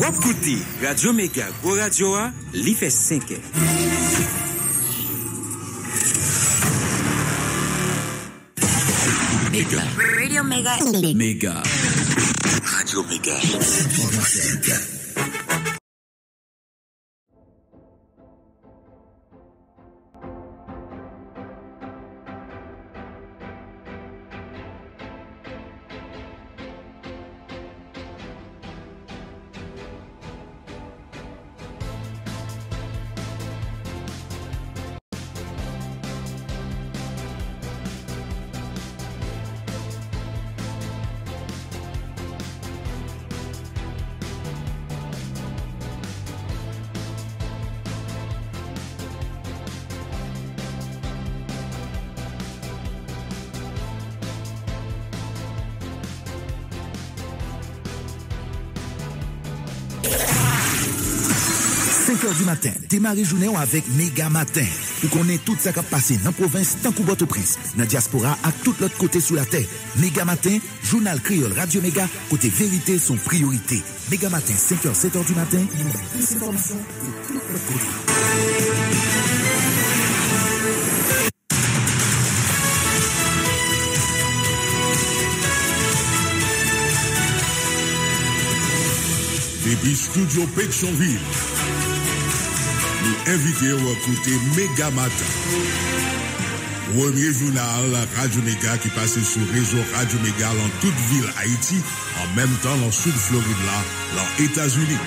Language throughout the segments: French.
Wapkouti, Radio Mega, Go Radio A, li fait 5 ans. Mega. Radio Mega. Mega. Radio Mega. Du matin, démarrer journée avec Méga Matin. Pour qu'on ait tout ça qui a passé dans la province, tant qu'au Port-au-Prince, dans la diaspora, à tout l'autre côté sous la terre. Méga Matin, journal créole Radio Méga, côté vérité, sont priorité. Méga Matin, 5h, 7h du matin, il y a plus d'informations de tout l'autre côté. Depuis Studio Pétionville, nous invitons à écouter Méga Matin. Premier journal Radio Méga qui passe sur réseau Radio Méga dans toute ville Haïti, en même temps dans le sud Floride, là, dans les États-Unis.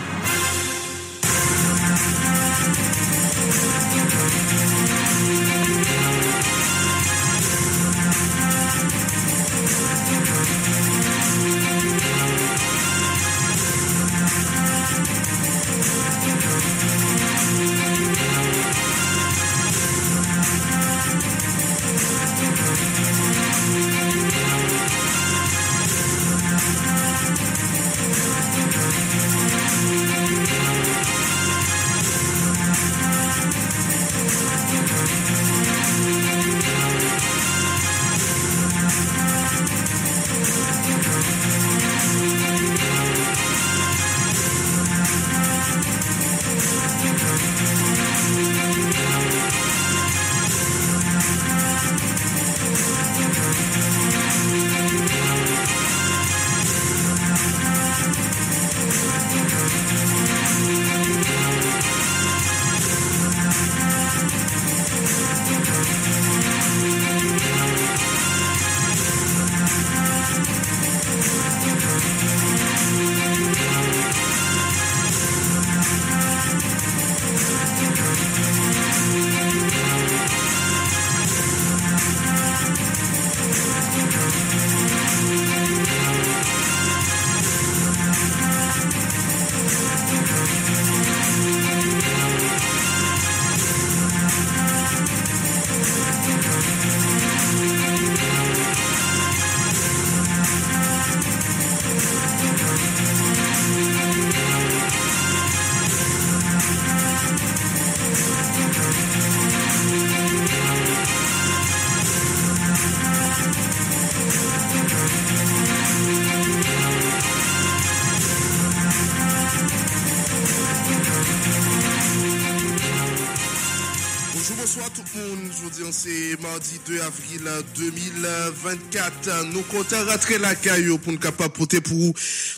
C'est mardi 2 avril 2024. Nous comptons rentrer la caillou pour nous capapoter pour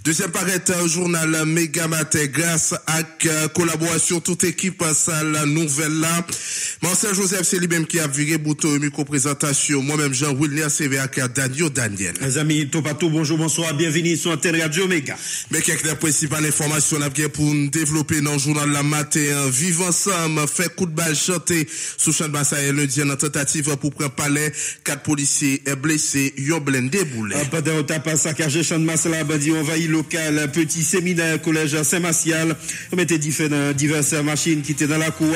deuxième paraître journal Méga Matin grâce à collaboration toute équipe salle nouvelle là. Marcel Joseph, c'est lui-même qui a viré bouton micro-présentation. Moi-même, Jean-Wilner, CVAK, Daniel. Les amis, tout partout, bonjour, bonsoir, bienvenue sur Antenne Radio Méga. Mais quelques principales informations pour nous développer dans le journal la matin. Vivre ensemble, faire coup de balle, chanter sous champ de Bassaï lundi en tentative pour prendre palais. 4 policiers blessés, yon blindé boulet. Pendant qu'on a saccagé champ de Bassaï, la bandit envahi local, petit séminaire, collège Saint-Martial. On mettait diverses machines qui étaient dans la cour,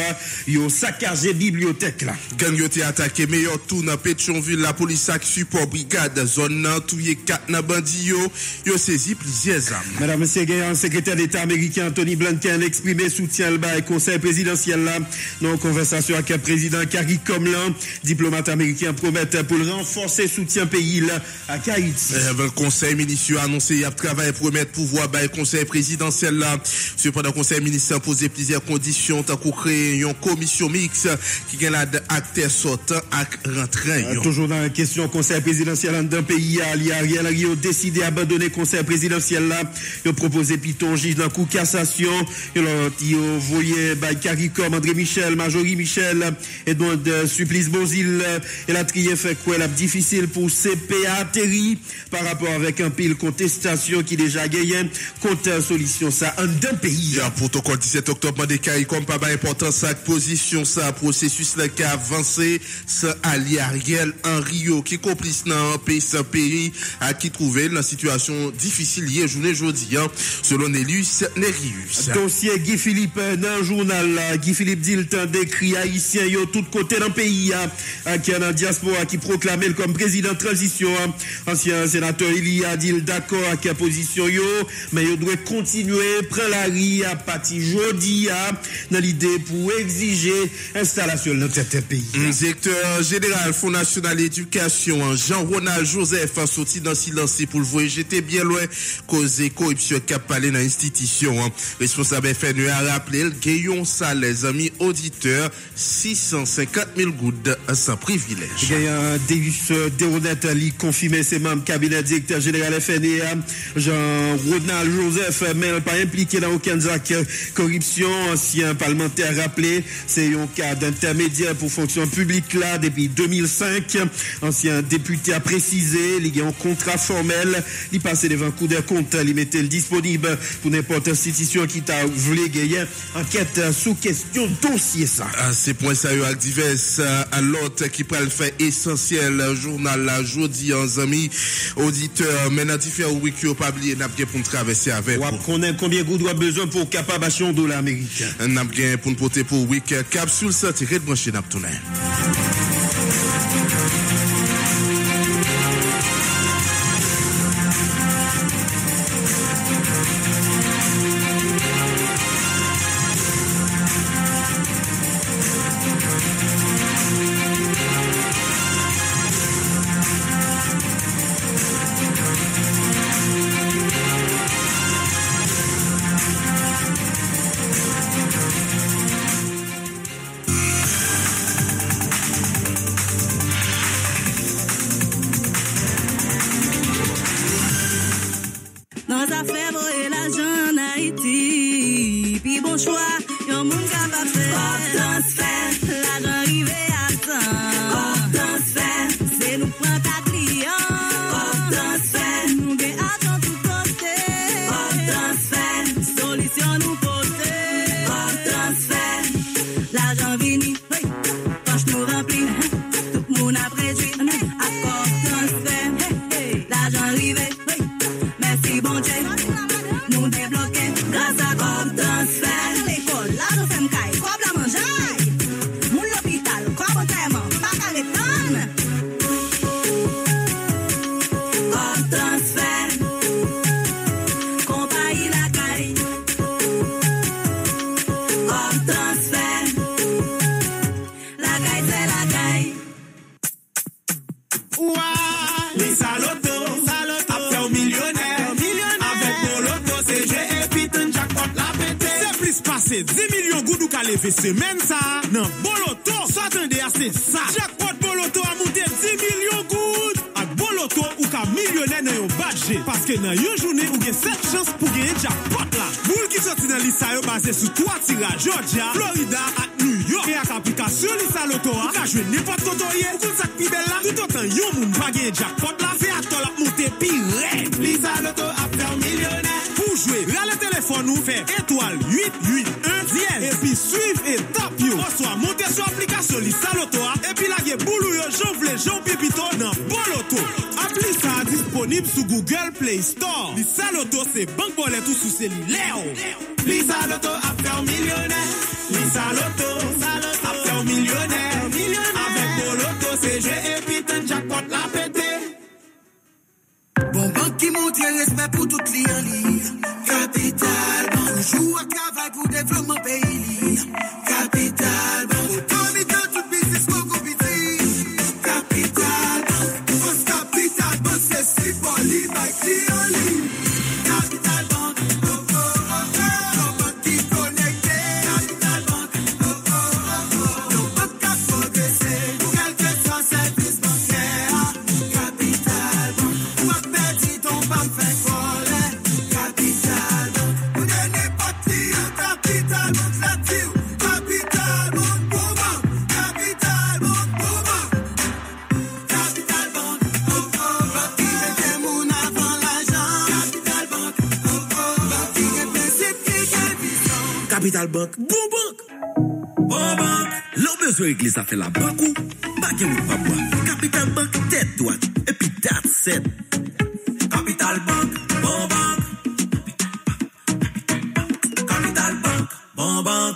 yon saccagé bibliothèque là. Gang yo te attaqué meilleur tour dans Pétionville, la police ak support brigade zone nan touye 4 nan bandi yo saisi plusieurs armes. Madame Seguin, secrétaire d'État américain Anthony Blinken exprimé soutien le bail conseil présidentiel là dans conversation avec président Carrie Comlan, diplomate américain, promet pour le renforcer soutien pays là à Haïti. Le conseil ministre a annoncé qu'il a travaillé pour mettre pouvoir par le conseil présidentiel là. Cependant, le conseil ministre a posé plusieurs conditions pour créer une commission mixte qui a l'acteur sortant et rentrant. Toujours dans la question conseil présidentiel dans le pays, Ariel Henry a décidé d'abandonner le conseil présidentiel là. Il a proposé Piton Juge dans le coup cassation. Il a envoyé Caricom, André Michel, Marjorie Michel, Edouard Supplice Bozil. Et la trier fait quoi? La difficile pour CPA Terry par rapport avec un pile contestation qui déjà gagné contre solution ça en d'un pays. Le protocole 17 octobre des Caricom, pas important sa position ça processus là qui a avancé sans allié Ariel Henry qui complice dans un pays sans pays à qui trouver la situation difficile hier journée jeudi selon Nélus Nérius. Dossier Guy Philippe dans le journal. Guy Philippe dit le temps d'écrit haïtien yo tout côté dans le pays qui en diaspora qui proclamé comme président de transition. Ancien sénateur Elia dit d'accord avec la position yo mais yo doit continuer prendre la rie à partir jeudi dans l'idée pour exiger installation dans certains pays. Directeur général Fonds national d'éducation Jean-Ronald Joseph a sorti dans silence pour le voyer j'étais bien loin cause corruption qui a parlé dans l'institution. Responsable FNE a rappelé gayon ça les amis auditeurs 650 000 gouttes sans privilège. Gayon Deus Deronette li confirmé ses membres cabinet directeur général FNE Jean-Ronald Joseph mais pas impliqué dans aucun acte corruption. Ancien parlementaire rappelé c'est un cas d'intermédiaire pour fonction publique là depuis 2005. Ancien député a précisé il y a un contrat formel, il passait devant coup de compte, il mettait le disponible pour n'importe institution qui t'a voulu gagner enquête sous question dossier ça. À ces points ça y a divers à l'autre qui prend le fait essentiel journal la jeudi en amis auditeurs mais n'a différents wiki pas oublier n'a bien pour traverser avec. On connaît combien goût doit besoin pour capable acheter un dollar américain. N'a bien pour porter pour week capsule ça tirer brancher n'a tourner. Capital, bon, on est dans tout business. Capital Bank, bon banque. Bon banque. L'on besoin d'église à faire la banque ou, pas de mou pas Capital Bank, tête droite. Et puis tête 7. Capital Bank, bon banque. Capital Bank, bon banque.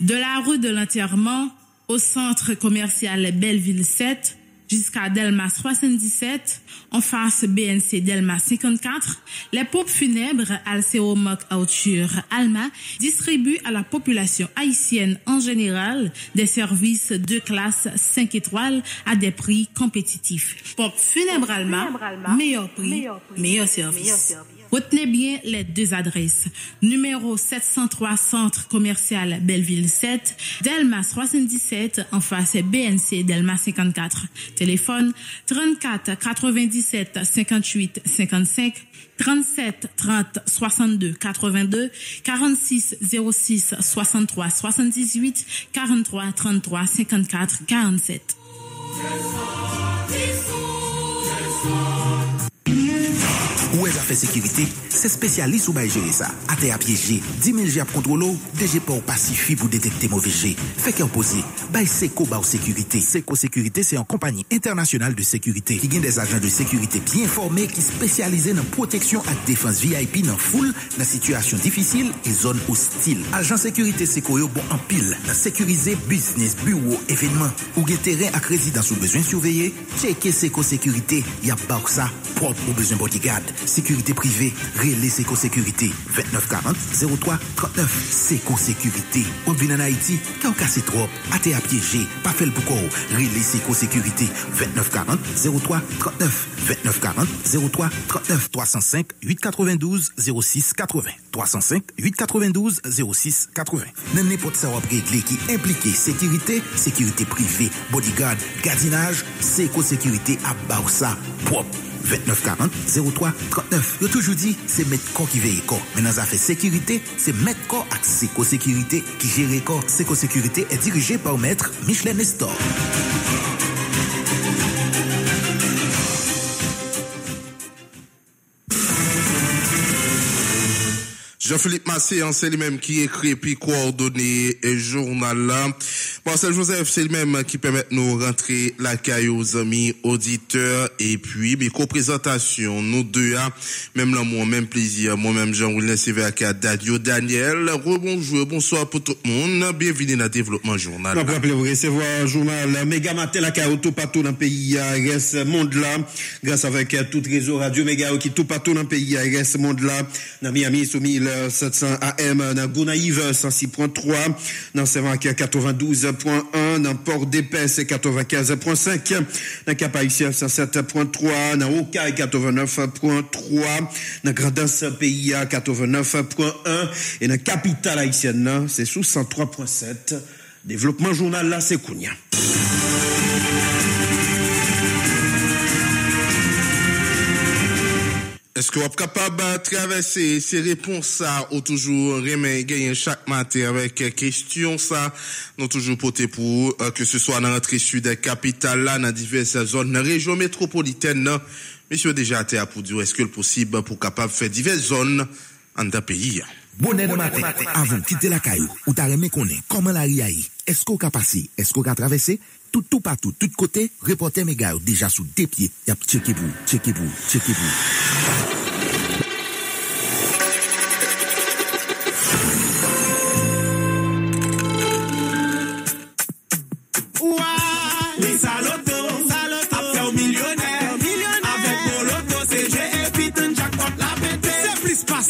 De la rue de l'enterrement au centre commercial Belleville 7, jusqu'à Delmas 77, en face BNC Delmas 54, les pompes funèbres Alcéomoc Auture Alma distribuent à la population haïtienne en général des services de classe 5 étoiles à des prix compétitifs. Pompes funèbres Alma, meilleur prix, meilleur service. Retenez bien les deux adresses. Numéro 703 Centre Commercial Belleville 7, Delmas 77 en face BNC Delmas 54. Téléphone 34 97 58 55 37 30 62 82 46 06 63 78 43 33 54 47. Où est l'affaire sécurité? C'est spécialiste ou bien gérer ça. A te à piégé, 10 000 G à contrôler, DG pour pacifier pour détecter mauvais G. Fait qu'un posé, by Seco Bao Sécurité. Seco Sécurité, c'est une compagnie internationale de sécurité qui gagne des agents de sécurité bien formés qui spécialisés dans protection à défense VIP dans foule, dans situation difficile et zone hostile. Agent sécurité Seco bon en pile, dans sécuriser business, bureau, événement, ou gain terrain à résidence ou besoin surveillé, checker Seco Sécurité, y a pas ça, propre ou besoin bodyguard. Sécurité privée, relais Seco Sécurité. 2940 03 39. Seco Sécurité. On vient en Haïti, quand on casse trop, à te à piéger, pas fait le boucou. Relais Seco Sécurité. 2940 03 39. 2940 03 39. 305 892 06 80. 305 892 06 80. Dans n'importe sa robe réglée qui implique sécurité, sécurité privée, bodyguard, gardinage, Seco Sécurité à Barça, propre. 2940 03 39. Je toujours dit, c'est mettre corps qui veille corps. Mais dans les affaires sécurité, c'est mettre corps avec Seco Sécurité qui gère corps. Seco Sécurité est dirigé par maître Michelet Nestor. Jean-Philippe Massé, c'est lui-même qui écrit puis coordonné et journal là. Marcel Joseph, c'est lui-même qui permet de nous rentrer la caille aux amis auditeurs et puis mes co-présentations, nous deux là, même l'amour, même plaisir, moi-même Jean-Roulin CVAK, Dadio Daniel, rebonjour, bonsoir pour tout le monde, bienvenue dans le développement journal. Vous rappelez, vous recevez un journal Méga Matin, la caille tout partout dans le pays, reste monde là, grâce avec tout réseau radio Méga qui tout partout dans le pays, reste monde là, dans Miami, soumis 700 AM dans Gonaïve 106.3, dans Sévac 92.1, dans Port-d'Épaisse 95.5, dans Cap-Haïtien 107.3, dans Okaï 89.3, dans Grandance PIA 89.1 et dans Capitale Haïtienne, c'est sous 103.7. Développement journal là, c'est Kounia. Est-ce qu'on est capable de traverser ces réponses ça ou toujours remet gagner chaque matin avec question ça nous toujours porté pour que ce soit dans l'entrée sud des capitales là dans diverses zones dans région métropolitaine monsieur déjà été à pour dire est-ce que le possible pour capable faire diverses zones en un pays. Bonne matin, avant quitter la caillou ou t'as remet connaît comment la riaï est-ce qu'on a passé est-ce qu'on a traversé tout partout tout côté reporter mes gars déjà sous des pieds y a checker vous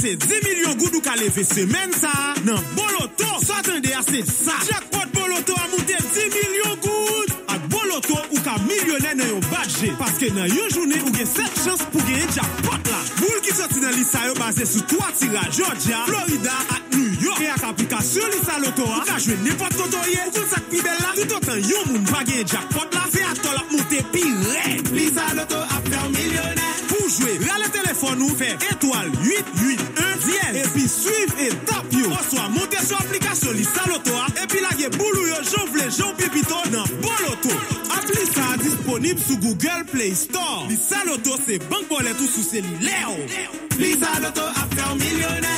c'est 10 millions goudou qu'a levé semaine ça nan boloto s'attendait à c'est ça jackpot boloto a monté 10 millions goud à boloto ou ka millionnaire nan yo badge parce que nan yon journée ou gen 7 chances pour gagner jackpot là boule qui sorti nan lisa yo basé sur 3 tirages Georgia, Florida et New York et ak application lisa loto a ka jouer n'importe koto ye ou kon sak pi bel la tout autant yon moun pa gagner jackpot là c'est atol a monté pi red lisa loto a fait millionnaire pour jouer rale téléphone ou fait étoile 8 8 et puis suivre et tapio. On soit monté sur l'application Lisa Loto et puis la gué boulou yo jonfle jon pipito dans Boloto. Appli ça disponible sur Google Play Store. Lisa Loto c'est banque bolet tout sous cellulaire. Lisa Loto a fait millionnaire.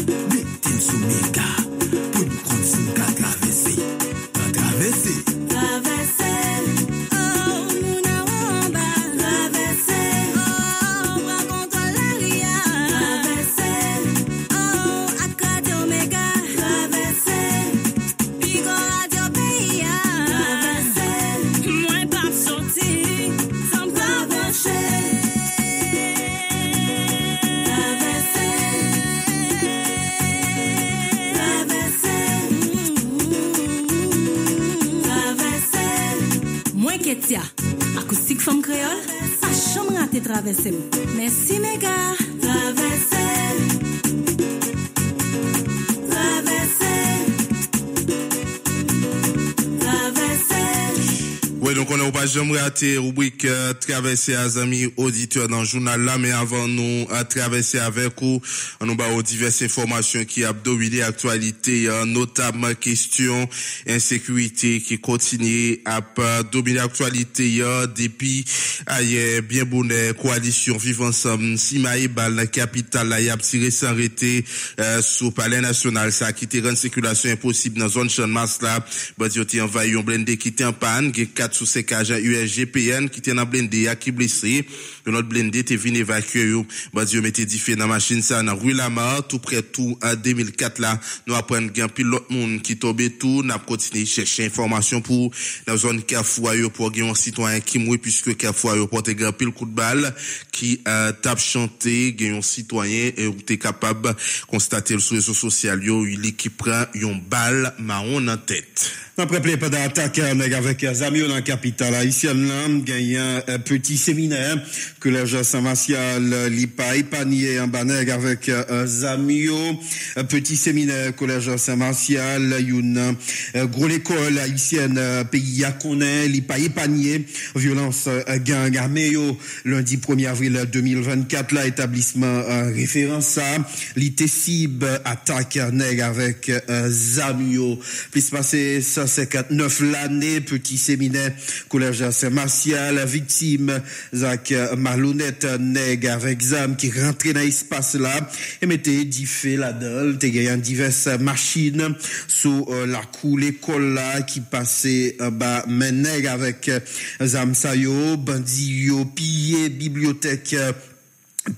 Merci mes gars. La vaisselle. La vaisselle. La vaisselle. Oui, donc on n'a pas jamais raté rubrique traversée à amis auditeurs dans le journal là, mais avant nous traverser avec vous, on va aux diverses informations qui abdominent l'actualité, notamment question insécurité qui continue à dominer l'actualité depuis hier bien bonnet coalition vivre ensemble Simaï Bal dans capitale là y a tiré sans arrêter sous palais national ça qui était rend circulation impossible dans zone champ masse là bandioté envahi un blindé qui était en panne 4 sous 5 agents USGPN qui était dans blindé qui blessé l'autre blindé était venu évacuer bandio mettait du feu dans machine ça dans rue Lamar tout près tout en 2004 là nous apprendre gain pilote monde qui tombé tout n'a continué chercher information pour dans zone Carrefour pour un citoyen qui mourit puisque Carrefour porté grand pile coup de balle qui tape chanté gagnant citoyen et ou t'es capable constater sur réseaux sociaux yo il qui prend une balle marron en tête après plein pendant attaque avec Zamio dans capitale haïtienne là gagnant un petit séminaire que les gens Saint-Martial Lipaï panier en banner avec Zamio un petit séminaire collège Saint-Martial une gros l'école haïtienne pays à connaît Lipaï panier violence gang armé lundi 1er avril 2024 là établissement référence l'ité cible attaque nègre avec Zamio plus passé 159 l'année petit séminaire collège Saint-Martial victime Zach Malhonnête nègre avec Zam qui rentrait dans espace là et mettait dit fait la dalle te gagnant diverses machines sous la cour l'école là qui passait bas mais nègre avec Zam Sayo bandit yo pillé bibliothèque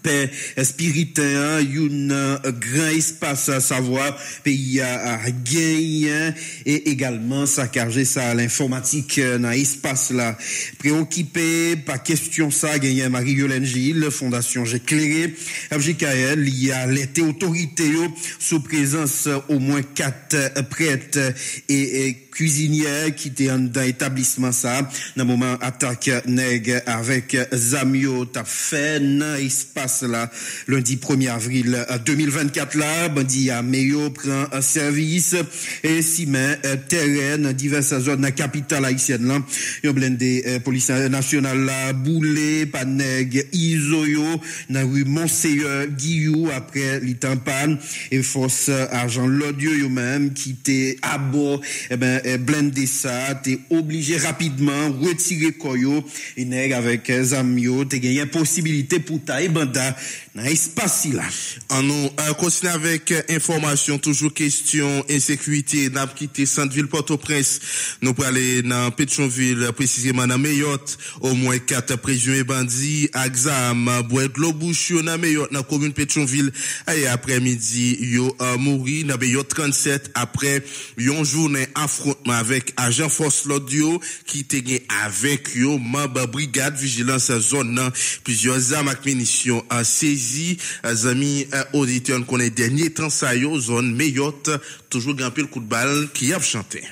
paix spiritain un grand espace à savoir pays à gagner et également saccager ça l'informatique dans espace là préoccupé pas question ça gagner Marie-Yolène Gilles fondation j'éclairé FJKL il y a l'été autorité sous présence au moins 4 prêtres et cuisinière qui était dans établissement ça dans moment attaque nègre avec Zamio t'a fait dans espace là lundi 1er avril 2024 là bandi à Meyo prend un service et ciment terrain dans diverses zones dans capitale haïtienne là yo blindé police nationale là boulé par nègre Isoyo dans rue Monseigneur Guillou après l'Itampan et force agent Lodieu yo même qui était à bord et ben blindé ça t'es obligé rapidement retirer koyo et nèg avec zamio t'es gagné possibilité pour taille banda dans espace là en nous continue avec information toujours question insécurité n'a quitté Centre-Ville Port-au-Prince nous pour aller dans Pétionville précisément dans Mayotte au moins 4 présumés bandits exam boîte bouchou dans Mayotte dans commune Pétionville et après-midi yo mouri dans Mayotte 37 après une journée affront avec agent force l'audio qui te gagne avec yo membre brigade vigilance zone plusieurs armes et munitions saisies amis auditeurs on connaît dernier temps ça yo zone Mayotte toujours grand pile coup de balle qui a chanté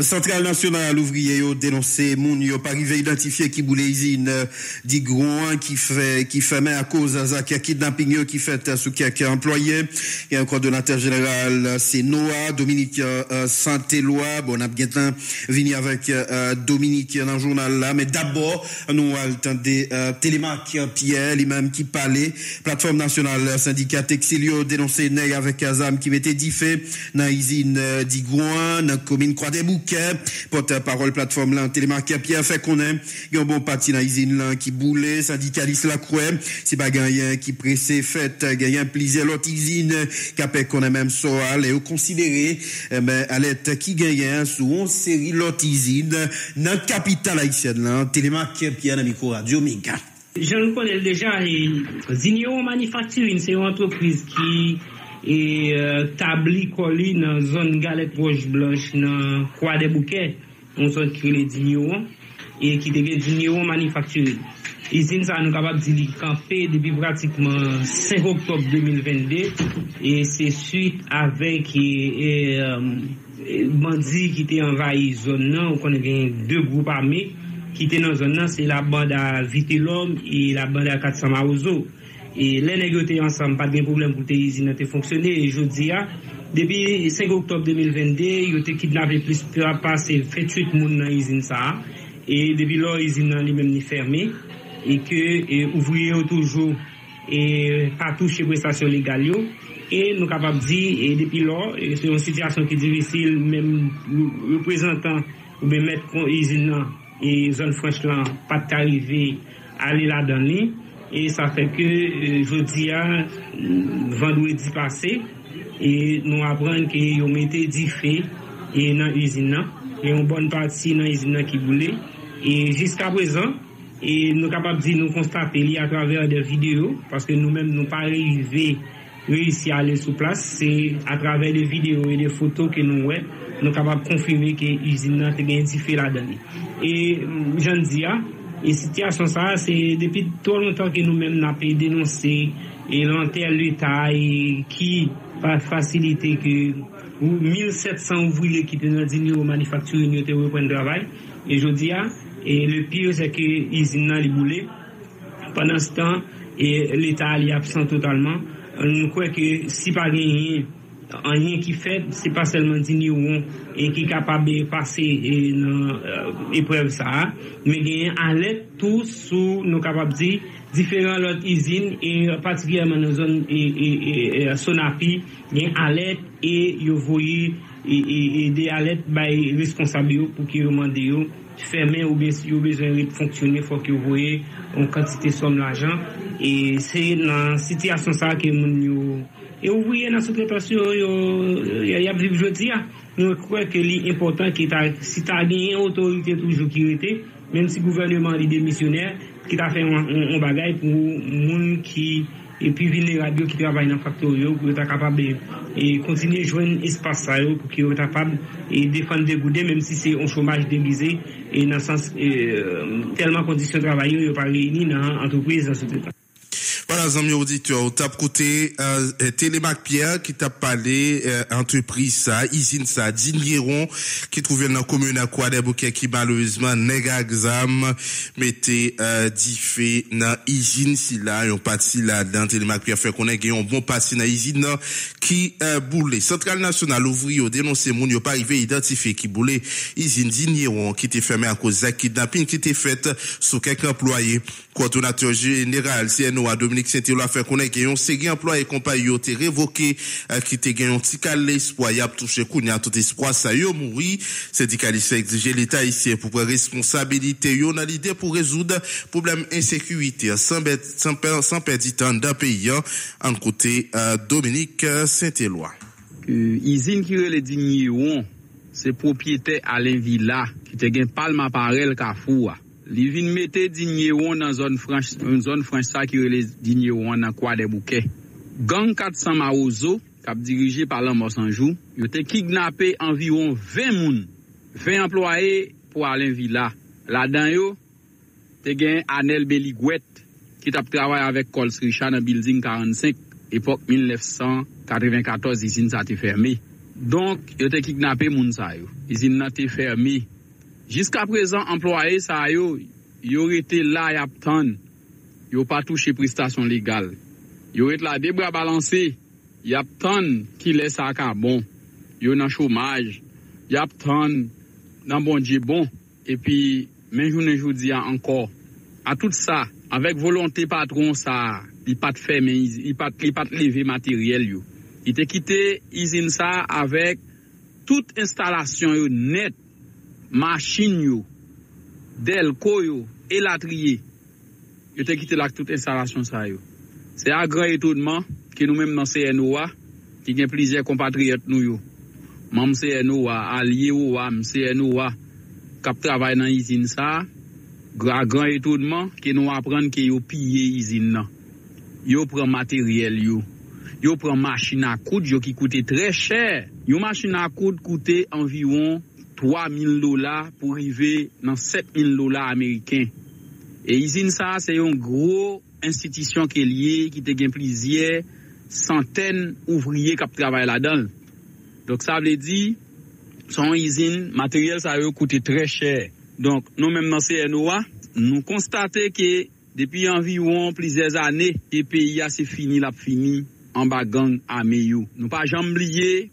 Centrale nationale ouvrier a dénoncé moun yo pas arrivé identifier qui boule usine Digron qui fait main à cause de kidnapping qui fait sous quelques employés. Il y a un coordonnateur général c'est Noah Dominique Santeloa. Bon, on a bien temps venir avec Dominique dans le journal là, mais d'abord nous attendez Télémaque Pierre lui-même qui parlait. Plateforme nationale syndicat textile dénoncé nèg avec Azam qui mettait 10 faits dans usine Digouin dans commune Croix-des-Bouquets. Porte-parole plateforme là Télémaque Pierre fait qu'on aime un bon parti dans usine là qui boulait syndicaliste la croix c'est pas gagnant qui pressé fait gagnant plusieurs l'autre usine qui appelle qu'on aime même ça et au considérer mais à l'aide qui gagnait sous une série l'autre usine dans capitale haïtienne là Télémaque Pierre dans micro radio Mega. Je le connais déjà, et Zinio Manufacturing, c'est une entreprise qui est établie colline dans la zone Galette Roche Blanche, dans Croix-des-Bouquets, on s'en crée les Zinio, et qui devient Zinio Manufacturing. Ici, ça nous capable de camper depuis pratiquement 5 octobre 2022, et c'est suite avec bandits qui étaient envahis zone, on connaît deux groupes armés. Qui était dans la zone, c'est la bande à Vitellom et la bande à 400 Maouzo. Et les négociations ensemble, pas de problème pour l'usine a fonctionné. Et je dis, depuis 5 octobre 2022, ils ont kidnappé plus de passer 28 personnes dans l'usine. Et depuis lors, l'usine est même fermée. Et que ouvriers ont toujours pas touché les prestations légales. Et nous sommes capables de dire, depuis lors, c'est une situation qui est difficile, même le représentant ou bien mettre l'usine. Et zone franche là pas arrivé à aller là dedans et ça fait que jeudi à vendredi passé et nous apprenons qu'ils ont mis 10 faits et dans l'usine et une bonne partie dans l'usine qui brûlait et jusqu'à présent et nous capables de nous constater à travers des vidéos parce que nous-mêmes nous pas arrivé réussi à aller sur place c'est à travers des vidéos et des photos que nous capables de confirmer que l'usine a été identifiée là-dedans. Et j'en dis, et situation ça, c'est depuis trop longtemps que nous-mêmes n'avons dénoncé et l'enterre l'État et qui va faciliter que 1700 ouvriers qui étaient dans l'usine manufacturier nous étaient repris le travail. Et je dis, et le pire c'est que l'usine a boulé. Pendant ce temps, l'État est absent totalement. Nous croyons que si pas gagné, en rien qui fait, c'est pas seulement Dignon et qui est capable de passer l'épreuve ça, mais il y a un alerte tout sous nos capacités, différentes autres usines et particulièrement dans la zone Sonapi, il y a un alerte et il y a des alertes par les responsables pour qu'ils demandent fermer ou bien si vous avez besoin de fonctionner, il faut que vous voyez en quantité de somme d'argent et c'est dans la situation ça que nous. Et ouvriers dans la sous-traitation, il y a vivre jeudi. Nous croyons que l'important, si tu as une autorité toujours qui était, même si le gouvernement est démissionnaire, qui t'a fait un bagage pour les gens qui sont vulnérables, qui travaillent dans la factory, pour être capable de continuer à jouer un espace pour qu'ils soient capables de défendre des goudets, même si c'est un chômage déguisé, et dans le sens tellement conditions de travail, ils ne sont pas réunis dans l'entreprise dans la sous-traitation. Voilà, amis auditeurs, on tape côté Télémaque Pierre qui t'a parlé entreprise ça, usine ça, Digneron qui trouvait dans la commune à Croix-des-Bouquets qui malheureusement nègre exam mettait diffé dans usine si là, yon parti là dans Télémaque Pierre fait qu'on a un bon parti dans usine qui boulé. Centrale nationale ouvrier dénoncé moun yo pas arrivé identifier qui boulé usine Digneron qui était fermée à cause de kidnapping qui était faite sur quelques employés. Coordonnateur général CNOA Dominique Saint-Hélo a fait connaître qu'il y a une série d'emplois et compagnies qui ont été révoqués, qui ont été un petit calé espoir, qui a touché tout espoir, ça y est, mouri. Syndicaliste a exigé l'État ici pour prendre responsabilité, yon a l'idée pour résoudre problème insécurité, sans perdre du temps d'un pays, en côté Dominique Saint-Hélo. Usine qui est le Dignon, c'est propriétaire Alain Villa, qui te gagne palma parel Kafoua. Li vin mette Digneron dans zone franche ça qui relè Digneron dans Croix-des-Bouquets. Gang 400 Maozo, cap dirigé par l'homme Sanjou, yo te kidnappé environ 20 moun, 20 employés pour Alain Villa. Là-dedans yo, te gen Anel Beligouet qui t'a travaillé avec Cols Richard dans building 45, époque 1994 usine ça te fermé. Donc, ils ont kidnappé moun sa yo. Ils ont été fermés. Jusqu'à présent, employés sa yo, ils ont été là à attendre. Ils n'ont pas touché prestations légales. Ils ont été là des bras balancés. Ils attendent qu'ils laissent à bon. Ils ont un chômage. Ils attendent dans bon Dieu bon. Et puis, même je dis encore, à tout ça, avec volonté patron, ça, il pas de ferme, il pas de lever matériel. Yo. Il te quitté l'usine ça avec toute installation yo, net, machine, yo, delco, yo, et latrier. Il te quitté là toute installation ça. C'est un grand étonnement que nous-mêmes dans CNOA, qui avons plusieurs compatriotes nous. Même CNOA, alliés OA, CNOA, qui travaillent dans l'usine ça. Grand étonnement que nous apprenons que yo pillé l'usine. Yo prend matériel yo. Yo prend machine à coudre yo qui coûtait très cher. Yo machine à coudre coûtait environ $3,000 pour arriver dans $7,000 américains. Et l'usine ça c'est une grosse institution qui est liée qui te gagne plusieurs centaines ouvriers qui travaillent là-dedans. Donc ça veut dire son usine matériel ça yo coûtait très cher. Donc, nous-mêmes dans CNOA, nous constatons que depuis environ plusieurs années, le pays a fini, l'a fini en bagang à Meyou. Nous pas jamais oublié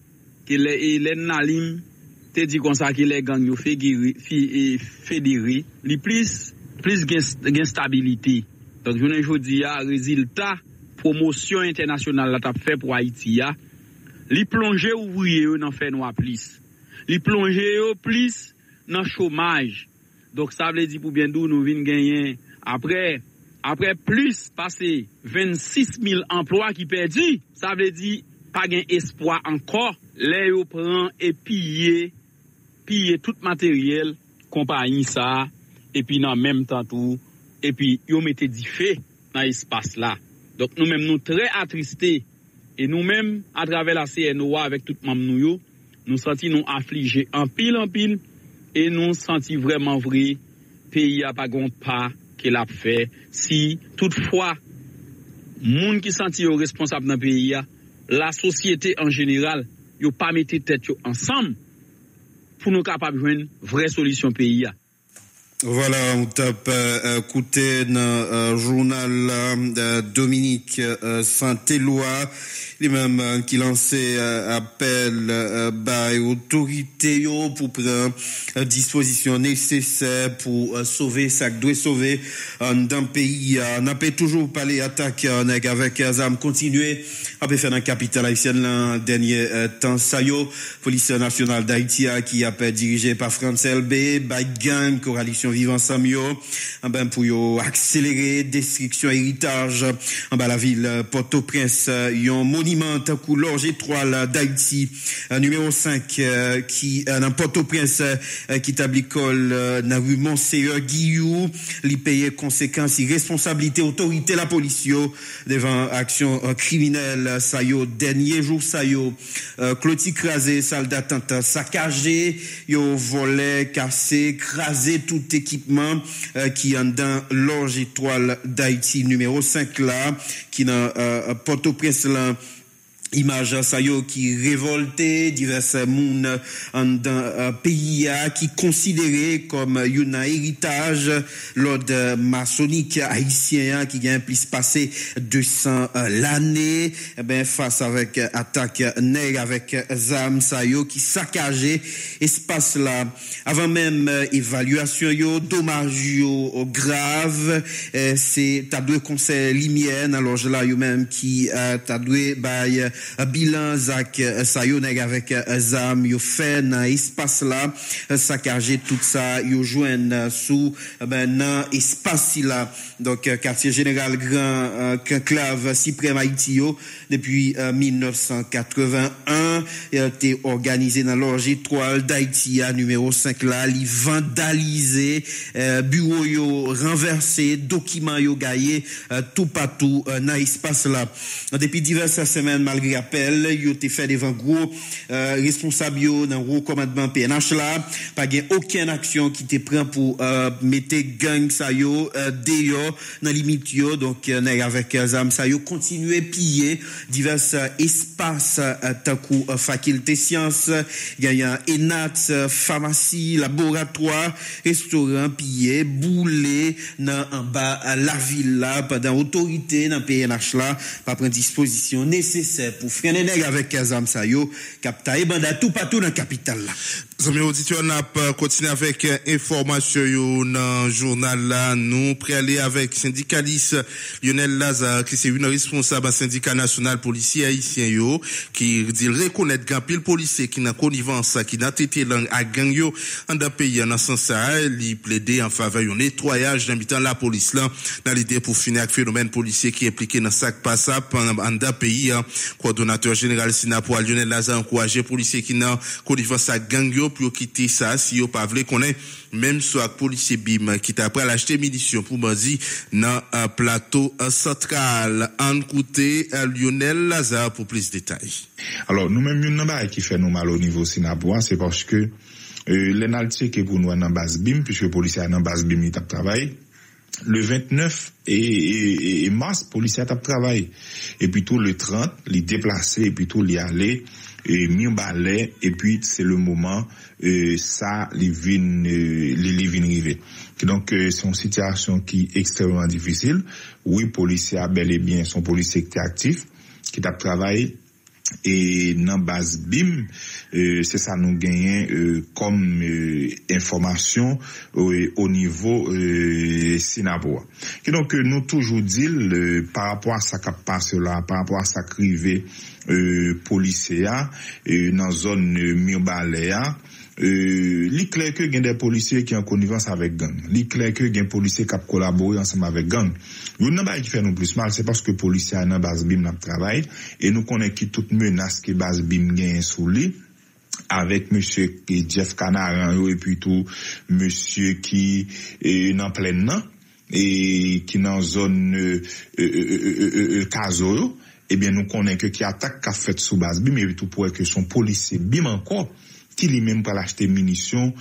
que les Nalim te dit comme ça que les gangs ont fédéré, les plus d'instabilité. Donc, je vous dis, résultat, promotion internationale la tap fait pour Haïti, les plongés ouvriers n'en fait noir plus. Les plongés plus dans le chômage. Donc, ça veut dire pour bien d'où nous venons gagner. Après plus passer 26 000 emplois qui perdus, ça veut dire pas gain espoir encore. Les yo prend et piller tout matériel, compagnie ça, et puis dans même temps tout, et puis yo mettez du feu dans l'espace là. Donc, nous-mêmes nous très attristés, et nous-mêmes à travers la CNOA avec tout le monde nous sentis nous affligés en pile. Et nous sentis vraiment vrai, pays a pas gon pas qu'il a fait. Si toutefois, moun qui senti responsable dans pays a, la société en général, yo pas mettre tête yo ensemble pour nous capable joindre vraie solution pays a. Voilà, on tape écouté dans journal Dominique Saint-Éloi, lui-même qui lançait appel by autorité pour prendre disposition nécessaire pour sauver ça que doit sauver dans le pays. N'a pas toujours parlé attaque avec Azam continuer à faire dans capitale haïtienne l'an dernier temps ça yo police nationale d'Haïti qui a dirigé par France LB by gang coalition vivant ensemble pour accélérer destruction héritage en bas la ville Port-au-Prince yon monument tant que l'orge étoile d'Haïti numéro 5 qui dans Port-au-Prince qui établit l'école dans rue Monseigneur Guillou li paye conséquences responsabilité autorité la police devant action criminelle ça yo dernier jour ça yo clôture crasé salle d'attente saccagé yo volé cassé crasé tout équipement qui en dans l'orge étoile d'Haïti numéro 5 là qui dans Port-au-Prince là. Image ça yo qui révolté divers moun dans pays qui considéré comme un héritage l'ordre maçonnique haïtien qui gagne plus passé 200 l'année face avec attaque nègre avec zam ça yo qui saccagé espace là avant même évaluation yo dommage yo grave c'est t'as deux conseils limier dans loge là yo même qui t'as deux bail bilan zak sayo nèg avec zam yo fait dans espace là saccagé tout ça yo joine sous dans espace là donc quartier général grand conclave suprême Haïti depuis 1981 était organisé dans l'orge étoile d'Haïti numéro 5 là li vandalisé bureau yo renversé documents yo gaillé tout partout dans espace là depuis diverses semaines malgré malgré appel, il était fait devant gros responsable dans gros commandement PNH là, pas gain aucune action qui était prend pour mettre gang ça yo dehors dans limite yo, donc avec zam ça yo continuer piller divers espaces tant que faculté sciences, gagnant ENAT, pharmacie, laboratoire, restaurant piller, bouler dans en bas la ville là pendant autorité dans PNH là pas prendre disposition nécessaire pour freiner nèg avec Kazam Sayo capta et banda tout partout dans capitale là. Mes auditeurs, n'a pas continué avec information dans journal là, nous préalé avec syndicaliste Lionel Lazare qui c'est une responsable syndicat national policier haïtien yo qui dit reconnaître grand pile policier qui dans connivence qui dans tété langue à gang yo en dans pays dans sens ça, il plaider en faveur un nettoyage d'habitant la police là dans l'idée pour finir avec phénomène policier qui est impliqué dans sac passa en dans pays. Coordonnateur général Sinapo Lionel Lazare encourager policier qui dans connivence à gang yo pour quitter ça si yo pas vle connaît même soit policier bim qui t'a après l'acheter munitions pour bandi dans un plateau central en côté Lionel Lazare pour plus de détails. Alors nous même une bail qui fait nous mal au niveau Sinapoa c'est parce que l'enaltier qui pour nous en base bim puisque policier en base bim il t'a travaillé le 29 et mars policier t'a travaillé et puis tout le 30 il déplacé et puis tout il allé et mis en balai, et puis c'est le moment, ça, les vins arrivés. Donc, c'est une situation qui est extrêmement difficile. Oui, policiers, bel et bien, sont policiers qui étaient actifs, qui t'a travaillé, et dans base BIM, c'est ça nous gagnons comme information au niveau Sinapoa. Et donc, nous toujours dit, par rapport à ça qui passe là, par rapport à ça qui arrivé, policiers dans zone Mirbalea li clair que gen des policiers qui en connivence avec gang, li clair que gen policiers qui collaborent ensemble avec gang. Yon nan ba qui fait nous plus mal, c'est parce que policiers dans base BIM n'ap travail et nous connaît qui toute menace que base BIM gagne sous lui avec monsieur Jeff Canaran et puis tout monsieur qui est en pleine nan et qui dans zone Kazoro. Eh bien, nous connaissons que qui attaque, qui a fait sous base BIM, et tout pour que son policier BIM encore, qui lui-même pas l'acheter munitions,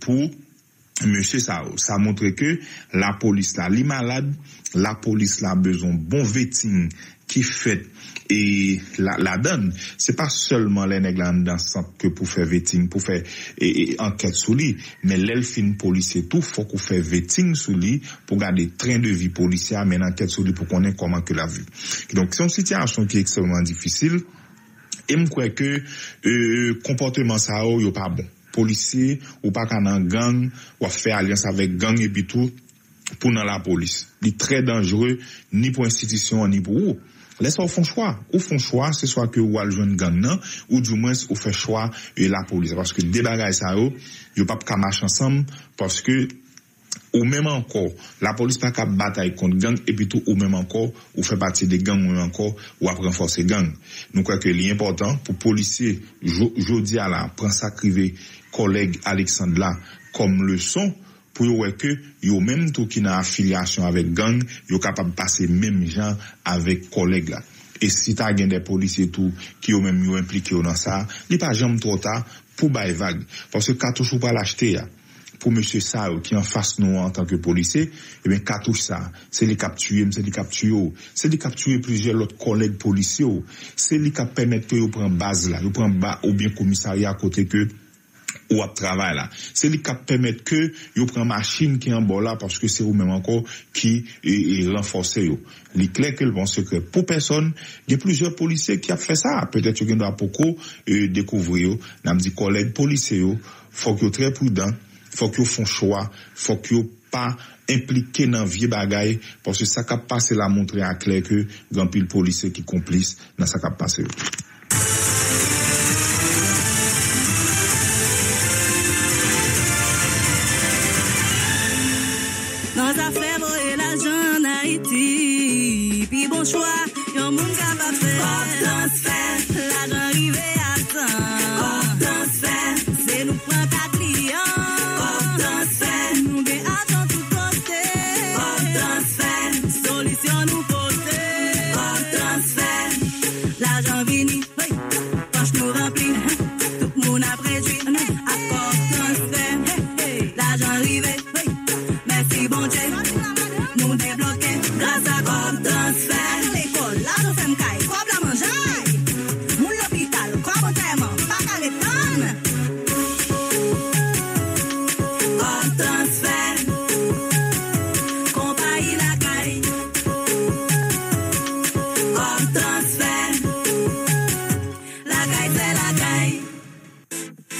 pour monsieur Sao. Ça montre que la police là, est malade, la police là, besoin bon vetting qui fait, et la donne. C'est pas seulement les nègres dans ce centre que pour faire vetting, pour faire, enquête sous lui, mais l'elfine policier tout, faut qu'on fait vetting sous lui, pour garder train de vie policière, mais enquête sous lui, pour qu'on ait comment que la vue. Donc, c'est une situation qui est extrêmement difficile, et me crois que, comportement ça, y'a pas bon. Policier, ou pas qu'en gang, ou à faire alliance avec gang et puis tout, pour dans la police. Il est très dangereux, ni pour institution, ni pour vous. Laisse au fond choix. Au fond choix, c'est soit que ou al joindre gang nan, ou du moins ou fait choix et la police. Parce que des bagages ça yo pas ka marcher ensemble, parce que ou même encore, la police pas ka bataille contre gang, et puis tout ou même encore, ou fait partie des gangs ou encore, ou après renforcer gang. Nous croyons que l'important pour policier, jodi à la, prend sa crivé collègue Alexandre là, comme leçon, pour voir que yo même tout qui n'a affiliation avec gang yo capable passer même gens avec collègues là et si t'as gain des policiers tout qui yo même yo impliqué dans ça il pas jamais trop tard pour bail vague parce que cartouche pas l'acheter pour monsieur ça qui en face nous en tant que policier et bien cartouche ça c'est les capturer c'est les capturer plusieurs autres collègues policiers c'est les qui permettre que yo prend base là yo prend bas ou bien commissariat à côté que ou à travail là. C'est lui qui permet que yo prend machine qui en bas là parce que c'est ou même encore qui renforcer yo. Li clair que le bon secret pour personne, il y a plusieurs policiers qui a fait ça, peut-être que doit poko découvrir yo. N'a me dit collègue policier yo, faut que très prudent, faut que font choix, faut que pas impliqué dans vieux bagaille parce que ça qui passé la montrer à clair que grand pile policier qui complice dans ça qui passé. La vini, quand je me remplis, tout le monde a préduit, à force de transfert, l'argent arrivé, merci bon Dieu, nous débloquer, grâce à comme transfert. À l'école, là nous sommes caille, comme la mangeaille, mon l'hôpital, comme vraiment, pas qu'à l'étonne. Comme transfert, compagnie la caille, comme transfert.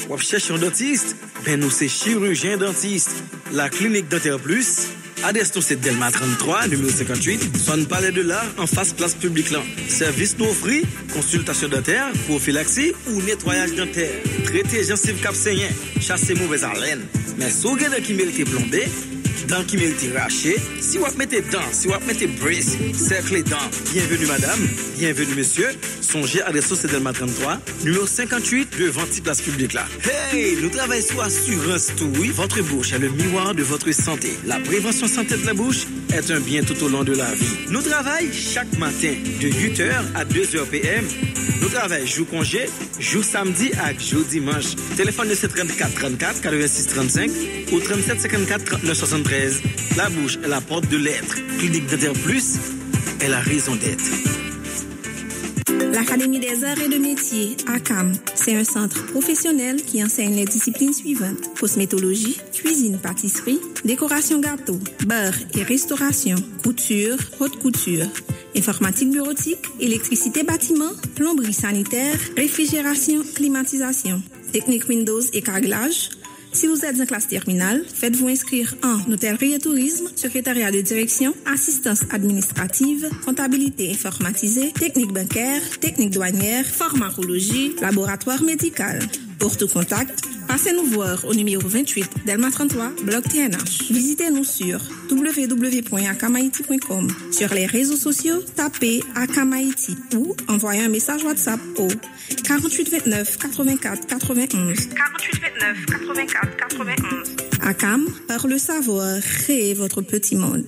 Vous cherchez un dentiste? Ben nous c'est chirurgien dentiste. La clinique Dentaire Plus, adresse nous c'est Delma 33, numéro 58, Son Palais de l'Art en face place publique là. Service nous offre, consultation dentaire, prophylaxie ou nettoyage dentaire. Traiter gencives capsaïen, chasser mauvaise haleine. Mais si vous avez dents qui méritent plombées, dents qui méritent racher, si vous mettez dents, si vous mettez brace, cerclez dents. Bienvenue madame, bienvenue monsieur. Songez à l'adresse c'est Delma 33, numéro 58 devant Ti Place Publique là. Hey, nous travaillons sur assurance tout. Oui, votre bouche est le miroir de votre santé. La prévention santé de la bouche est un bien tout au long de la vie. Nous travaillons chaque matin de 8h à 2h PM. Nous travaillons jour congé, jour samedi à jour dimanche. Téléphone de 34 34 86 35 ou 37 54 39 73. La bouche est la porte de l'être. Clinique Dentaire Plus est la raison d'être. L'Académie des arts et de métiers, ACAM, c'est un centre professionnel qui enseigne les disciplines suivantes. Cosmétologie, cuisine, pâtisserie, décoration gâteau, beurre et restauration, couture, haute couture, informatique bureautique, électricité bâtiment, plomberie sanitaire, réfrigération, climatisation, technique Windows et carrelage. Si vous êtes en classe terminale, faites-vous inscrire en hôtellerie et tourisme, secrétariat de direction, assistance administrative, comptabilité informatisée, technique bancaire, technique douanière, pharmacologie, laboratoire médical. Pour tout contact, passez nous voir au numéro 28 Delma 33, bloc TNH. Visitez-nous sur www.acamaiti.com. Sur les réseaux sociaux, tapez Acamaiti ou envoyez un message WhatsApp au 48 29 84 91. 48 29 84 91. Acam, par le savoir, créez votre petit monde.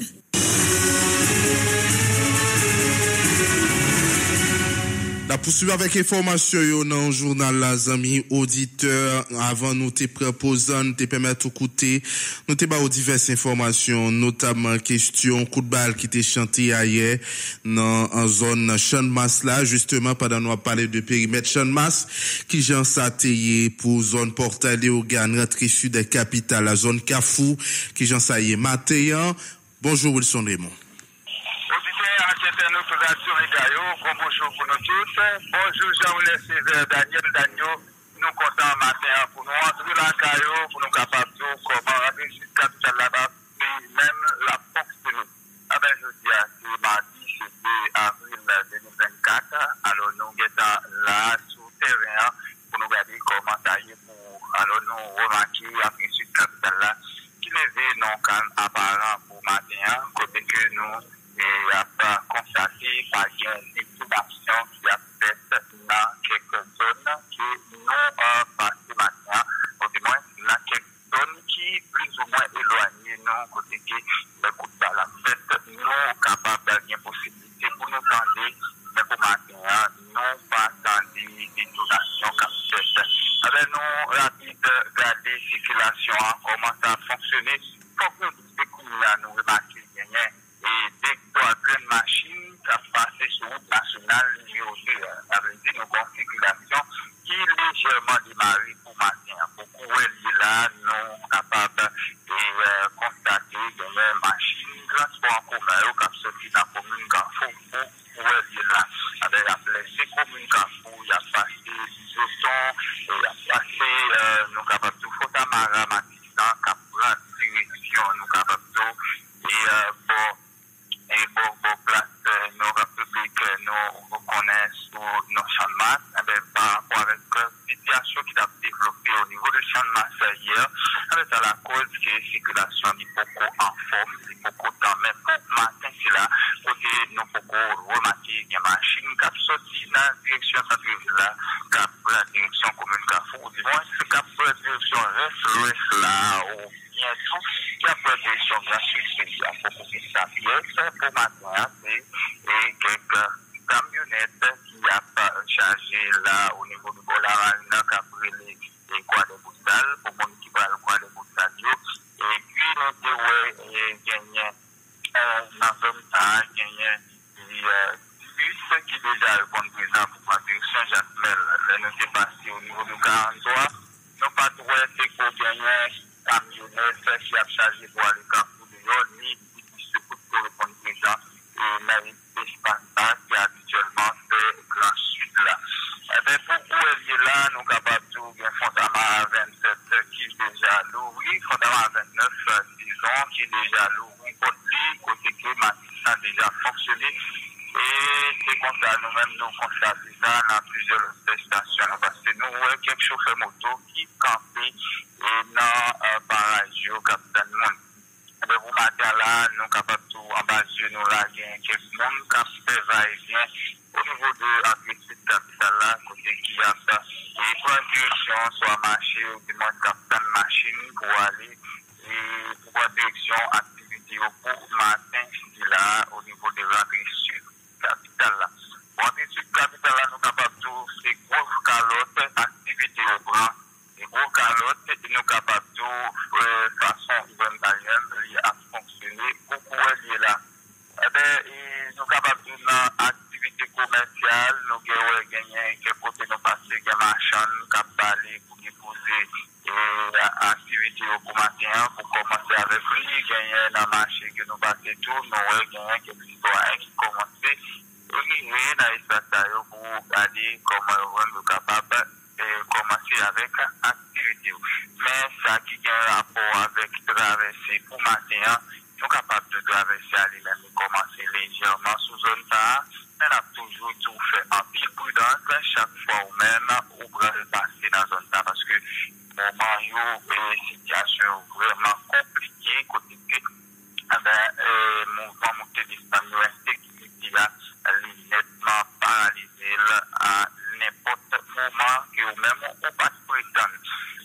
La poursuivre avec information dans le journal les amis auditeurs avant nous te proposons nous te permettre d'écouter nous te ba diverses informations notamment question coup de balle qui était chanté hier dans en zone Chanmas là justement pendant nous parler de périmètre Chanmas qui gens saté pour zone portail des organes rentrée sud des capitales la zone Kafou qui gens saillé matin. Bonjour Wilson Raymond. Bonjour pour nous tous. Bonjour Jean-Oulès Césaire, Daniel, nous comptons matin pour nous entrer la caillou, pour nous capables de comment aller jusqu'à tout là-bas, et même la force de nous. Avec je dis à ce mardi, c'est avril 2024, alors nous sommes là sur le terrain pour nous regarder comment ça y est pour alors nous remarquer après jusqu'à tout là, qui levait non calme apparent pour matin, côté que nous. Et après, constater par une liquidation qui a fait dans quelques zones qui n'ont pas ce matin, ou du moins dans quelques zones qui plus ou moins éloignées, nous, côté que le coup de balle, en fait, nous capables d'avoir une possibilité pour nous tenter, mais pour matin, non pas dans des détonations comme cette. Alors, nous, rapide, garder circulation, comment ça fonctionner, il faut que nous découvrions, nous remarquer, rien. Et dès que la grande machine a passé sur la route nationale numéro 2, ça veut dire une circulation qui légèrement démarrée pour matin. Beaucoup de là non capables de constater une machine transport en commun qui a sorti dans la commune Carrefour. Beaucoup de là avec la blessée commune Carrefour, il y a passé Zoton, il y a passé nous capables de Fotamara Matissan, qui a pris direction, nous capables de et pour place nos républiques, nous reconnaissons nos Chanmas, par rapport avec la situation qui a développée au niveau de Chanmas hier, c'est à la cause que la circulation est beaucoup en forme, est beaucoup temps, mais pour matin, c'est là, côté nous pouvons remarquer qu'il y a une machine qui a sorti dans la direction centre-ville, qui a pris la direction commune Carrefour, du moins, qui a pris la direction reste là, ou bien tout, qui a pris la direction gratuite, la pièce pour matin, c'est quelques camionnettes qui a ça au niveau de Bolara, il a capré les coins de Boussal, pour qu'on qui parle coin de Boussal. Et puis, nous avons gagné dans ce temps, gagné bus qui déjà répondent présent pour la direction Jacmel. Là, nous sommes passés au niveau de 43. Nous pas trouvé c'est qu'on gagnait camionnette qui a chargé pour aller au Cap de Yon, ni ce coup de répondre présent. Et même l'espace qui habituellement fait grand sud là. Eh bien, pour vous, là, nous sommes capables de trouver Fontama 27 qui est déjà loué, Fontama 29 disons qui est déjà loué, côté que Matissa déjà fonctionné. Et c'est comme ça, nous-mêmes, nous constatons ça dans plusieurs stations. Parce que nous voyons quelques chauffeurs moto qui campaient dans le barrage au Capitaine Monde. Mais vous matin là, nous sommes capables de en bas de nous, là, il y a quelques monde qui fait va-et-vient au niveau de la petite capitale là, côté qui a ça. Et pour la direction, soit marché ou du moins Capitaine Machine pour aller, et pour la direction activité au cours matin, là, au niveau de la sud. Capitale. Pour ensuite, capitale, nous sommes capables de faire grosses calottes, activités au bras, des grosses calottes, et nous sommes capables de façon événementielle à fonctionner. Beaucoup est là. Eh bien, nous sommes capables de faire activité commerciale, nous avons gagné, quel côté nous passons, des marchands, nous sommes capables pour déposer activité au bon matin, pour commencer avec lui, gagner dans le marché que nous passons tout, nous avons gagné quelques citoyens qui commencent. Oui, dans l'espace pour aller comment on est capable de commencer avec l'activité. Mais ça qui a un rapport avec traverser pour matin, nous sommes capables de traverser à l'île et commencer légèrement sous zone ça. Mais on a toujours tout fait en pile prudence chaque fois ou même au bras de passer dans zone ça parce que au moment où les situations vraiment compliquées, côté que mouvement monté d'Espagne, l'insécurité là, nettement paralysé à n'importe moment que vous-même on passe prétendre.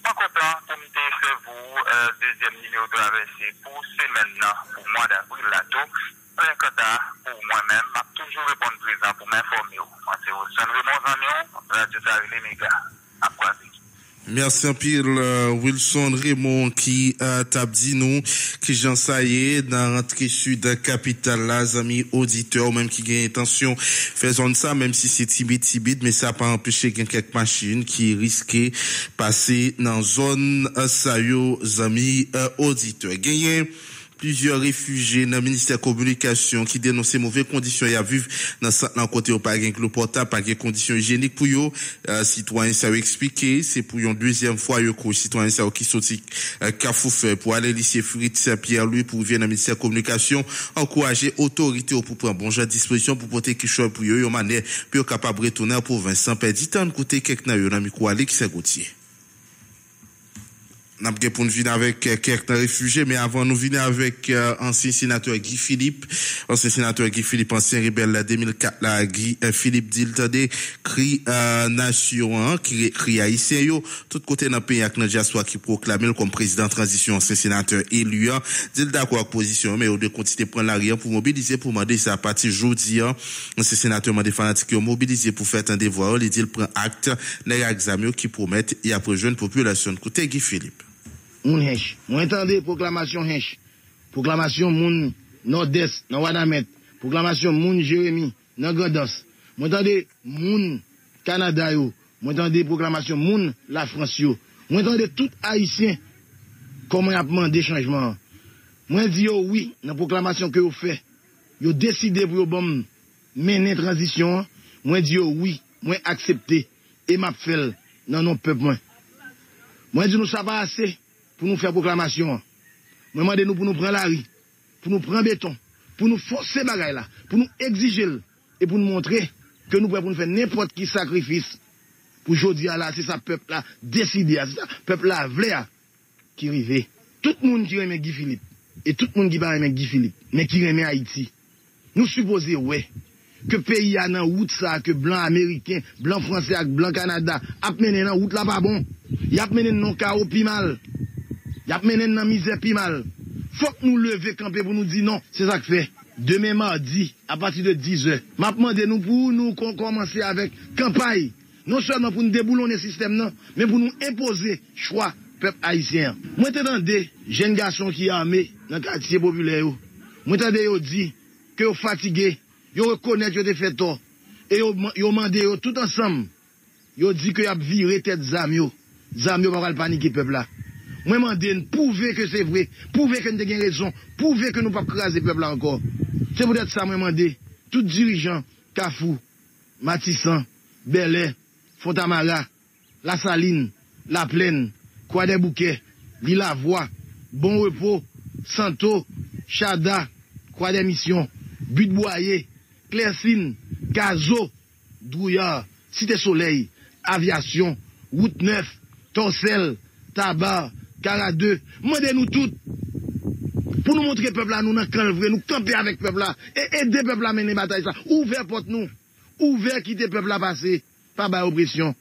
En comptant, pour me faire vous, deuxième numéro traversée pour semaine, pour mois d'avril, là tout, pour moi-même, je vais toujours répondre présent pour m'informer. C'est Wilson Raymond Zanion, Radio Sarile Méga, à croiser. Merci en pile, Wilson Raymond, qui t'a dit nous, qui j'en saillé dans l'entrée sud capitale, là, amis auditeurs, même qui gagne intention, faisons ça, même si c'est timide, mais ça n'a pas empêché quelques machines qui risquaient passer dans zone saillot, amis auditeurs. Gagné. Plusieurs réfugiés dans le ministère de la Communication qui dénonçaient mauvaises conditions et à vivre dans le côté où pas le portable, pas de conditions hygiéniques pour eux. Citoyens, ça a expliqué. C'est pour une deuxième fois, que citoyens, ça qui sorti, Kafoufe, pour aller lycée Furit Saint-Pierre-Louis pour venir dans le ministère de la Communication, encourager autorité pour prendre bon genre disposition pour porter quelque chose pour eux, une manière, pour être capable de retourner en province. Sans perdre du temps, côté quelqu'un, dans le micro-allé qui s'est goutier. Nous avons venir avec quelques réfugiés, mais avant nous venir avec ancien sénateur Guy Philippe, ancien rebelle là, 2004, là, Guy Philippe dit, tendez, cri nation, hein, cri haïtien, yo, tout côté dans le pays avec Nadjaswa qui proclamait comme président transition, ancien sénateur élu, dit d'accord avec position, mais au de continuer prendre l'arrière pour mobiliser, pour demander ça à partir jeudi, hein, ancien sénateur m'a des fanatiques qui ont mobilisé pour faire un devoir, il dit le prend acte, les examens qui promettent, et après jeune population, côté Guy Philippe. Moun hench. Moun entendez proclamation hench. Proclamation moun nord-est, nan Wanamet. Proclamation moun Jérémy, nan Gandos. Moun entendez moun Canada yo. Moun entendez proclamation moun la France yo. Moun entendez tout haïtien comment y a demandé changement. Moun dit yo oui, nan proclamation que yo fait. Yo décidé pour yo bon mener transition. Moun dit yo oui, moun accepté et m'a fait nan non peuple moun. Moun dit nous ça pas assez. Pour nous faire proclamation. Nous demandons nous pour nous prendre la rue, pour nous prendre béton, pour nous forcer bagaille là, pour nous exiger et pour nous montrer que nous pouvons faire n'importe qui sacrifice pour aujourd'hui là, c'est ça peuple là décidé, c'est ça peuple là vle qui rive. Tout le monde qui aime Guy Philippe et tout le monde qui pas aime Guy Philippe, mais qui aime Haïti. Nous supposons ouais que pays a dans route ça que blanc américain, blanc français avec blanc Canada a mené dans route là pas bon. Y a mené non chaos pi mal. Il a mené dans la misère plus mal. Faut que nous levions camper pour nous dire non, c'est ça que fait. Demain mardi, à partir de 10h, m'a demandé nous pour nous commencer avec campagne non seulement pour nous déboulonner le système, mais pour nous imposer choix peuple haïtien. Moi, j'entendais jeunes garçons qui sont armés dans le quartier populaire. Moi, j'entendais dire que vous fatiguez, vous reconnaissez que vous fait tort. Et vous demandez tout ensemble. Vous dites que vous avez viré tête Zamio. Zamio va pas le paniquer, peuple là. Moi, je demande, prouvez que c'est vrai, prouvez que nous avons raison, prouvez que nous ne pouvons pas craser le peuple là encore. C'est peut-être ça, moi, je demande. Tout dirigeant, Kafou, Matissan, Belay, Fontamara, La Saline, La Plaine, Croix des Bouquets, Villavoie, Bon Repos, Santo, Chada, Croix des Missions, Budboyer, Clercine, Gazo, Douillard, Cité Soleil, Aviation, Route 9, Torsel, Tabar, Cara 2, mandez-nous tous pour nous montrer peuple là, nous dans le vrai, nous camper avec peuple là et aider peuple là à mener bataille ça. Ouvert porte nous, ouvert quitter peuple là passer, pas par oppression.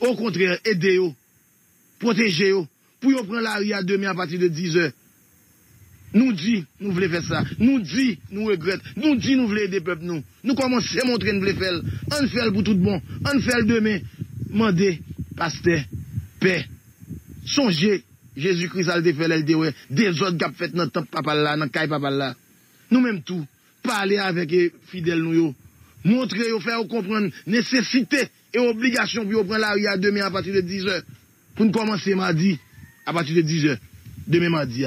Au contraire, aider eux, protéger eux, pour eux prendre la rue à demain à partir de 10h. Nous dit, nous voulons faire ça. Nous dit, nous regrettons. Nous dit, nous voulons aider peuple nous. Nous commençons à montrer nous voulons faire. On fait pour tout bon. On fait demain. Mandez, pasteur, paix. Songez, Jésus-Christ a fait l'LDOE. Des autres qui ont fait notre temps, papa là, notre caille, papa là. Nous-mêmes tout. Parler avec les fidèles nous. Montrer, faire comprendre nécessité et obligation pour prendre la rue à demain à partir de 10h. Pour nous commencer mardi, à partir de 10h. Demain mardi.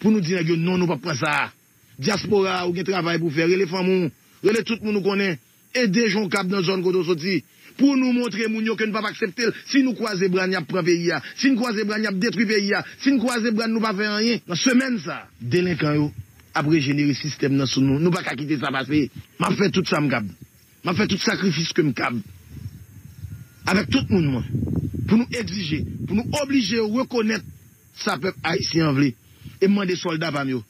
Pour nous dire que non, nous ne pouvons pas prendre ça. Diaspora, ou un travail pour faire, les femmes, les tout le monde nous connaît, aider les gens cap dans la zone qu'on sorti. Pour nous montrer que nous ne pouvons pas accepter. Si nous croisons bras, nous prenons pays. Si nous croisons bras, nous détruisons pays. Si nous croisons bras, nous ne pouvons pas faire rien. Dans la semaine, ça, délinquant, après générer le système dans nous, nous ne pouvons pas quitter ça passer. Je fais tout ça, je fais tout sacrifice que je fais. Avec tout le monde, pour nous exiger, pour nous obliger à reconnaître ça peuple haïtien en et demander des soldats parmi eux.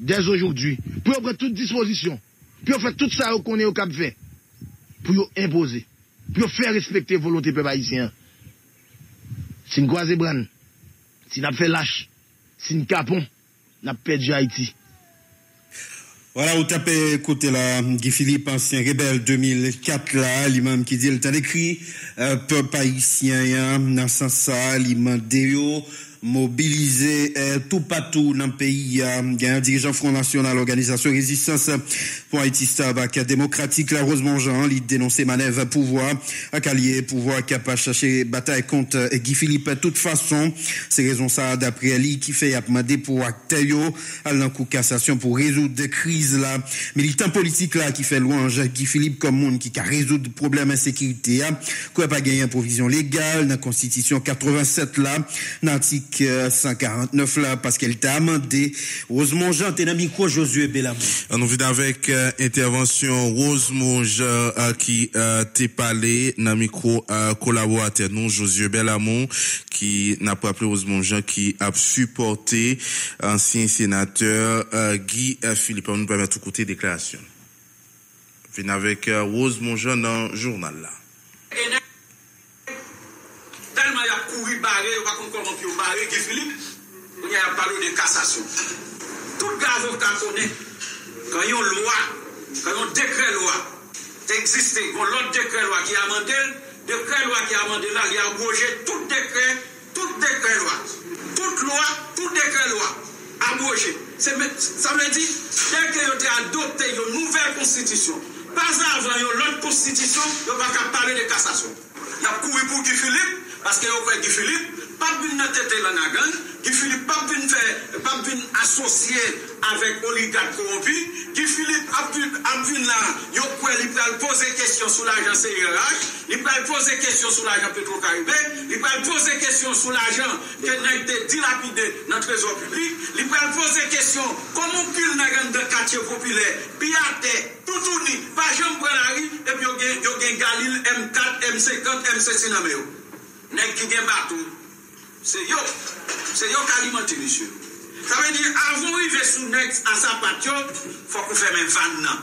Dès aujourd'hui, pour prendre toute disposition, pour faire tout ça qu'on est au cap fait, pour imposer, pour faire respecter la volonté du peuple haïtien. Si nous croisons bran, si nous faisons lâche, si nous capons, nous perdons Haïti. Voilà, vous tapez côté là, Guy Philippe, ancien rebelle 2004 là, l'imam qui dit, le temps d'écrit, peuple haïtien, dans ce sens-là, l'imam Déo, mobilisé tout partout dans le pays. Il y a un dirigeant Front National, organisation Résistance pour Haïti Stabak démocratique, la Rosemont Jean, il dénonçait manœuvre pouvoir, à Calier, pouvoir capable de chercher bataille contre Guy Philippe. De toute façon, c'est raison ça, d'après lui, qui fait demander pour Actelio, à l'encours cassation pour résoudre des crises là. Militant politique là, qui fait louange Guy Philippe comme monde qui a résoudre le problème d'insécurité, qui n'a pas gagné une provision légale, dans la Constitution 87 là, dans 149 là, parce qu'elle t'a amendé. Rosemont Jean, t'es dans le micro, Josué Bellamont. Nous venons avec intervention Rosemont Jean qui t'est parlé dans le micro collaborateur, nous, Josué Bellamont, qui n'a pas appelé Rosemont Jean, qui a supporté ancien sénateur Guy Philippe. On nous permet tout côté déclaration. Nous venons avec Rosemont Jean dans le journal là. Tellement il a couru barré, il n'y a pas comment il a barré Guy Philippe, il y a parlé de cassation. Tout l'avocat connaît, quand il y a une loi, quand il y a un décret-loi, qui existe, quand l'autre décret-loi qui a amendé, le décret-loi qui a amendé là, il a abrogé tout décret-loi. Toute loi, tout décret-loi, abrogé. Ça veut dire, dès que vous avez adopté une nouvelle constitution, pas avant l'autre constitution, vous n'avez pas parler de cassation. Il a couru pour Guy Philippe. Parce que vous voyez Guy Philippe, pas de tête dans la gang, Guy Philippe pas de associé avec oligarque corrompu, Guy Philippe a vu là, il va poser question sur l'argent CRH, il va poser question sur l'argent Petro-Caribé, il va poser question sur l'argent qui a été dilapidé dans le trésor public, il va poser question comment qu'il n'a gagné dans le quartier populaire, piraté, tout tourné, pas jamais prendre la rue, et puis il y a Galil, M4, M50, M16 Nameo. Nèg qui gen bateau, c'est yo qui alimente monsieur. Ça veut dire, avant d'arriver sous nèg à sa patio, il faut qu'on fasse un van.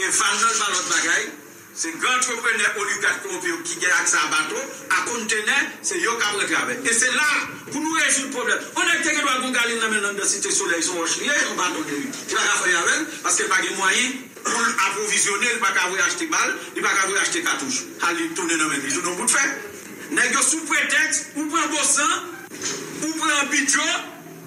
Et van nan dans l'autre bagaille, c'est grand entrepreneur oligarque corrompu qui gagne accès à bateau, à conteneur, c'est yo qui rentre avec. Et c'est là pour nous résoudre le problème. On a quelqu'un qui doit gongaler dans la cité soleil, son rochelier, on va donner lui. Il va faire avec parce qu'il n'a pas de moyens Moun approvisionné, il ne peut pas avoir acheté balle, il ne peut pas avoir acheté cartouche. Allez, tourner dans le même, tourner bout de fer. N'est-ce sous prétexte, ou prend bossan, ou prend bidjo,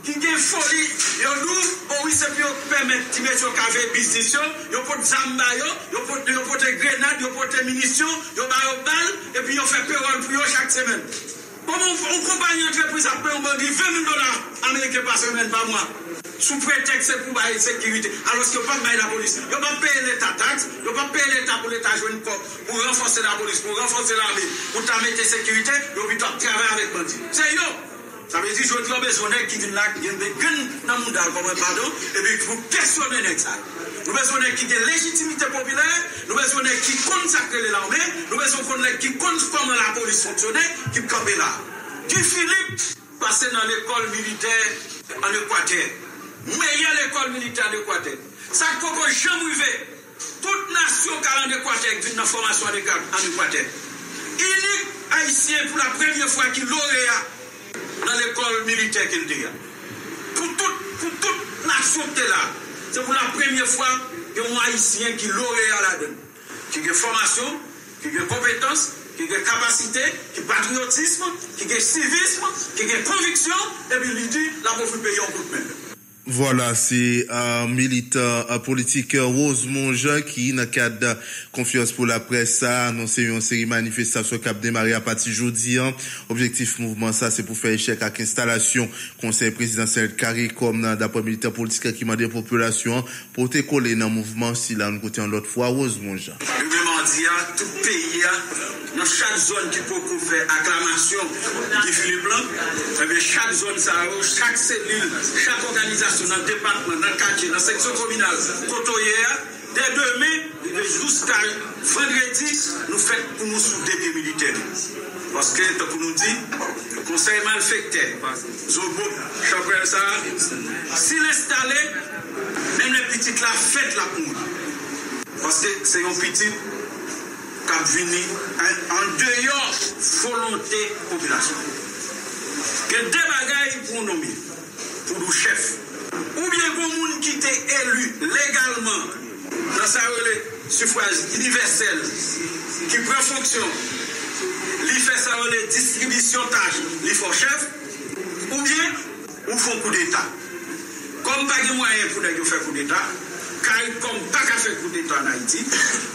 qui est folie, et nous, on réceptionne, on permet de mettre sur le café business, on porte zambayo, on porte grenade, on porte munitions, on bat balle, et puis on fait payroll pour eux chaque semaine. Comment on compagnie entreprise après on bandit $20,000 américains par semaine par mois? Sous prétexte c'est pour la sécurité. Alors si on ne paye pas la police, on ne va pas payer l'État taxe, on ne va pas payer l'État pour l'État jouer une porte, pour renforcer la police, pour renforcer l'armée, pour mettre la sécurité, on va travailler avec les bandits. C'est yo. Ça veut dire que je suis besoin qui viennent là, qui viennent dans le monde, pardon, et puis pour questionner ça. Nous besoin qui ont légitimité populaire, nous besoin qui consacrent l'armée, nous besoin qui connaissent comment la police fonctionne, qui campent là. Du Philippe, passé dans l'école militaire en Équateur. Meilleure école militaire en Équateur. Ça coco jamais arrivé. Toute nation qui a en Équateur vient dans la formation en Équateur. Unique haïtien pour la première fois qui lauréat dans l'école militaire qu'il dit. Pour toute nation qui est là. C'est pour la première fois qu'il y a un haïtien qui lauréat là-dedans. Qui a une formation, qui a une compétence, qui a une capacité, qui a un patriotisme, qui a un civisme, qui a une conviction, et puis il dit la pauvre pays en coûte même. Voilà, c'est un militant politique Rosemont Jean qui, dans le cadre de confiance pour la presse, a annoncé une série de manifestations qui a démarré à partir d'aujourd'hui. Objectif mouvement, ça, c'est pour faire échec à l'installation conseil présidentiel carré comme d'après militant politique qui m'a dit population pour te coller dans le mouvement si là, nous côté en l'autre fois, Rosemont Jean. Tout pays, dans chaque zone qui peut couvrir acclamation du Philippe Blanc, et bien chaque zone, chaque cellule, chaque organisation, dans le département, dans le quartier, dans la section communale, Cotoyer, dès demain, jusqu'à vendredi, nous faisons pour nous sous début militaire. Parce que, comme nous dit, le conseil malfecté, Zobo, Chabrel ça, s'il est installé, même les petites là, faites la pour nous. Parce que c'est un petit. Vini en dehors volonté population. Que des bagailles pour nommer, pour nos chefs, ou bien pour les gens qui étaient élus légalement dans sa suffrage universel, qui prend fonction, lui fait sa distribution tâche, lui fait chef, ou bien ou font coup d'État. Comme pas de moyens pour nous faire coup d'État, comme pas qu'à faire coup d'État en Haïti,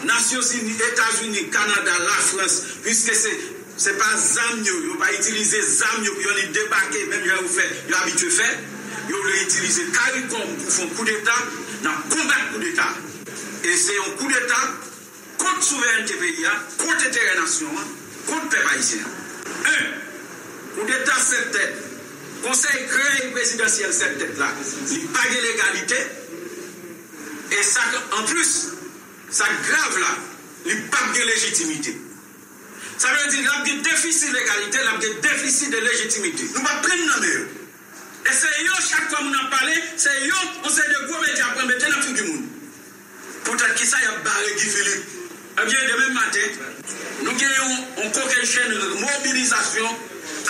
Nations Unies, États-Unis, Canada, la France, puisque c'est pas Zamio, ils n'ont pas utilisé Zamio, ils ont débarqué, même ils ont habitué faire, ils ont utilisé CARICOM pour faire coup d'État, dans le combat coup d'État. Et c'est un coup d'État contre souveraineté pays, contre intérêt national, contre peuple haïtien. Un, coup d'État cette tête, conseil créé présidentiel cette tête-là, il pas de l'égalité. Et ça, en plus, ça grave là, il n'y a pas de légitimité. Ça veut dire qu'il y a un déficit de légalité, il y a un déficit de légitimité. Nous ne prenons pas de mieux. Et c'est eux, chaque fois qu'on a parlé, c'est eux, on s'est de gros métiers après mettre dans tout le monde. Peut-être que ça, il y a barré Guy Philippe. Eh bien, demain matin, nous avons une chaîne de mobilisation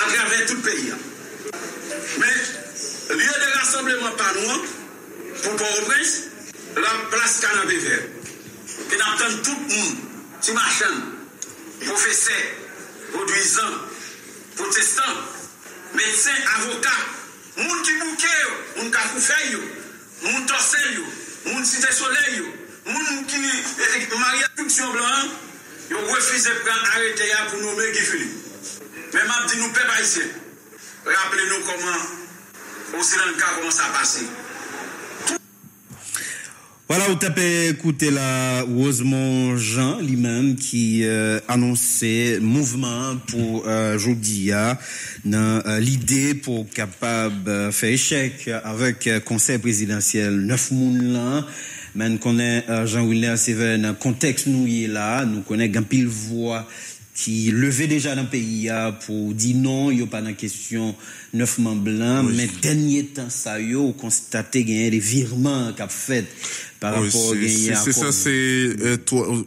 à travers tout le pays. Mais, lieu de rassemblement par nous, pour Port-au-Prince, la place canapé vert. Et d'entendre tout le monde, tout machin, professeur, produisant, protestant, médecin, avocat, monde qui bouquet, monde qui a coupé, monde torsel, monde cité soleil, monde qui marie à fonction blanc, ils ont refusé de prendre arrêté pour nommer Guy Philippe. Mais m'a dit nous, peuple haïtien, rappelez-nous comment, au Sri Lanka, comment ça a passé. Voilà, vous tapez écouter la Rosemont Jean lui-même qui annonçait mouvement pour Jodia dans l'idée pour capable faire échec avec conseil présidentiel 9 moun là. Mais connaît Jean-William Sévère dans contexte nous y est là, nous connaît gampil voix qui levait déjà dans le pays pour dire non, il n'y a pas de question 9 membres blancs, oui. Mais dernier temps, ça y est, on constate qu'il y a des virements qui ont fait par rapport à ça, c'est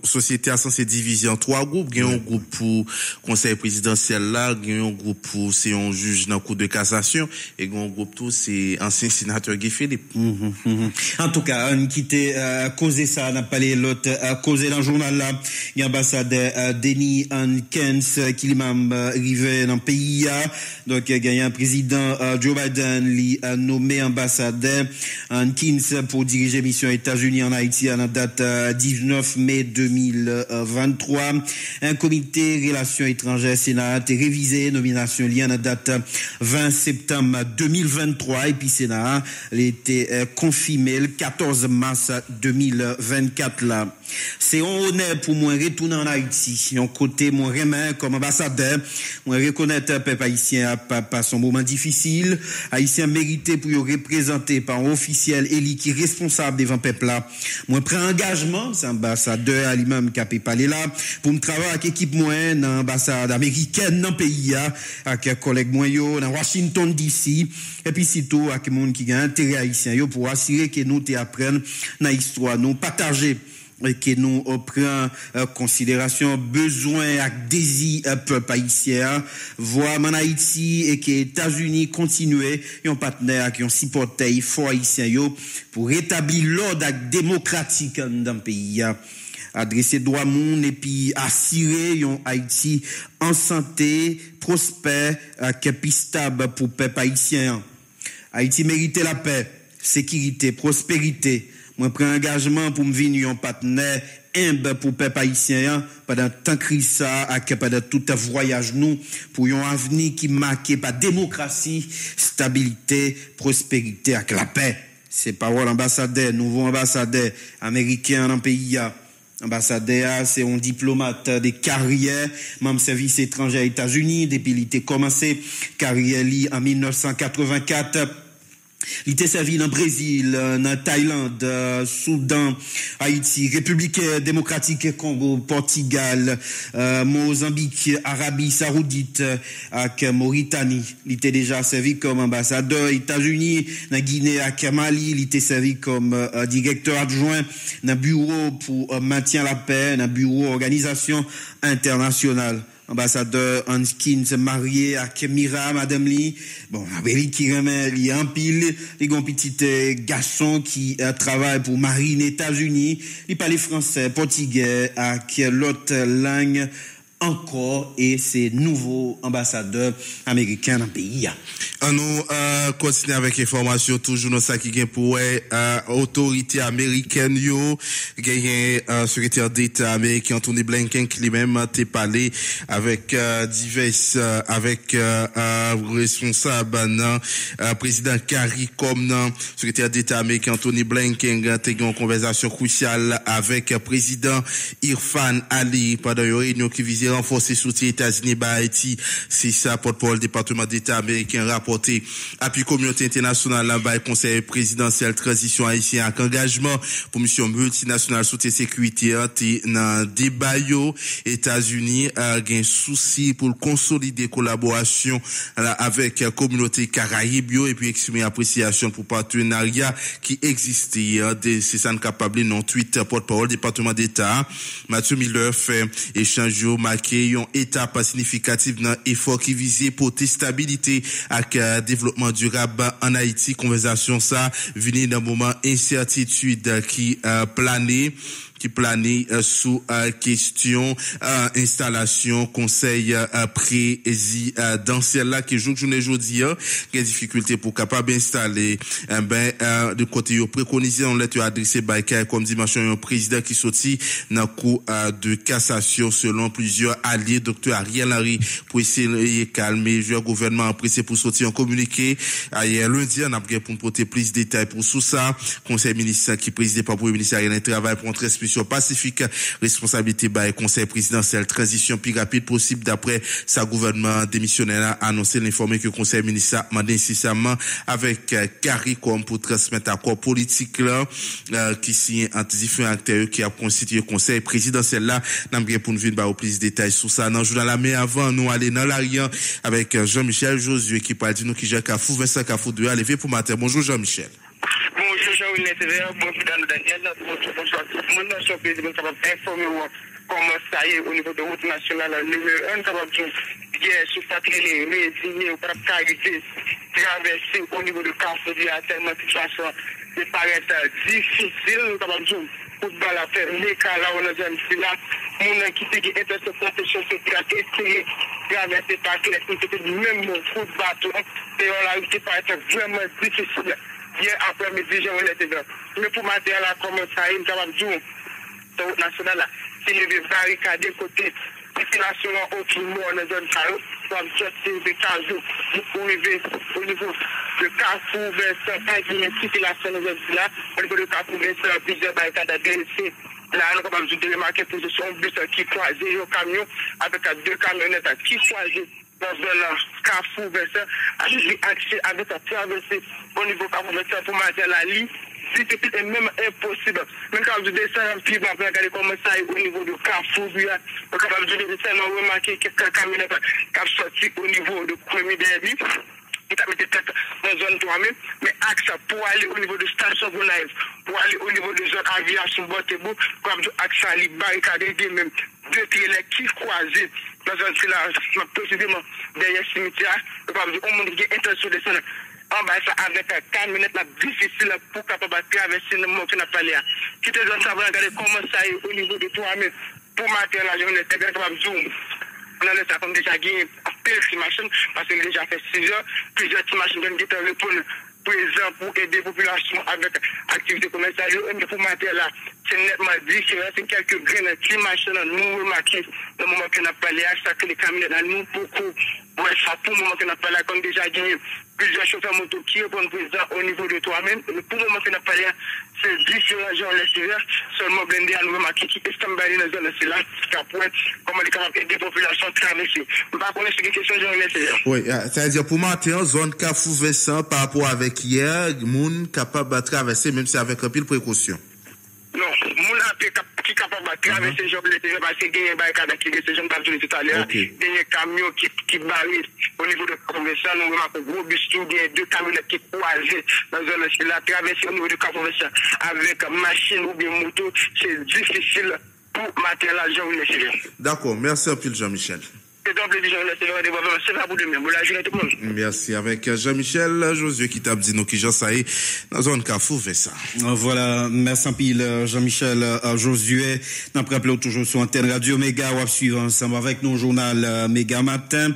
société à sens divisée en trois groupes. Il y a un groupe pour conseil présidentiel là, il y a un groupe pour c'est un juge dans cour de cassation et un groupe tout c'est ancien sénateur Guy Philippe. En tout cas, on quittait causer ça, on a parlé l'autre causer dans le journal là, il y a ambassadeur Denis Hankins qui lui-même arrivé dans le pays. Donc il y a un président Joe Biden lui a nommé ambassadeur Hankins pour diriger mission États-Unis en Haïti à la date 19 mai 2023. Un comité relations étrangères Sénat a révisé nomination liée à la date 20 septembre 2023 et puis Sénat a été confirmé le 14 mars 2024 là. C'est un honneur pour moi retourner en Haïti. En côté mon remet comme ambassadeur, moi reconnaître peuple haïtien par son moment difficile, haïtien mérité pour y représenter par un officiel élu qui est responsable devant peuple là. Moi prends engagement, c'est ambassadeur à lui-même qui a parlé là pour me travailler avec équipe moi dans ambassade américaine dans pays avec collègue moi yo dans Washington DC et puis surtout avec monde qui a intérêt haïtien yo pour assurer que nous t'apprenne dans histoire nous partager que nous prenons en considération besoin et désir peuple haïtien voir en Haïti et que États-Unis continuent un partenaire qui ont supporté fort haïtien yo pour rétablir l'ordre démocratique dans le pays. Adresser droit monde et puis assurer un Haïti en santé, prospère, capable stable pour peuple haïtien. Haïti mérite la paix, sécurité, prospérité. Moi prends engagement pour me venir un partenaire humble pour peuple haïtien pendant tant crise ça et pendant tout un voyage nous pour un avenir qui marqué par démocratie, stabilité, prospérité avec la paix. C'est parole ambassadeur, nouveau ambassadeur américain dans le pays. Ambassadeur, c'est un diplomate de carrière, même service étranger aux États-Unis depuis qu'il était commencé carrière en 1984. Il était servi dans le Brésil, dans Thaïlande, Soudan, Haïti, République démocratique Congo, Portugal, Mozambique, Arabie Saoudite, avec Mauritanie. Il était déjà servi comme ambassadeur aux États-Unis, dans Guinée, à Mali. Il était servi comme directeur adjoint dans bureau pour maintien la paix, dans bureau organisation internationale. Ambassadeur Hankins marié à Kemira, madame Lee. Bon, Abeli qui remet, il y a un pile. Il y a un petit garçon qui travaille pour Marine États-Unis. Il parle français, portugais, avec l'autre langue encore. Et c'est nouveau ambassadeur américain dans le pays. Nous continuons avec l'information toujours dans ça qui vient pour autorité américaine yo gagne secrétaire d'État américain Anthony Blinken qui lui-même a parlé avec responsable dans président CARICOM nan secrétaire d'État américain Anthony Blinken a eu une conversation cruciale avec président Irfan Ali pendant une réunion qui visait renforcer soutien États-Unis à Haïti. C'est ça porte-parole département d'État américain rapport appui communauté internationale là-bas conseil présidentiel transition haïtien avec engagement pour mission multinationale soutien sécurité dans débat yo États-Unis gain souci pour consolider collaboration avec communauté caraïbe yo et puis exprimer appréciation pour partenariat qui existe c'est ça capable non tweet porte-parole département d'État Mathieu Miller fait échange yo marqué une étape significative dans effort qui visait pour stabilité avec développement durable en Haïti. Conversation ça venir d'un moment incertitude qui planait sous question installation conseil présidentiel là qui jour journée aujourd'hui des difficultés pour capable installer de côté préconisé dans lettre adressée par comme dimanche un président qui sorti dans cours de cassation selon plusieurs alliés docteur Ariel Henry pour essayer calmer le gouvernement pressé pour sortir un communiqué hier lundi on a pour porter plus de détails pour sous ça conseil ministre qui présidé par premier ministre Ariel Henry travail pour entrer Pacifique, responsabilité par le conseil présidentiel, transition plus rapide possible d'après sa gouvernement démissionnaire a annoncé l'informé que le conseil ministre a demandé incessamment avec CARICOM pour transmettre accord politique là, qui signe entre différents acteurs qui a constitué le conseil présidentiel là. Nous avons pour nous venir plus de détails sur ça dans le journal, mais avant, nous allons dans l'arrière avec Jean-Michel Josué qui parle de nous qui j'ai Kafou, Vincent Kafou, de lever pour matin. Bonjour Jean-Michel. Bonjour. Comment ça y est au niveau de route nationale numéro 1 capable hier sur Patrélé, résigné au cap Carité, traversé au niveau de Carrefour, il y a tellement de situations qui paraissent difficiles capable de football à faire les cas là on a jeune fille là mon qui était interceptation sur Carité, traversé par les c'était même foot bateau et on a été paraît vraiment difficile hier après-midi j'ai on était là mais pour matin là comment ça y est capable de route nationale là il y a barricades côté population autour de moi dans zone Carreau pour sortir de Carreau pour arriver au niveau de Carrefour vers Saint-Paul qui est circulation dans zone là au niveau de Carrefour vers plusieurs barricades à DLC là on va vous démarquer position bus qui croisé au camion avec deux camionnettes qui croisé dans zone Carrefour vers à l'accès avec la traversée au niveau Carrefour pour marcher la ligne. C'était même impossible. Même quand je descends en pied, on peut regarder comment ça est au niveau du Carrefour. On peut remarquer quelques camionnettes qui sont sorties au niveau du premier derby. Ils ont mis tête dans zone 3 même. Mais axe pour aller au niveau de station Gonaïve, pour aller au niveau de zone aviation Bottebou, comme axe à les barricades même. Deux pieds qui croisés dans zone là, précisément derrière le cimetière, on montre qu'il y a intention de descendre. On va faire avec 4 minutes difficile pour traverser le monde qui n'a pas l'air. Qui te donne savoir regarder comment ça est au niveau de 3 minutes pour mater la journée, c'est bien comme Zoom. On a laissé comme déjà gagné à plusieurs machines parce qu'il a déjà fait 6 heures, plusieurs machines de guitare le pôle présent pour aider la population avec activité commerciale. Mais pour mater là, c'est nettement différent. C'est quelques graines qui marchent dans nous remarquer le moment qui n'a pas l'air, ça que les camionnettes dans nous beaucoup. Ouais, ça pour le moment qu'on n'a pas là, comme déjà gagné, plusieurs chauffeurs moto qui répondent présent au niveau de toi-même. Pour le moment qu'on n'a pas là, c'est différent, genre les suiveurs, seulement blindé à nous remarquer qui est tombé dans la zone là, jusqu'à point, comment les capables aider la population traversée. On va connaître cette question, genre les suiveurs. Oui, c'est-à-dire pour monter en zone Carrefour Vincent par rapport avec hier, les gens capable de traverser, même si avec un pile précaution. Non, mon appel qui est capable de traverser, je vais gagner barricade qui est jeune partout tout à l'heure. Des camions qui barrent au niveau de Convention, nous remarquons gros bus qui gagne deux camionnettes qui croisent dans la zone là, traverser au niveau de Convention avec machine ou bien moto, c'est difficile pour mater la journée. D'accord, merci un peu Jean-Michel. Merci. Avec Jean-Michel Josué qui t'a dit nous qui j'en sais dans zone Carrefour fait ça. Voilà, merci en pile Jean-Michel Josué. Nous rappelons toujours sur antenne Radio Méga ou à suivre ensemble avec nous journal Méga matin.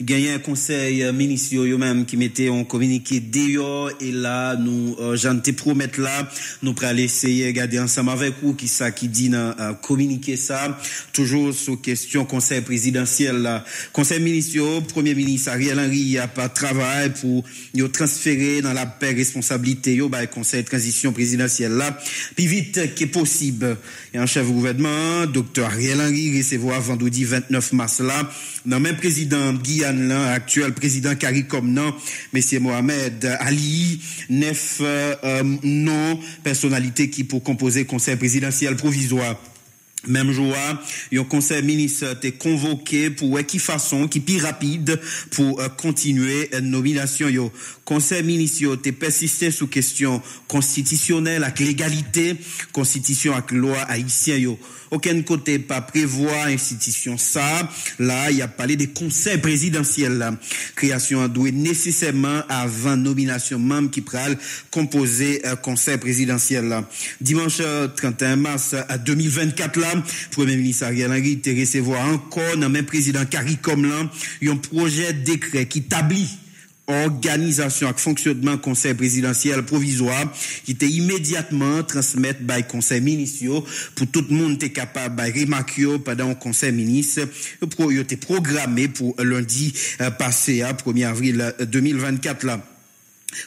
Gagné un conseil ministériel eux-mêmes qui mettait en communiqué dehors et là nous j'en te promettre là nous pour essayer garder ensemble avec vous qui ça qui dit dans communiqué ça toujours sur question conseil présidentiel. Conseil ministériel, Premier ministre Ariel Henry a pas travail pour transférer dans la paix responsabilité par le Conseil de transition présidentielle là, plus vite que possible. Et en chef du gouvernement, Dr Ariel Henry recevra vendredi 29 mars là, dans même président Guyane là, actuel président CARICOM non, Monsieur Mohamed Ali, 9 non personnalités qui pour composer Conseil présidentiel provisoire. Même jour, un conseil ministre était convoqué pour qui façon, qui plus rapide pour continuer nomination. Yo conseil ministre était persisté sous question constitutionnelle avec légalité, constitution avec loi haïtienne. Yo aucun côté pas prévoit institution ça. Là, il a parlé des conseils présidentiels. Création doit nécessairement avant nomination membre qui pral composer conseil présidentiel. Dimanche 31 mars 2024 là. Premier ministre Ariel Henry te recevoir encore dans même président CARICOM là, un projet de décret qui établit organisation et fonctionnement conseil présidentiel provisoire qui était immédiatement transmettre par conseil ministériel pour tout le monde était capable de remarquer pendant le conseil ministre il était programmé pour lundi passé 1er avril 2024 là.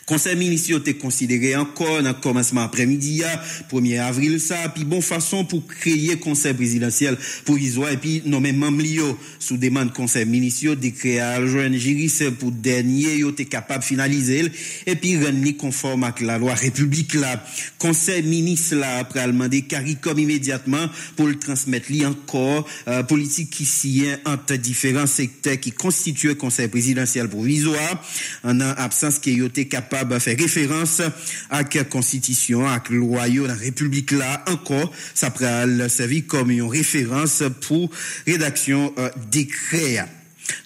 Conseil ministériel est considéré encore dans commencement après-midi, 1er avril, ça, puis bonne façon pour créer conseil présidentiel provisoire, et puis nommer membre Lio, sous demande conseil ministériel, décret à joindre Jiris pour dernier, il était capable de finaliser, et puis rendre conforme avec la loi République là. Conseil ministre là, après le mandat CARICOM immédiatement, pour le transmettre li encore, politique qui sien entre différents secteurs qui constituent conseil présidentiel provisoire, en absence qui était capable de faire référence à la constitution, à la loi de la République là encore, ça pourrait servir comme une référence pour rédaction décret.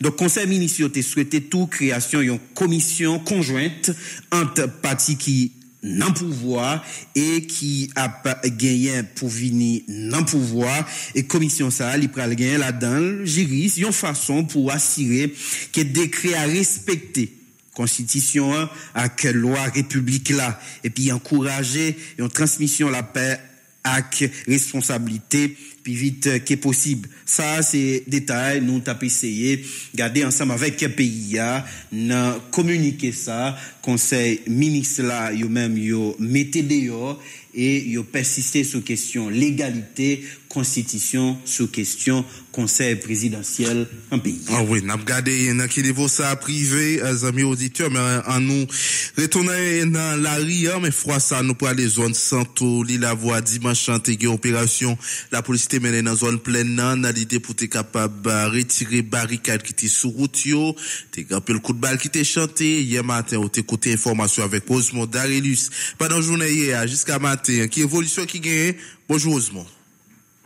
Donc, conseil ministériel souhaitait toute création d'une commission conjointe entre parties qui non pouvoir et qui a gagné pour venir non pouvoir et commission ça il pral gagner là-dedans juriste une façon pour assurer que décret à respecter constitution à quelle loi république là et puis encourager une transmission la paix avec responsabilité puis vite que possible. Ça, c'est détail, nous t'as essayé, garder ensemble avec le pays, n'a communiqué ça, conseil ministre là, yo même, yo mettez dehors, et yo persistez sur question légalité, constitution, sur question conseil présidentiel en pays. Ah oui, n'a regardé, n'a qui niveau ça privé, amis auditeurs, mais en nous, retourner dans la ria, mais froid ça, nous pour aller zone Santo, l'île à voix, dimanche, antégué opération, la police mené dans zone pleine dans l'idée pour être capable de retirer barricade qui était sur route yo t'es grimpé le coup de balle qui était chanté hier matin on t'écoutait information avec Osmo Darelus pendant journée hier jusqu'à matin qui évolution qui gagne. Bonjour Osmo.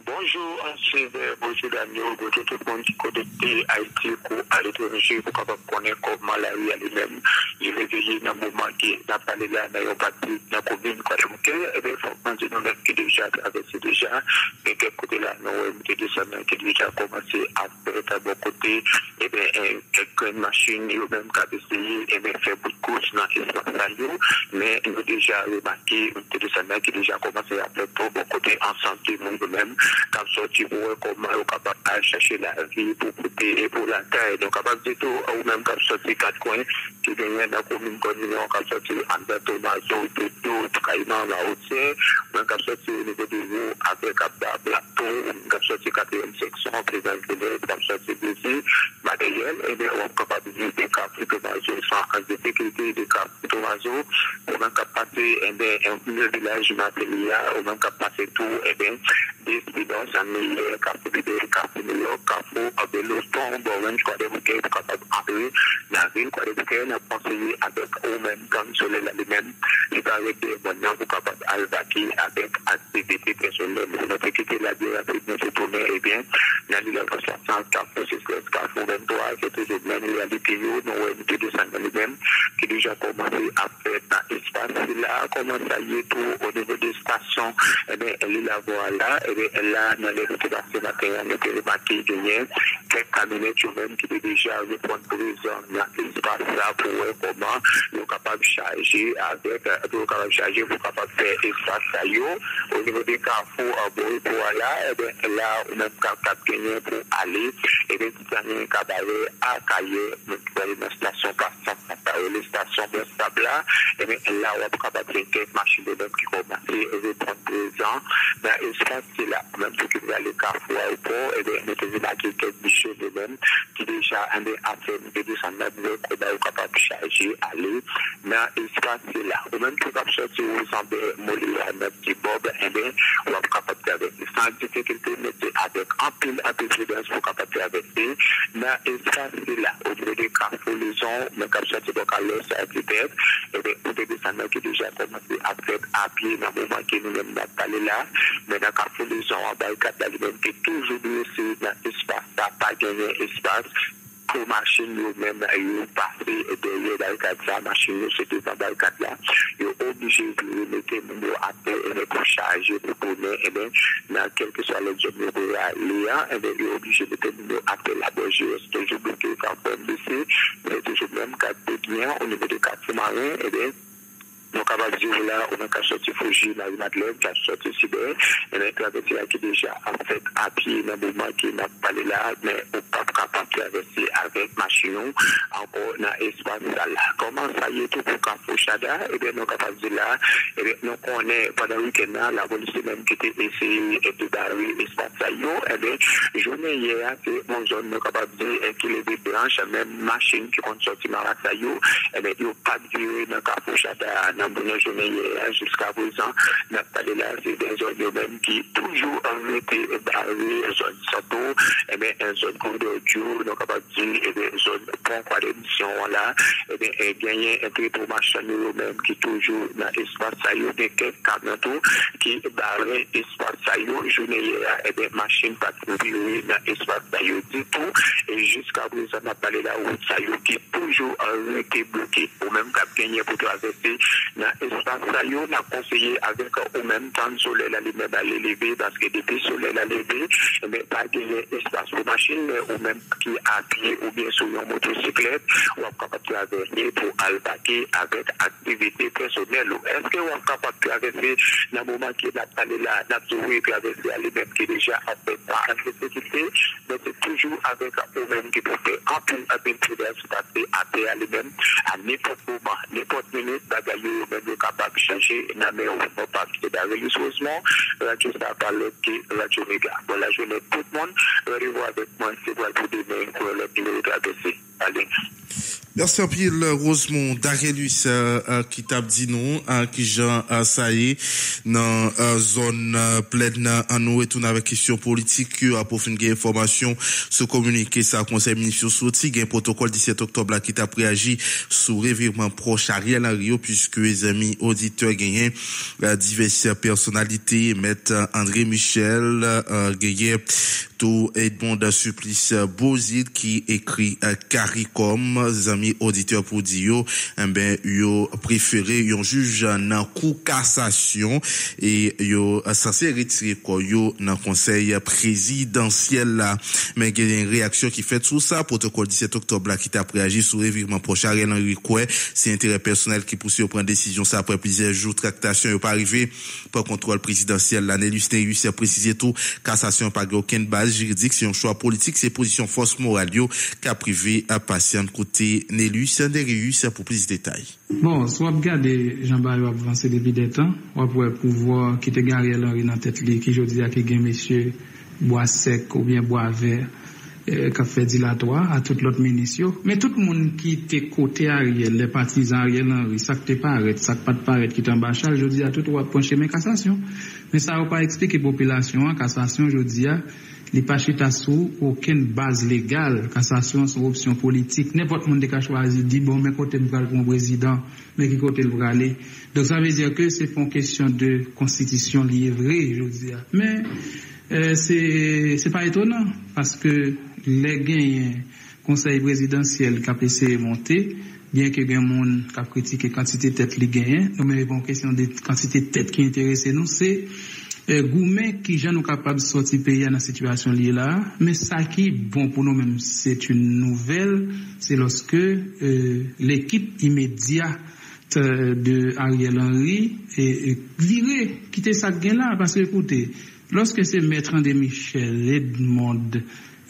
Bonjour Anselme, bonjour Daniel, bonjour tout le monde qui connecté à Haïti à l'étranger pour qu'on connaître comment la rue elle-même. Je vais veiller dans le moment qui n'a pas les là, dans la commune, quoi. Et bien, forcément, c'est nous-mêmes qui déjà traversé déjà. Et quel côté là, nous avons des semaines qui déjà commencé à faire à bon côté. Et bien, quelques machines, nous-mêmes qui avons essayé, et bien, faire beaucoup de courses dans l'espace là. Mais nous avons déjà remarqué des semaines qui déjà commencé à faire pour bon côté en santé, nous-mêmes. Quand sorti pour comment on est capable de chercher la vie pour couper et pour la taille. Donc, capable de tout, ou même quand sorti quatre coins, qui viennent dans la commune, quand sorti en détonation, tout, traînant la hauteur, même quand sorti au niveau de vous, avec un plateau, quand sorti quatrième section, présent de quand sorti d'ici, matériel, et bien, on est capable de des cas de tomazo, sans de sécurité, des cas de tomazo, on est capable de un village matériel, on est capable de tout, et bien, des dans un milieu, cap de l'automne, orange, quoi de bouquet, capable d'appeler la ville, quoi de bouquet, n'a pas essayé avec eux-mêmes, comme sur les mêmes, qui va avec des bonheurs, vous capable d'albaquer avec activité personnelle. Notre équipe, la durée, nous tournons, et bien, la ville, la 60, 46, 83, c'est toujours même, il y a des tuyaux, nous, on est de 50 même, qui déjà commencé à faire dans l'espace, là, comment ça y est, tout au niveau des stations, et bien, elle est la voie là, et bien, là, dans les récupérations matérielles, nous avons remarqué qu'il y a quelques camionnettes humaines qui ont déjà répondu pour les hommes dans l'espace là pour voir comment nous sommes capables de charger avec, nous sommes capables de charger pour capables de faire espace à au niveau des carrefours, pour là, et bien là, on a capable de gagner pour aller, et bien tout ça, nous sommes capables d'accueillir, nous sommes allés dans la station Castan, les stations de stable là, et bien là, on est capable de faire des machines de même qui commencent à répondre pour les hommes dans l'espace là. Même si vous allez carrefour au port, et bien, nous avons marqué quelques bouchées de même qui déjà un des affaires de 200 mètres, nous sommes capables de charger, aller, mais l'espace c'est là. Ou même tout comme ça, si vous semblez mollir à notre petit bob, et bien, on va capable de avec sans difficulté, mais avec un pile à présidence pour capable de avec lui, mais l'espace c'est là. Au niveau des carrefours, les gens, mais comme ça, c'est donc à l'os, à l'hôpital, et bien, nous avons 200 mètres qui déjà commencé à faire à pied dans le moment qui nous n'aime pas parler là, mais dans le carrefour, les gens en barricade d'aliments qui toujours laissé dans l'espace, pas gagné espace. Pour machine, nous-mêmes, ils ont passé derrière la barricade, la machine, c'était dans la barricade là. Ils sont obligés de mettre les mots à terre et de charger pour tourner, et bien, dans quel que soit l'objet de l'élément, et bien, ils sont obligés de mettre les mots à terre là. C'est toujours bloqué quand on blessé, mais toujours même quand on bien au niveau des quartiers marins, et bien, nous sommes capables de dire là, on a sorti Fuji, Marie-Madeleine, qui a sorti Sibé, et bien, traversé là qui déjà en fait à pied, dans le mouvement qui n'a pas les là, mais on n'est pas capable de traverser avec machine, encore dans l'espace là. Comment ça y est tout pour Campo Chada? Et bien, nous sommes capables de dire là, et bien, nous connaissons pendant le week-end, la police même qui était essayée de barrer l'espace là, et bien, journée hier, c'est mon zone, nous sommes capables de dire qu'il est des branches, même machine qui ont sorti dans la saillot, et bien, ils n'ont pas duré dans Campo Chada. Dans journée jusqu'à présent, n'a pas de là, c'est des zones même qui toujours ont été barrées, zones sato, et bien, une zone cours de jour, donc on va dire, et bien, une zone rapport à l'émission là, et bien il y a un peu de machin même qui toujours dans l'espace ça y est quelques camions qui barrent l'espace ça y est journée et bien machine pas plus dans l'espace ça y est du tout et jusqu'à présent on a parlé la route ça y est qui toujours a été bloquée ou même cap gagné pour traverser dans l'espace ça y est on a conseillé avec au même temps le soleil allait même aller lever parce que depuis le soleil allait lever mais pas gagner espace pour machine ou même qui à pied ou bien sur une motocyclette ou à traverser pour alpaquer avec activité personnelle. Est-ce que on capable de traverser dans le moment qui est allé là, d'aller traverser à lui-même qui déjà a fait pas la sécurité, mais c'est toujours avec un même qui peut faire un peu de traverser à lui-même à n'importe moment, n'importe minute, bagaille même capable de changer, mais on ne peut pas passer dans les ressources. Radio ça parle qui Radio Mega. Voilà, je mets tout le monde, rendez-vous avec moi, c'est pour demain pour le pilote traverser. Allez. Merci en pile, Rosemont, Darelus, qui t'a dit non, qui Jean Saïe, dans zone pleine, en nous retourne avec question politique, pour faire une information, se communiquer ça au conseil municipal sorti, un protocole 17 octobre, là, qui t'a réagi sous revirement proche Ariel Henry, puisque les amis auditeurs gagnent, diverses personnalités, maître André Michel, gagnent, tout Edmond Supplice Bozid, qui écrit, CARICOM, amis auditeurs pour dire, ben, yo préféré, yo juge nan kou cassation, et yo censé retirer quoi, yo nan conseil présidentiel là. Mais il y a une réaction qui fait sur ça, protocole 17 octobre là, qui t'a réagi sur revirement proche Ariel Henry quoi, c'est intérêt personnel qui pousse yo prendre décision ça après plusieurs jours tractation, yo pas arrivé, par contrôle présidentiel là. Nélustin Yus a précisé tout, cassation pas aucune base juridique, c'est un choix politique, c'est position force morale, yo, qu'a privé à patient côté Nélus, Andérius, pour plus de détails. Bon, si on regarde Jean-Barreau avancer depuis des temps, on pourrait pouvoir quitter Ariel Henry dans la tête, qui je dis à qui gagne monsieur bois sec ou bien bois vert, qui fait dilatoire à tout l'autre ministre. Mais tout le monde qui était côté Ariel, les partisans Ariel Henry, ça qui paraît, ça qui pas de paraître, qui est en bas je dis à tout le monde, pencher mes cassations. Mais ça ne va pas expliquer population, en cassation, je dis à. Les pachita sous aucune base légale, cassation sans option politique. N'importe monde qui a choisi dit bon, mais côté le pour président, mais qui côté le aller. Donc ça veut dire que c'est une question de constitution liée vraie, je veux dire. Mais c'est pas étonnant parce que les gains conseil présidentiel KPC est monté. Bien que bien monde qui a critiqué quantité de tête les gains, nous mais bon question de quantité de tête qui intéresse nous c'est gourmet qui j'en nous capable de sortir pays dans la situation liée là, mais ça qui bon pour nous même c'est une nouvelle, c'est lorsque l'équipe immédiate de Ariel Henry est virée, quitter ça gain là parce que écoutez, lorsque c'est maître André Michel Edmond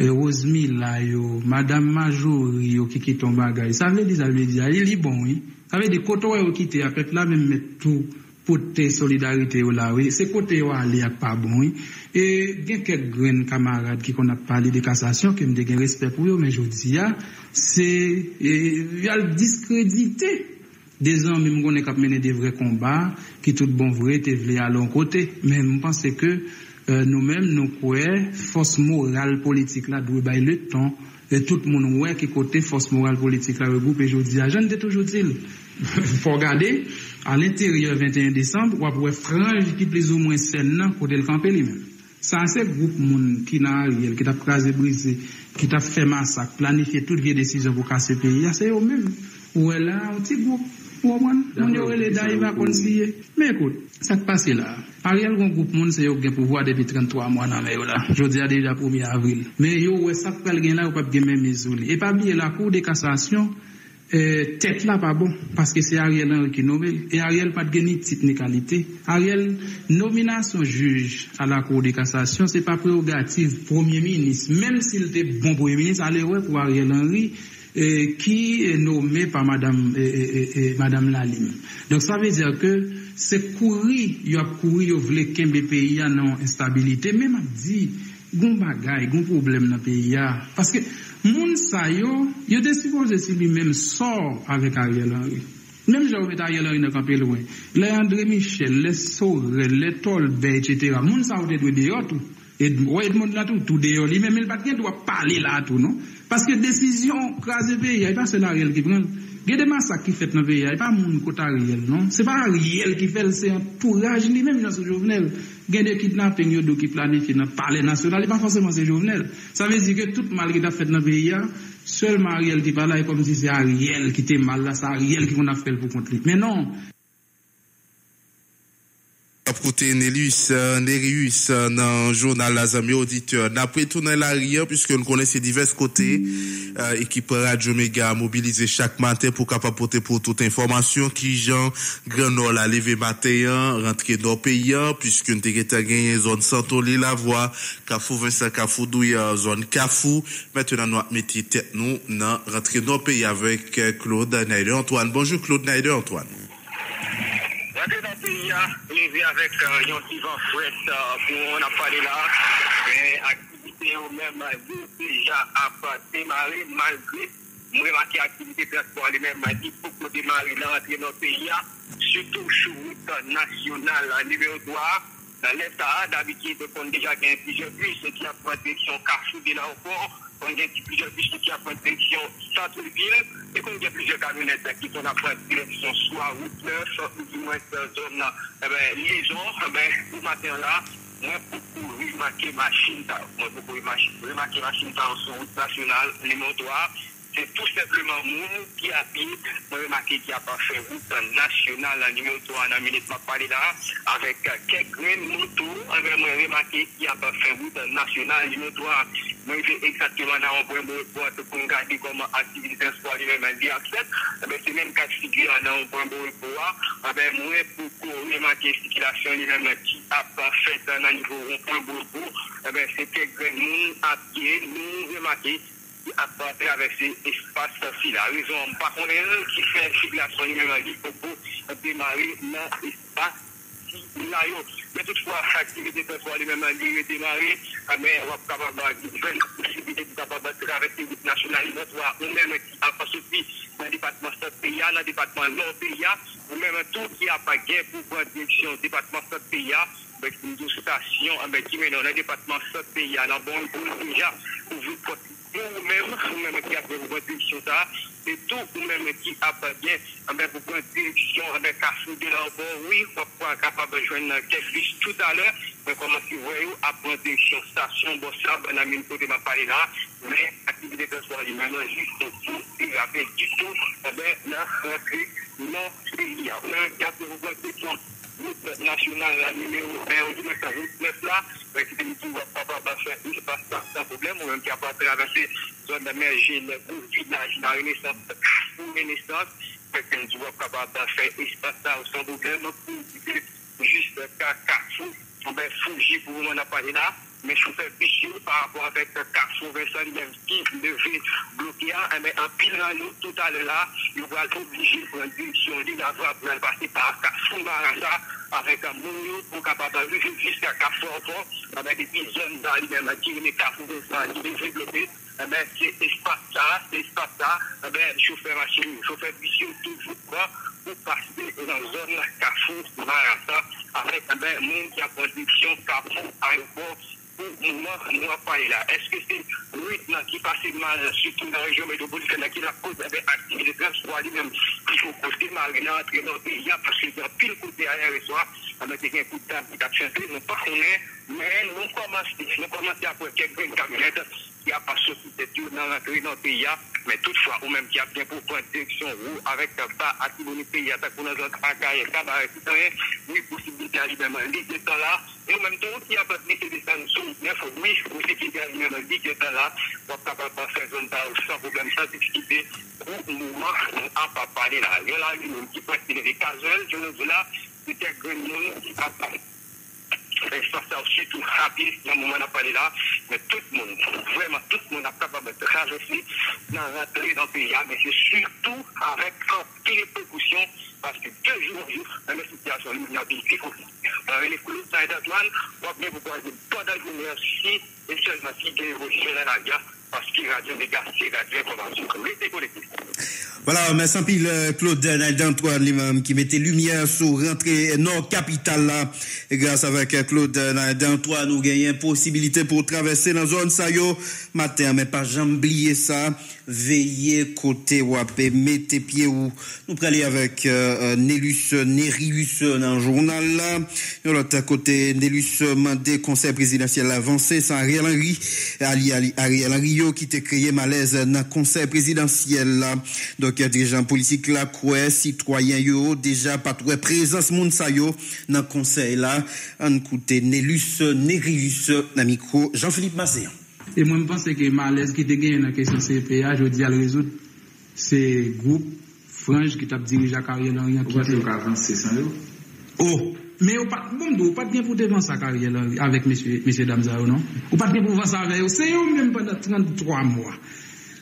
Rosemilla, Madame Majori, qui quitte ton bagage. Ça veut dire, il est bon, oui. Ça veut dire, quand on quitte, après, là, même, mettre tout, côté solidarité, là, oui. C'est côté, on aller, pas bon, oui. Et, il y a quelques grands camarades qui, qu'on a parlé de cassation, qui me dégagent respect pour eux, mais je dis, c'est, il y a le discrédité. Des hommes, même, qu'on est capable de mener des vrais combats, qui tout bon vrai, t'es venu à l'autre côté. Mais, je pense que, nous-mêmes, nous croyons, force morale politique là, doit bailler le temps, et tout le monde, ouais, qui côté force morale politique là, regroupe, et je dis, je ne dis toujours dit, faut regarder, à l'intérieur, 21 décembre, on pourrait frange qui plus ou moins saine, côté le camper lui-même. Ça, c'est le groupe, monde, qui n'a rien, qui t'a crasé, brisé, qui t'a fait massacre, planifié toutes les décisions pour casser le pays, c'est eux-mêmes. Ouais, là, un petit groupe. On y aurait les dames, il va concilier. Mais écoute, ça qui passe là. Ariel, un groupe, c'est le pouvoir depuis 33 mois dans le là. Je dis déjà 1er avril. Mais yo, ça qui passe là, on peut pas même isolé. Et pas bien, la cour de cassation, tête là, pas bon. Parce que c'est Ariel Henry qui nomme. Et Ariel, pas de ni titre ni qualité. Ariel, nomination juge à la cour de cassation, c'est pas prérogative premier ministre. Même s'il était bon premier ministre, allez, ouais, pour Ariel Henry. Qui est nommé par Madame Lalime. Donc ça veut dire que c'est courir, il y a voulu qu'un pays a non instabilité. Même à dire, gon bagay, gon problème dans le pays a. Parce que moun sa yo était supposé si lui-même sort avec Ariel Henry. Même j'ai remis Ariel Henry dans campé loin. Les André Michel, les Sorel, les Tolbert, etc. Moun sa yo était dehors tout. Et Edmond là tout, tout d'ailleurs, lui-même, il n'a pas droit de parler là tout, non? Parce que décision, craser le pays, il n'y a pas c'est la réelle qui prend. Il y a des massacres qui fait dans le pays, il n'y a pas mon côté réel, non? Ce n'est pas réel qui fait, c'est entourage lui-même dans ce Jovenel. Il y a des kidnappings qui planifient dans le palais national, il n'y a pas forcément c'est Jovenel. Ça veut dire que tout mal qui a fait dans le pays, seulement Ariel qui parle là, comme si c'est Ariel qui était mal là, c'est Ariel qui a fait pour contre lui. Mais non! Côté Nérius dans le journal Les Amis Auditeurs. D'après tout dans l'arrière, puisque nous connaissons divers côtés, équipe Radio Méga mobilisée chaque matin pour capapoter pour toute information qui, Jean Grenoble, à lever matin, rentrer dans le pays, puisque nous avons gagné zone Santoli, la voie, Kafou, Vincent Kafou, Douya, zone Kafou. Maintenant, nous mettons tête nous dans rentrer dans le pays avec Claude Naider-Antoine. Bonjour Claude Naider-Antoine. Rentrer dans le pays, lever avec un petit vent fouet pour on a parlé là, mais l'activité au même déjà a démarré malgré, moi remarqué l'activité de transport elle-même a dit pour qu'on démarre là, rentrer dans le pays, surtout sur route nationale numéro 3, dans l'État, d'habitude on a déjà gagné plusieurs bus qui a pris direction Carrefour de l'aéroport, on a plusieurs bus qui a pris direction centre-ville, et qu'on a plusieurs camionnettes qui sont à prendre direction soit route 9, soit du moins zone liaison, pour matin là, moi pour remarquer machine, sur route nationale, les motoirs, c'est tout simplement nous qui habite, moi remarquer qui a pas fait route nationale en numéro 3 en minute m'a parlé là, avec quelques motos, moi remarquer qui a pas fait route nationale en numéro 3. Moi, j'ai exactement un point de report pour regarder comment l'activité de transport lui-même est acceptée. C'est même qu'à figurer un point de report. Moi, pour remarquer la circulation lui-même qui a pas fait un niveau un point de report, c'était que nous, à pied, nous remarquer qui a pas traversé l'espace facile. La raison, par contre, qui fait la circulation lui-même qui peut démarrer dans l'espace. Mais toutefois, l'activité de transport lui-même a démarré, mais on va pouvoir avoir une possibilité de traverser les routes nationales, ou même qui a pas soutenu dans le département Sud-Pays, dans le département Nord-Pays, ou même tout qui a pas gagné pour prendre direction du département Sud-Pays, avec une station qui mène dans le département Sud-Pays, dans la bonne route déjà, pour vous porter. Nous-mêmes qui avons une direction là, et tout nous-mêmes qui avons une direction avec un fou de l'aéroport, oui, on pourra être capable de joindre quelques bus tout à l'heure, mais comme vous voyez, après une direction station, bon, ça, on a mis une côté de ma parler là, mais l'activité de soirée, maintenant, juste tout, il a fait du tout, on a rentré dans le pays. On a capté une direction route nationale numéro 1, là, qui va pas faire sans problème, ou même qui a pas traversé zone de mer Gilles, ou village, la Renaissance, ou Renaissance, qui va pas faire espace sans problème, pour juste Carrefour, on va fugir pour on a parlé là, mais chauffeur Bichou par rapport avec Carrefour, Vincent, il y a un petit levé bloqué, mais en pile dans nous, tout à l'heure là, il va être obligé pour une direction ligne à voir, pour passer par Carrefour, Marasa, avec un moulin pour capable arriver jusqu'à Carrefour, avec des petites zones dans les mêmes qui viennent Carrefour, Vincent, qui viennent développer, mais c'est espace là, chauffeur machine, chauffeur Bichou, toujours quoi, pour passer dans la zone Carrefour, Marasa, avec un monde qui a production Carrefour, aéroport, nous n'avons pas là. Est-ce que c'est le rythme qui passe mal, surtout dans la région métropolitaine, qui la cause avec l'activité de transport lui-même, il faut poster mal dans le pays, parce qu'il y a pile côté derrière le soir, avec un coup de table qui a chanté, nous ne connaissons pas, mais nous commençons à prendre quelques camionnettes qui n'ont pas sorti de tout dans la région pays, mais toutefois, ou même qui a bien pour prendre direction ou avec un bas à Tiboni pays, à Takouna, à Gaïa, à Tiboni, oui, possibilité à l'Ibéma, l'Ibé là. Et en même temps, il y a pas de métier de sanction, mais oui, vous savez qu'il y a une vie qui est là, on ne peut pas passer un temps sans problème, sans difficulté, pour nous, on n'a pas parlé là. Il y a une petite partie des casuels, je le dis là, c'est un grand monde qui a parlé. Ça, c'est aussi tout rapide, dans le moment où on a parlé là, mais tout le monde, vraiment tout le monde a capable de traverser, d'en rentrer dans le pays, mais c'est surtout avec un pire précaution, parce que deux jours en jour, dans la situation, il y a des difficultés. Les couleurs de l'Antoine, on va bien vous poser pas d'arguments si et seulement si vous avez reçu la radio, parce qu'il y a des gars qui ont des informations. Restez connectés. Voilà, mais sans pile Claude Naldi Antoine lui-même qui mettait lumière sur rentrée nord capitale là. Et grâce avec Claude Naldi Antoine, nous gagnons possibilité pour traverser dans zone ça yo matin, mais pas jamais oublier ça. Veillez côté wapé, mettez pied où. Nous prenons avec Nélus Nérius dans le journal là. De l'autre côté, Nélus mandé conseil présidentiel avancé sans Ariel Henry. Ariel Henry qui t'a créé malaise dans le conseil présidentiel là. Donc, dirigeants politiques là, quoi, citoyens yo, déjà pas trop présence moun sa yo dans le conseil là. En côté, Nélus Nérius dans micro, Jean-Philippe Masséan. Et moi, je pense que malaise qui te gagne dans la question CPA, je dis à le résoudre, c'est groupe frange qui t'a dirigé à Ariel Henry. Pourquoi tu as avancé sans eux? Oh! Mais vous pas bien pour devant sa carrière avec monsieur Damzao, non? Vous pas bien pour devant ça avec eux. C'est eux même pendant 33 mois.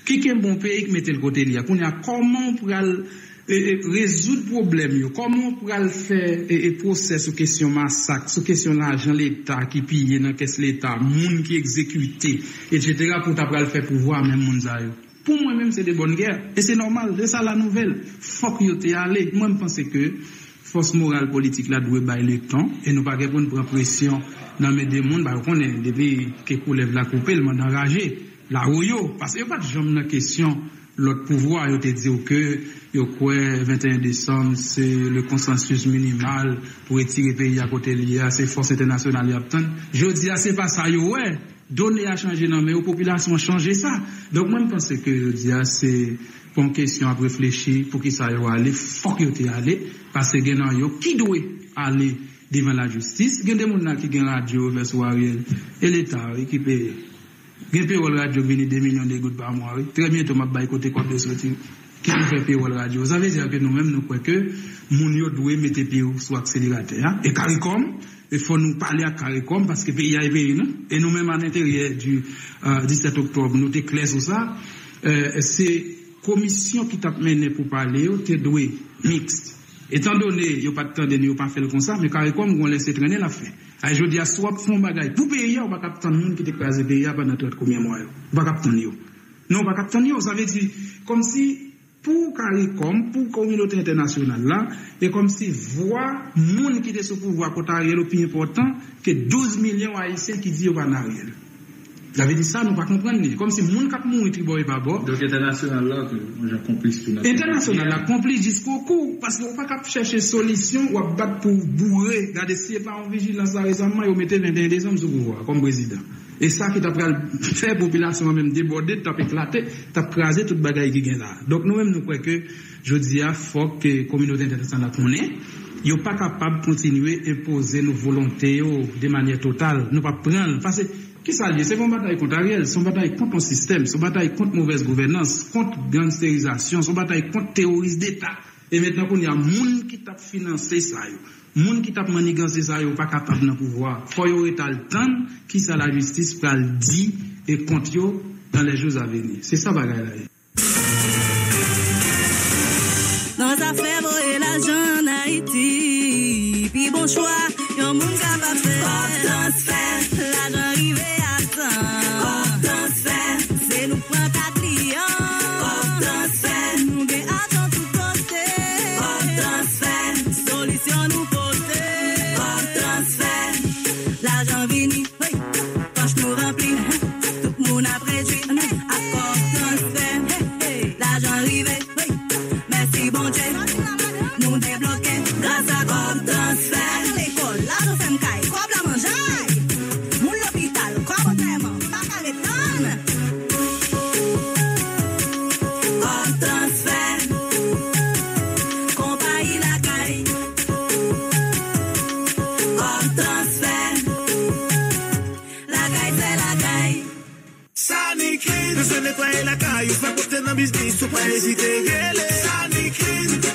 Qui est un bon pays qui mette le côté là? Comment on peut résoudre le problème? Comment on peut faire un procès sur question massacre, sur question l'argent l'État qui pille dans la caisse l'État, monde qui exécute, etc. pour t'apprendre le faire pouvoir même moun za yo? Pour moi-même, c'est des bonnes guerres. Et c'est normal, c'est ça la nouvelle. Faut que vous allez. Moi, je pense que force morale politique là doit bailler le temps et nous pas répondre pour pression dans mes démons bah on est depuis que lève la coupe le monde enragé la royo parce que pas de jambe dans question l'autre pouvoir yo te dit que yo quoi 21 décembre c'est le consensus minimal pour retirer pays à côté lié c'est force internationale y attendre je dis c'est pas ça yo ouais donner à changer non mais aux populations changer ça donc moi je pense que je dis c'est une question à réfléchir pour qui ça y aller faut que tu aller parce que non yo qui doit aller devant la justice il y a des gens qui gagnent radio vers Ariel et l'état qui paye il paye la radio venir 2 millions de gouttes par mois très bientôt m'a bail côté quoi de sortir qui fait payer la radio ça veut dire que nous même nous croyons que moun yo doit mettre pied sur accélérateur et Caricom il faut nous parler à Caricom parce que pays a pays et nous même à l'intérieur du 17 octobre nous sommes clairs sur ça c'est commission qui t'a mené pour parler, t'es doué, mixte. Étant donné, il n'y a pas de temps de ne pas faire le constat, mais Caricom, on laisse traîner la fin. Et je dis à soi, font bagaille. Pour payer, on va capter le monde qui t'écrase le pays pendant 30 combien mois. On va capter nous. Non, on va capter nous. Ça veut dire, comme si, pour Caricom, pour communauté internationale là, et comme si, voir, le monde qui est sous pouvoir, pour Ariel, le plus important, que 12 millions haïtiens qui disent, on va en Ariel. J'avais dit ça, nous ne comprenons pas. Comme si moun kap moun triboy babo. Donc, international là, j'ai complice tout naturel. International là, complice jusqu'au coup. Parce qu'on ne peut pas chercher solution ou à battre pour bourrer. Regardez, si il n'y a pas en vigilance récemment, ils mettent 21 décembre sous pouvoir, comme président. Et ça qui t'a fait la population même déborder, t'a éclaté, t'a crasé toute bagaille qui gagne là. Donc, nous-mêmes, nous croyons que, je dis, il faut que la communauté internationale connaisse. Ils ne sont pas capables de continuer à imposer nos volontés de manière totale. Nous ne pouvons pas prendre. Parce que, qui ça dit? C'est une bataille contre Ariel, c'est une bataille contre le système, c'est une bataille contre mauvaise gouvernance, contre gangstérisation, c'est une bataille contre terrorisme d'État. Et maintenant, il y a des gens qui tapent financer ça, des gens qui tapent manigancer ça, ils ne sont pas capables de pouvoir. Il faut y avoir le temps qui ça la justice pour le dire et contre eux dans les jours à venir. C'est ça, bagaille là. Dans les affaires, et la jeune Haïti, puis bon choix, il y a des gens qui faire la jeune arrivée.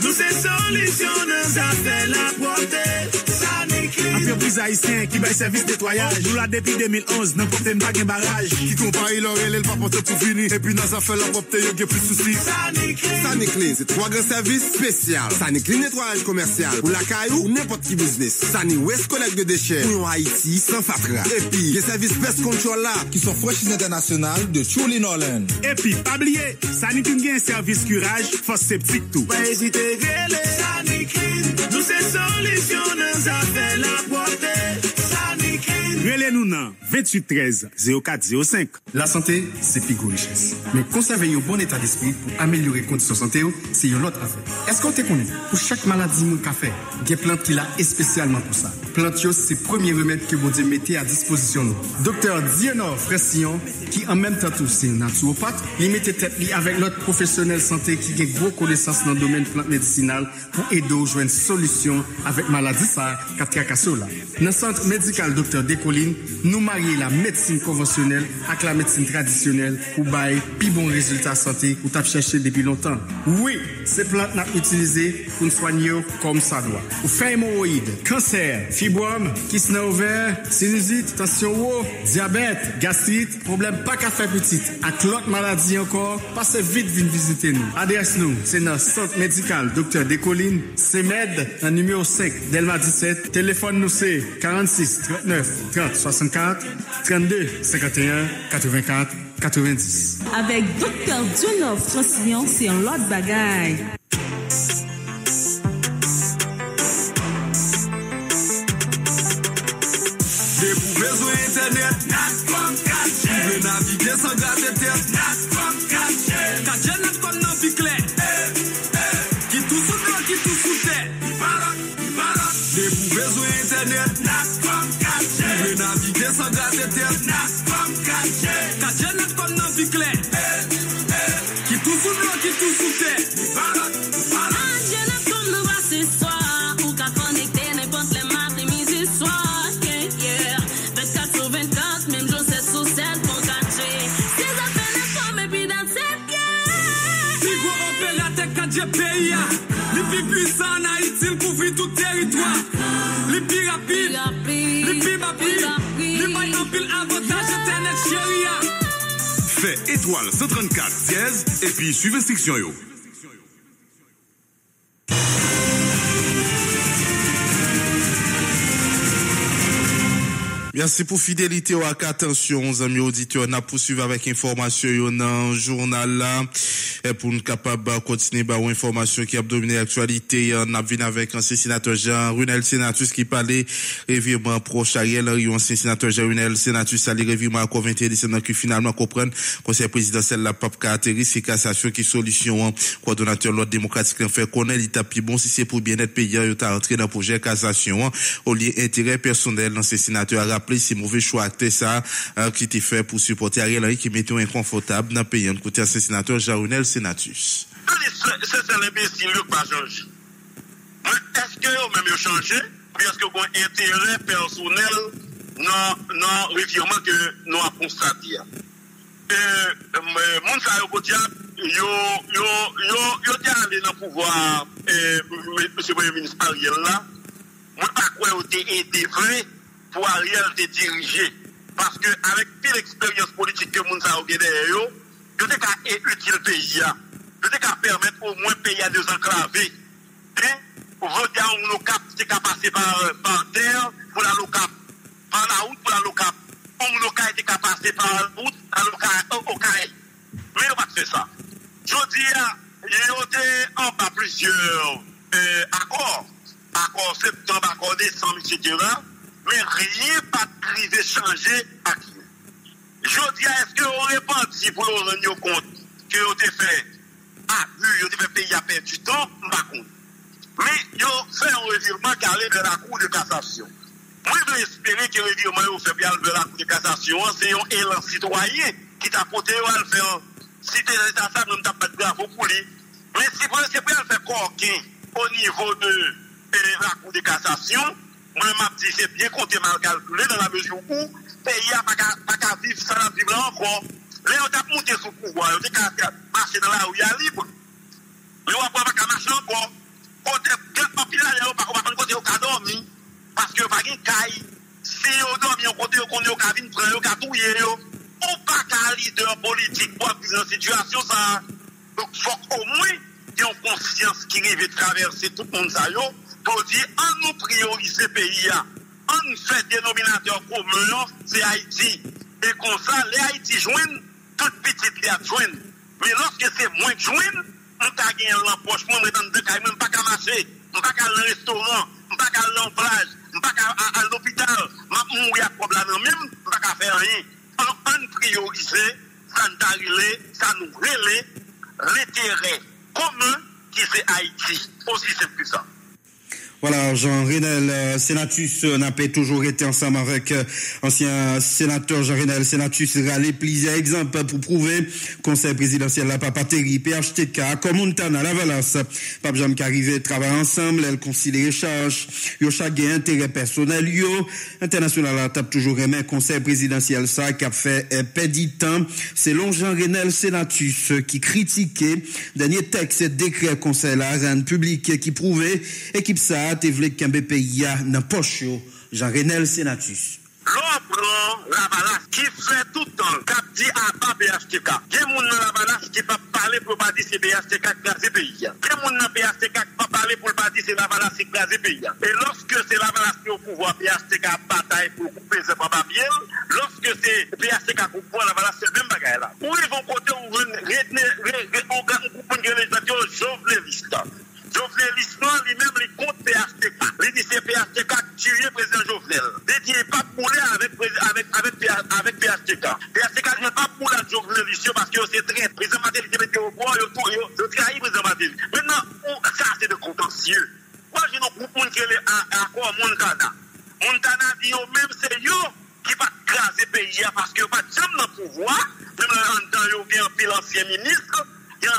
Nous c'est solution, nous a fait la portée. Ça n'est Entreprise haïtienne qui baille service nettoyage. Nous là depuis 2011, nous portons pas un barrage. Qui compare il aurait le papote pour finir. Et puis dans sa fait la propre, il y a plus de soucis. Saniclin, c'est 3 grands services spéciaux. Saniclin nettoyage commercial. Pour la caillou, n'importe qui business. Sani West collecte de déchets. Pour Haïti, sans fatra. Et puis, les services pest control là, qui sont franchise internationale de Chuli Nolan. Et puis, pas oublier, Saniclin gagne un service curage, force septique tout. Pas hésiter, Saniclin, nous c'est solution, nous a fait la portée. Relez-nous dans 28 13 04 05. La santé, c'est plus grande richesse. Mais conserver un bon état d'esprit pour améliorer les conditions de santé, c'est une autre affaire. Est-ce qu'on te connaît? Pour chaque maladie, mon café, il y a des plantes qui l'a spécialement pour ça. Plantio, c'est le premier remède que vous devez mettre à disposition. Docteur Dianor Fressillon, qui en même temps c'est un naturopathe, il mettait tête avec l'autre professionnel santé qui a gros connaissances dans le domaine plantes médicinales pour aider à joindre une solution avec maladie ça, Katriakasola. Dans le centre médical Docteur Descollines, nous marions la médecine conventionnelle avec la médecine traditionnelle pour bailler plus bons résultats santé que t'as cherché depuis longtemps. Oui, ces plantes n'a utilisées pour nous soigner comme ça doit. Ou faire hémorroïdes, cancer, fibrome, kyste ovaire, sinusite, tension haute, diabète, gastrite, problème pas qu'à faire petite, avec l'autre maladie encore, passez vite venir visiter nous. Adresse nous, c'est dans centre médical Docteur Descollines, CEMED, dans numéro 5, Delma 17, téléphone nous c'est 46 39 30 64 32 51 84 90. Avec Docteur Dianor Fressillon, c'est un lot de bagaille. J'ai pour besoin internet, NATCOM 4G. Je veux naviguer sans gratter tête, NATCOM 4G. 4G NATCOM non piclet. Qui tout sous terre, qui tout sous terre. Il baroque. J'ai pour besoin internet, NATCOM 4G. Je veux naviguer sans gratter tête, NATCOM 4G. 4G NATCOM non piclet. Qui tout sous terre, qui tout sous terre. Il baroque, baroque. Pays, les plus puissants en Haïti, ils couvrent tout territoire. Les plus rapides, les plus rapides, les plus en pile avantage internet chérie. Fait étoile 134 dièse et puis suivez section yo. Merci pour fidélité ou à attention, amis auditeurs. On a poursuivi avec information dans le journal là. Et pour nous capables de continuer par information qui a dominé l'actualité, on a vu avec ancien sénateur Jean Runel Sénatus qui parlait revirement proche Ariel Henry, ancien sénateur Jean Runel Sénatus allait revirement à quoi 21 décembre qui finalement comprennent conseil présidentiel la pape caractéristique cassation qui solution coordonnateur l'ordre démocratique en fait connaît l'étape bon si c'est pour bien-être payant il a entré dans projet cassation au lieu intérêt personnel l'ancien sénateur rappelé ces mauvais choix acté ça qui était fait pour supporter Ariel Henry qui mettait inconfortable dans pays en côté sénateur Jean-Renel Sénatus. C'est ça l'imbécile qui pas changé. Est-ce que vous-même changé ou est-ce que vous avez un intérêt personnel dans le revirement que nous avons constaté? Moun sa yo diable yo allé dans le pouvoir monsieur premier ministre Ariel là. Moi pas quoi vous avez été vrai pour Ariel te diriger. Parce que avec toute l'expérience politique que Mounsa a derrière, je sais qu'il est utile pays. Je sais qu'il permettre au moins pays à désenclaver. Pour voter en locap, c'est qu'à passer par terre pour la locap. Par la route pour la locap. En locap, c'est qu'à passer par la route, à locap, au carré. Mais on va faire ça. Je dis, il y a en bas plusieurs accords. Accord septembre, accord décembre, etc. Mais rien pas privé changé à qui. Je dis, est-ce qu'on répandit pour nous rendre compte que on te fait abus, on te fait payer à perdre du temps, par contre. Mais on fait un revirement qui allait vers la Cour de cassation. Moi, je veux espérer que le revirement fait bien vers la Cour de cassation, c'est un élan citoyen qui t'a porté à le faire. Si tu es dans ça, nous ne t'as pas de bravo pour lui. Mais si c'est pour le faire coquin au niveau de la Cour de cassation, moi, je dis, c'est bien compté mal calculé dans la mesure où le pays n'a pas qu'à vivre sans vivre encore. Là, on a monté sous le pouvoir, on a marché dans la rue libre. Mais on n'a pas qu'à marcher encore. Quand on a pris la rue, on n'a pas qu'à dormir. Parce que pas de caille. Si vous dormez, vous avez prendre on pas qu'un leader politique pour être dans cette situation. Donc, il faut au moins qu'ils aient conscience qu'ils arrivent à traverser tout le monde pour dire, on nous priorise le pays. On fait dénominateur commun, c'est Haïti. Et comme ça, les Haïti joignent, toutes petites les joignent. Mais lorsque c'est moins joignent, on t'a gagné l'approche, on ne pas qu'à marcher, on ne pas qu'à aller au restaurant, on ne pas qu'à aller en plage, on ne pas qu'à aller à l'hôpital, on ne pas qu'à aller à problème, on ne pas qu'à faire rien. On priorise, ça nous tarile, ça nous relève l'intérêt commun qui c'est Haïti. Aussi simple que ça. Voilà, Jean-Renel Sénatus n'a pas toujours été ensemble avec ancien sénateur Jean-Renel Sénatus râlé plusieurs exemples pour prouver conseil présidentiel la Papateri, PHTK, Komontana, la Valence. Pape Jam qui arrivait travailler ensemble, elle considérait charge, yo chacun intérêt personnel, yo international la tape toujours aimé conseil présidentiel ça qui a fait pédit temps. Selon Jean-Renel Sénatus qui critiquait dernier texte décret conseil la rende public qui prouvait équipe ça te vle qu'un pays a nan poche yo Jean-Renel Sénatus. L'opron la balasse qui fait tout le temps cap dit à pas PHTK. Gen moun nan la balasse qui pas parler pour pas dire c'est PHTK qui crase pays. Gen moun nan PHTK qui pas parler pour pas dire c'est la balasse qui crase pays. Et lorsque c'est la balasse qui au pouvoir PHTK bataille pour couper ce papier, lorsque c'est PHTK qui au pouvoir la balasse c'est même bagaille là. Où ils vont côté on retenir législature Joveneliste. Jovenel Island, lui-même, les comptes PHTK. Les lycées PHTK tué président Jovenel. Dédié pas poulet avec PHTK. PHTK n'a pas poulet avec Jovenel Island parce que c'est très. Président Matel, il était au bois, il trahit président Matel. Maintenant, ça c'est de contentieux. Moi, j'ai un groupe qui est à quoi Montana. Montana dit même c'est eux qui va craser le pays parce que pas de jambes dans le pouvoir. Même en temps, il y a un pile ancien ministre, il y a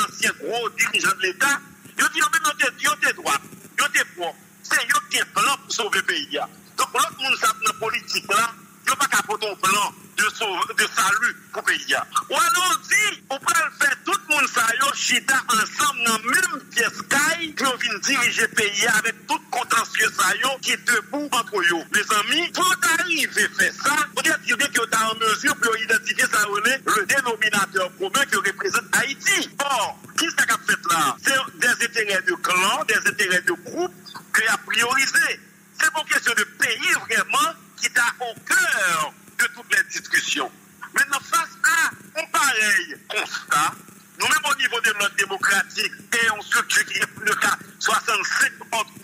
un ancien gros dirigeant de l'État. Yo dis même yo t'es droit, yo t'es propre, c'est yo qui est plan pour sauver le pays. Donc l'autre monde ça dans politique là, yo pas capoter un plan de salut pour le pays. Ou alors dit, on peut faire tout le monde ça yo chita ensemble dans même pièce caille qui vient diriger le pays avec tout contentieux ça yo qui est debout entre yo. Mes amis, pour arriver faire ça, on doit dire que tu as en mesure pour identifier ça le dénominateur commun qui représente Haïti. Or, qui ça qu'a fait là? C'est des intérêts de clan, des intérêts de groupe qu'il a priorisé. C'est pour question de pays vraiment qui t'a au cœur de toutes les discussions. Maintenant, face à un pareil constat, nous-mêmes au niveau de notre démocratique et on structure qui est plus de 65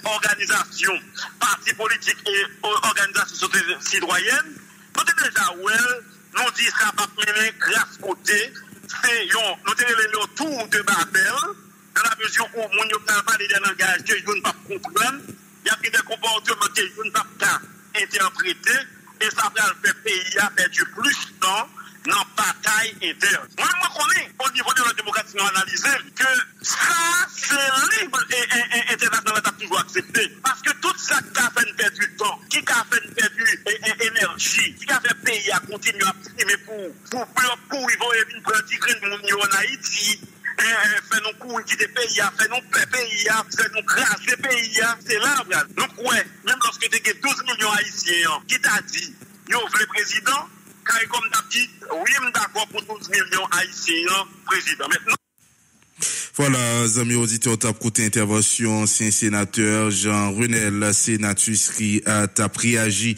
organisations, partis politiques et organisations citoyennes, nous sommes déjà où elle, nous disons que ça va mener grâce côté. C'est le tour de Babel, dans la mesure où mon n'y a pas de langage que je ne peux pas comprendre, il y a des comportements que je ne peux pas interpréter, et ça va faire pays à perdre plus de temps dans la bataille interne. Moi, je connais, au niveau de la démocratie, nous analysons que ça, c'est libre et international, a toujours accepté. Parce que tout ça qui a fait perdre du temps, qui a fait perdre l'énergie, qui a fait pays à continuer à primer pour ils vont venir pratiquer nous en Haïti, faire nos cours, quitter pays, faire nos pays, faire nos classes pays, c'est là, donc ouais, même lorsque tu as 12 millions Haïtiens, qui t'a dit, nous voulons président, car comme t'as dit, oui, je suis d'accord pour 12 millions Haïtiens, président. Maintenant, voilà, amis auditeurs, t'as côté intervention, ancien sénateur Jean-Renel Sénatus qui a réagi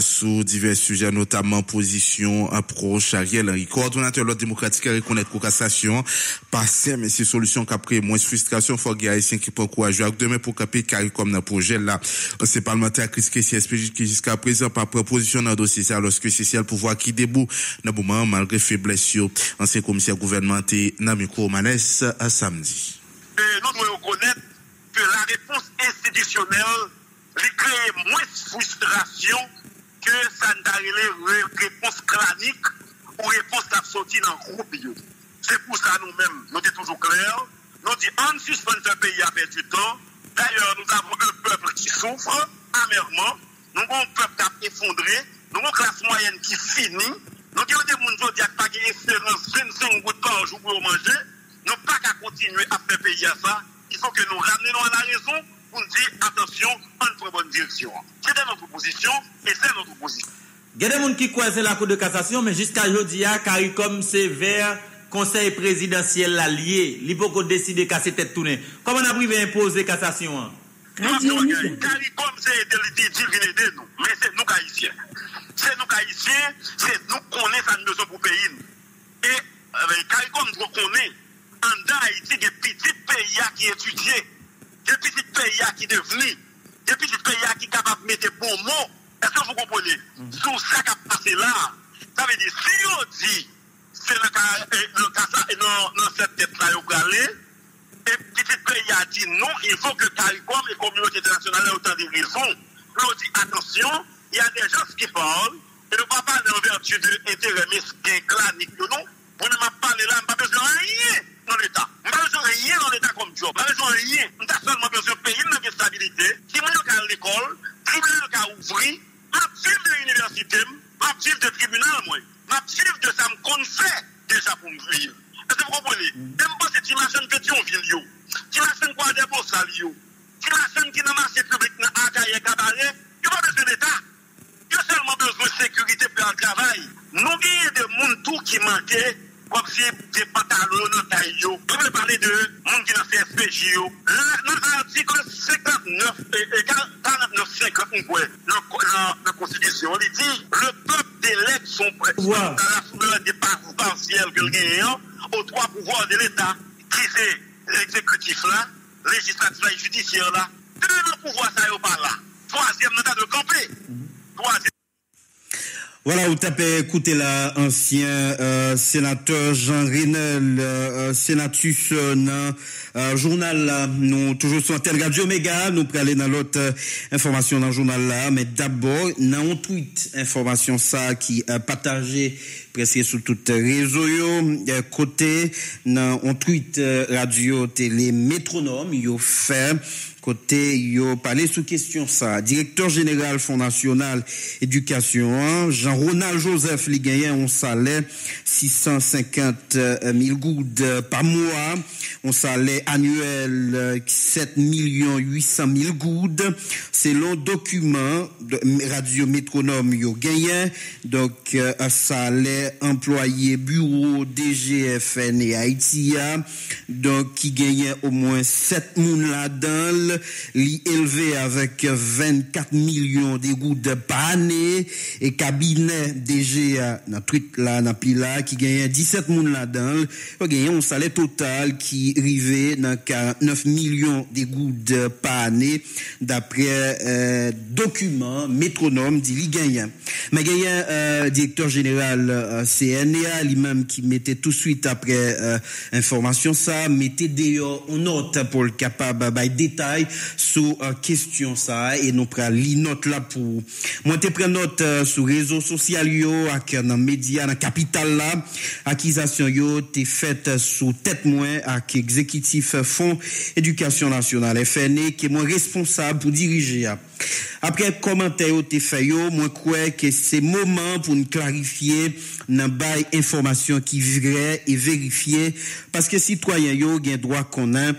sur divers sujets, notamment position, approche, Ariel Henry. Coordonnateur de l'ordre démocratique a reconnu qu'au cassation, passé, mais c'est solution qu'après, moins frustration, faut qu'il y ait un qui peut courager. Demain, pour caper, car comme dans le projet, là, c'est parlementaire, Chris CSPJ qui jusqu'à présent, par proposition dans le dossier, ça, lorsque c'est le pouvoir qui débout, dans le moment, malgré faiblesse, ancien commissaire gouvernemental, Namiko Manès, à samedi. Et nous devons reconnaître que la réponse institutionnelle crée moins de frustration que ça n'a réponse clanique ou réponse d'absortie dans le groupe. C'est pour ça nous-mêmes, nous sommes toujours clairs. Nous disons en suspens un pays à perdre du temps. D'ailleurs, nous avons un peuple qui souffre amèrement. Nous avons un peuple qui a effondré. Nous avons une classe moyenne qui finit. Nous avons des gens qui n'ont pas d'espérance 25 gouttes par jour pour manger. Nous ne pouvons pas continuer à faire payer à ça. Il faut que nous ramenions à la raison. pour nous dire attention, on prend bonne direction. C'est notre proposition et c'est notre proposition. Il y a des gens qui croisent la Cour de cassation, mais jusqu'à aujourd'hui, CARICOM c'est vers Conseil présidentiel allié. L'hypocrite décide de casser tête tournée. Comment on a privé imposer cassation? CARICOM c'est aider nous, mais c'est nous Haïtiens. C'est nous Haïtiens, c'est nous qu'on est sa maison pour payer. Et CARICOM nous connaît. En Haïti, il y a des petits pays qui étudient, des petits pays qui deviennent, des petits pays qui sont capables de mettre bon mot. Est-ce que vous comprenez? Tout ça qui a passé là, ça veut dire si on dit c'est le cas dans cette tête-là, il faut aller, et petit pays a dit non, il faut que CARICOM et communauté internationale aient autant de raisons. L'on dit attention, il y a des gens qui parlent, et ne va pas parler en vertu de l'intérêt mesquin, clanique, non? Vous ne m'avez pas parlé là, je n'ai pas besoin de rien dans l'État. Je n'ai pas besoin de rien dans l'État comme job. Je n'ai pas besoin de rien. Je n'ai seulement besoin de payer une stabilité. Si moi, je suis à l'école, si moi, je suis à ouvrir, je suis de l'université, je suis de tribunal, je suis de ça, je compte faire déjà pour me vivre. Est-ce que vous comprenez? Même pas si ma chaîne Pétionville, si ma chaîne Croix des Bossales, si ma chaîne qui n'a marché public, n'a pas caillé cabaret, je n'ai pas besoin d'État. Je n'ai seulement besoin de sécurité pour le travail. Nous avons des gens tout qui manquaient. Comme si des pantalons dans Taïo, comme le parler de monde qui dans CSPJ, dans l'article 59.5, dans la Constitution, il dit le peuple délègue son pouvoir dans la souveraineté partielle que le gagnant aux trois pouvoirs de l'État, qui c'est l'exécutif là, législatif et judiciaire là. Deux pouvoirs, ça n'est pas là. Troisième, mandat de camper. Troisième. Voilà, vous tapez, écoutez là, ancien sénateur Jean Renel, sénatus dans journal là. Nous toujours sur Antenne Radio Omega, nous prêt aller dans l'autre information dans le journal là, mais d'abord, dans un tweet, information ça qui a partagé presque sur tout réseau yo, côté, dans un tweet radio télé métronome, yo fait. Côté, yo parlé sous question ça. Directeur général Fonds national éducation, Jean-Ronald Joseph, li gagne on salaire 650 000 goudes par mois, on salaire annuel 7 800 000 goudes. Selon document de Radio Métronome, yo gagne. Donc, salaire employé bureau DGFN et Haïtia, donc qui gagne au moins 7 moun là-dedans. Li élevé avec 24 millions de gouttes par année et cabinet DGA dans truc là dans pila qui gagne 17 moun là-dedans gagne un salaire total qui rivé dans 49 millions de gouttes par année d'après document métronome dit li gagne mais gagne directeur général CNA lui-même qui mettait tout de suite après information ça mettait d'ailleurs on note pour le capable by détail sous question ça et nous prenons li note là pour moi te prendre note sur réseaux sociaux yo ak dans média dans capital là accusation yo t'es faite sous tête moi ak exécutif Fonds éducation nationale FNE qui est moi responsable pour diriger après commentaire yo t'es fait yo moi crois que c'est moment pour nous clarifier dans bail information qui vraie et vérifier parce que citoyen yo gain droit qu'on a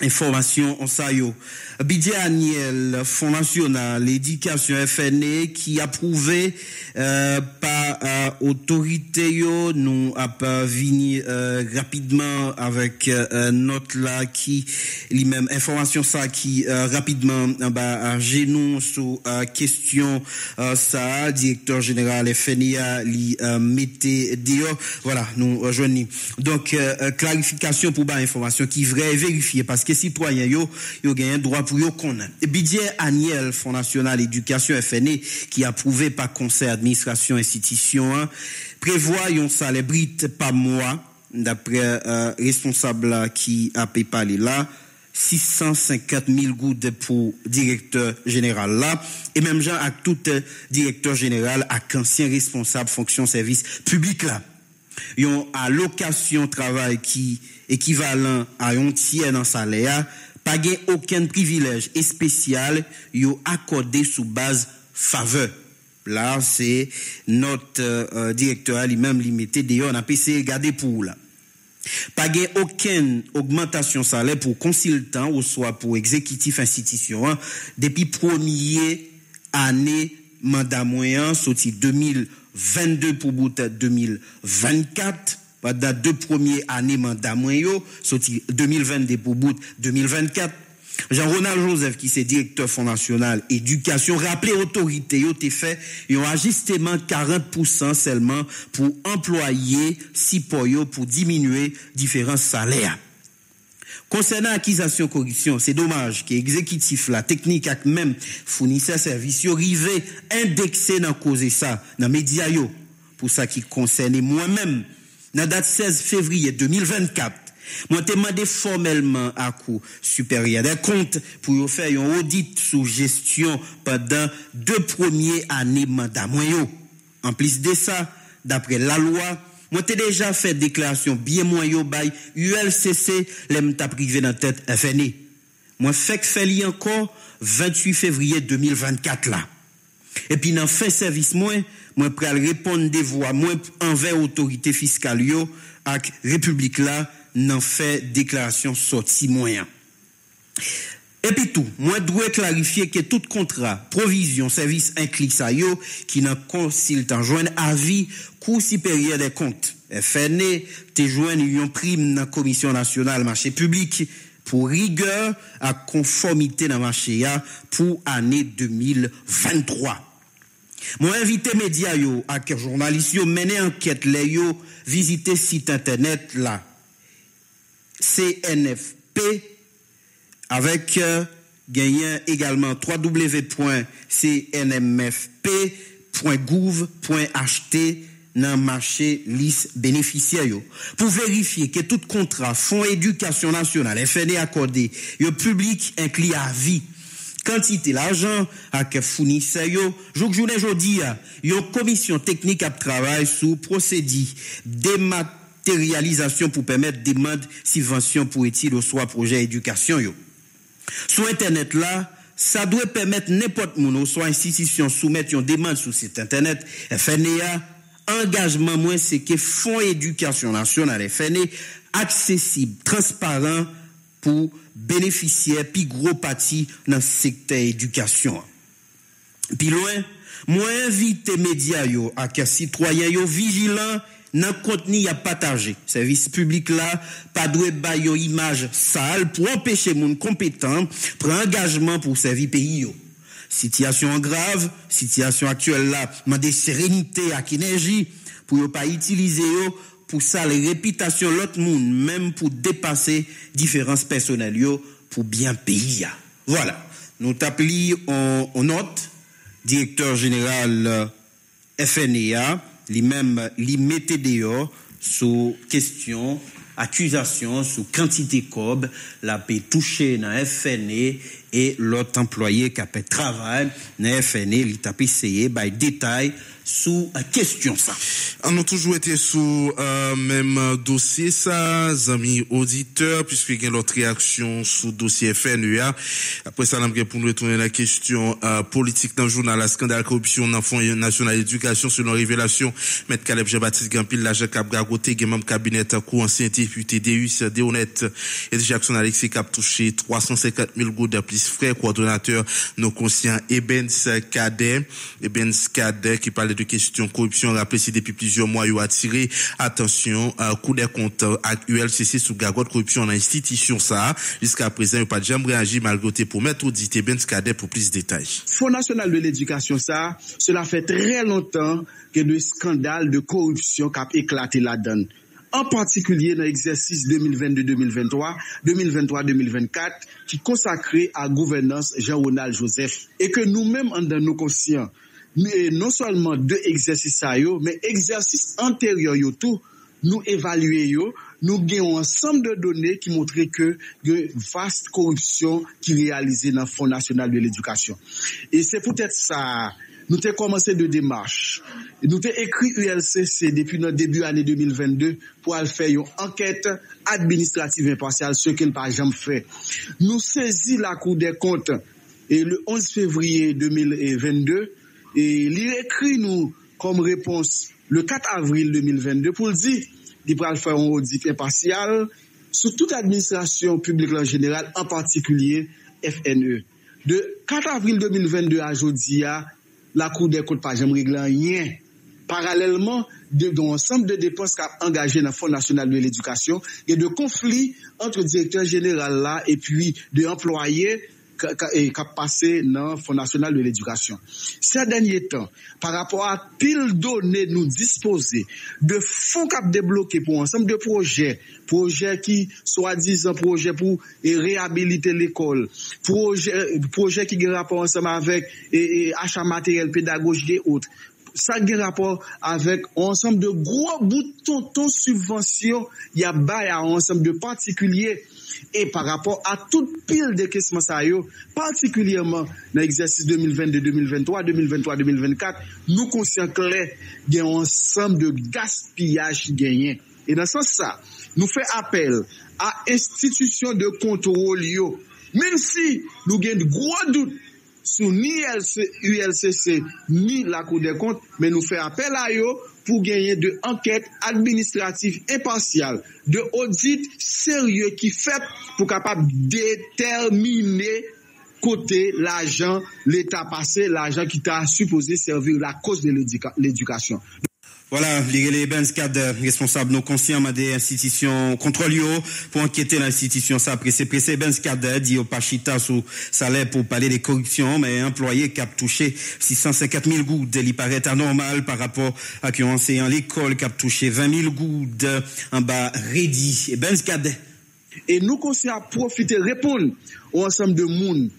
information on sa yo Bidé Aniel Fonds national l'éducation FNE qui approuvé par autorité yo nous a pas vini rapidement avec note là qui lui même information ça qui rapidement bah genou sur question ça directeur général FNE li mettait dehors voilà nous rejoignons donc clarification pour bah information qui vraie vérifier parce que citoyen yo gagne droit pour yo connaître. Bidé Aniel Fonds national éducation FNE qui approuvé par conseil administration institution prévoit un salaire brut par mois d'après responsable qui a parlé là 650 000 gouttes pour directeur général là et même gens à tout directeur général à ancien responsable fonction service public là. Yon allocation travail qui équivalent à un tiers dans salaire pas gain aucun privilège et spécial yo accordé sous base faveur là c'est notre directeur lui-même limité d'ailleurs on a PC garder pour là Pas gain aucune augmentation salaire pour consultant ou soit pour exécutif institution depuis première année mandat moyen sorti 2022 pour bout 2024. Pas date de première année mandat moyen sorti 2022 pour bout 2024. Jean-Ronald Joseph, qui est directeur Fonds national éducation, rappelait autorité, il fait un ajustement 40% seulement pour employer Sipoyo pour diminuer différents salaires. Concernant l'acquisition corruption, c'est dommage que l'exécutif, la technique et même fournisseur service, arrivent indexé dans cause ça, dans les médias. Pour ça qui concerne moi-même, dans la date 16 février 2024, moi, je demande formellement à la Cour supérieure des comptes pour faire un audit sous gestion pendant deux premières années mandat moyen. En plus de ça, d'après la loi, moi, j'ai déjà fait déclaration bien moyen by ULCC, l'EMTA privé dans la tête FNE. Moi, fait lien encore 28 février 2024 là. Et puis, dans fin service, moi, prêt à répondre des voix, moi, envers autorité fiscale, avec République là, n'en fait déclaration sortie moyen. Et puis tout, moi dois clarifier que tout contrat, provision, service inclus ça yo qui n'en consultant joindre avis Cour supérieure des comptes FNE te joindre une prime dans Commission nationale marché public pour rigueur à conformité dans marché a pour année 2023. Moi invité média yo à quelques journalistes yo mener enquête les yo visiter site internet là CNFP avec gagnant également www.cnmfp.gouv.ht dans marché liste bénéficiaire pour vérifier que tout contrat Fonds éducation nationale FNE accordé le public inclut à vie quantité l'argent à que fournisseur yo jour journée jodi a une commission technique à travail sous procédé démat réalisation pour permettre demande subvention pour études ou soit projet éducation yo. Sur internet là, ça doit permettre n'importe moun ou soit institution soumettre une demande sur site internet FNEA engagement moins c'est que Fonds éducation nationale FNE accessible, transparent pour bénéficiaires puis gros parti dans secteur éducation. Puis loin, moi invite média yo à que citoyen yo vigilant nan contenu à partager. Service public là, pas doit bailler image sale pour empêcher moun compétent prendre engagement pour servir pays yo. Situation grave, situation actuelle là, demander sérénité à énergie pour yo pas utiliser yo pour sale réputation l'autre moun même pour dépasser différences personnelles yo pour bien pays. Voilà. Nous t'appelons en note directeur général FNEA lui-même, lui mettait dehors sous question, accusation, sous quantité cob, la paix touchée dans FNE et l'autre employé qui a fait travail dans FNE, il a essayé, by détail, sous question ça. On a toujours été sous même dossier ça, amis auditeurs, puisque il y a l'autre réaction sous dossier FNEA. Après ça, on a pour nous retourner la question politique dans le journal, la scandale corruption dans le Fonds national éducation selon révélation. Maître Caleb Jean-Baptiste Gampil, l'agent Cap Gagoté, qui est membre cabinet à cours, ancien député Deus, Déhonnête et Jackson Alexis Cap touché 350 000 gouttes plus frais, coordonnateur nos conscients Ebens Kader qui parlait de question corruption, rappelé si depuis plusieurs mois, il a attiré attention à coup des comptes à ULCC sous gargote corruption dans l'institution ça. Jusqu'à présent, il n'a pas jamais réagi malgré tes promesses auditées. Ben Skader pour plus de détails. Fonds national de l'éducation ça, cela fait très longtemps que de scandales de corruption qui a éclaté la donne. En particulier dans l'exercice 2022-2023, 2023-2024, qui consacré à gouvernance Jean-Ronald Joseph. Et que nous-mêmes, dans nos conscients, mais non seulement deux exercices à yo, mais exercices antérieurs yo tout, nous évaluons yo, nous avons ensemble de données qui montrent que y a une vaste corruption qui est réalisée dans le Fonds national de l'éducation. Et c'est peut-être ça, nous avons commencé de démarche. Nous avons écrit ULCC depuis notre début année 2022 pour faire une enquête administrative impartiale, ce qu'elle n'a pas jamais fait. Nous saisissons la Cour des comptes et le 11 février 2022, et il écrit nous comme réponse le 4 avril 2022 pour le dire il va faire un audit impartial sur toute administration publique en général, en particulier FNE. De 4 avril 2022 à aujourd'hui, la Cour des comptes n'a jamais réglé rien. Parallèlement, de l'ensemble de dépenses qu'a engagé dans le Fonds national de l'éducation, il y a de conflits entre le directeur général là et puis de employés qui ont passé dans le Fonds national de l'éducation. Ces derniers temps, par rapport à pile données nous disposer de fonds qui ont débloqué pour ensemble de projets qui, soi-disant, projets pour réhabiliter l'école, projets qui ont rapport ensemble avec achat matériel pédagogique et autres. Ça a un rapport avec ensemble de gros boutons, ton subvention, il y a un ensemble de particuliers. Et par rapport à toute pile de questions, particulièrement dans l'exercice 2022, 2023, 2023, 2024, nous conscients clairs qu'il y a un ensemble de gaspillage gagné. Et dans ce sens, nous faisons appel à institutions de contrôle, même si nous avons de gros doutes sous ni ULCC ni la Cour des comptes, mais nous faisons appel à eux pour gagner de enquêtes administratives impartiales, de audits sérieux qui fait pour capable déterminer côté l'argent, l'État passé, l'argent qui t'a supposé servir la cause de l'éducation. Voilà, les Benskad, responsable non conscients des institutions contrôle pour enquêter l'institution. Ça, pressé, Benskad dit au Pachita sous salaire pour parler des corruptions, mais employé qui a touché 650 000 gouttes. Il paraît anormal par rapport à qui ont enseigné l'école qui a touché 20 000 gouttes en bas rédit. Benskad. Et nous conseillons à profiter, répondre au ensemble de monde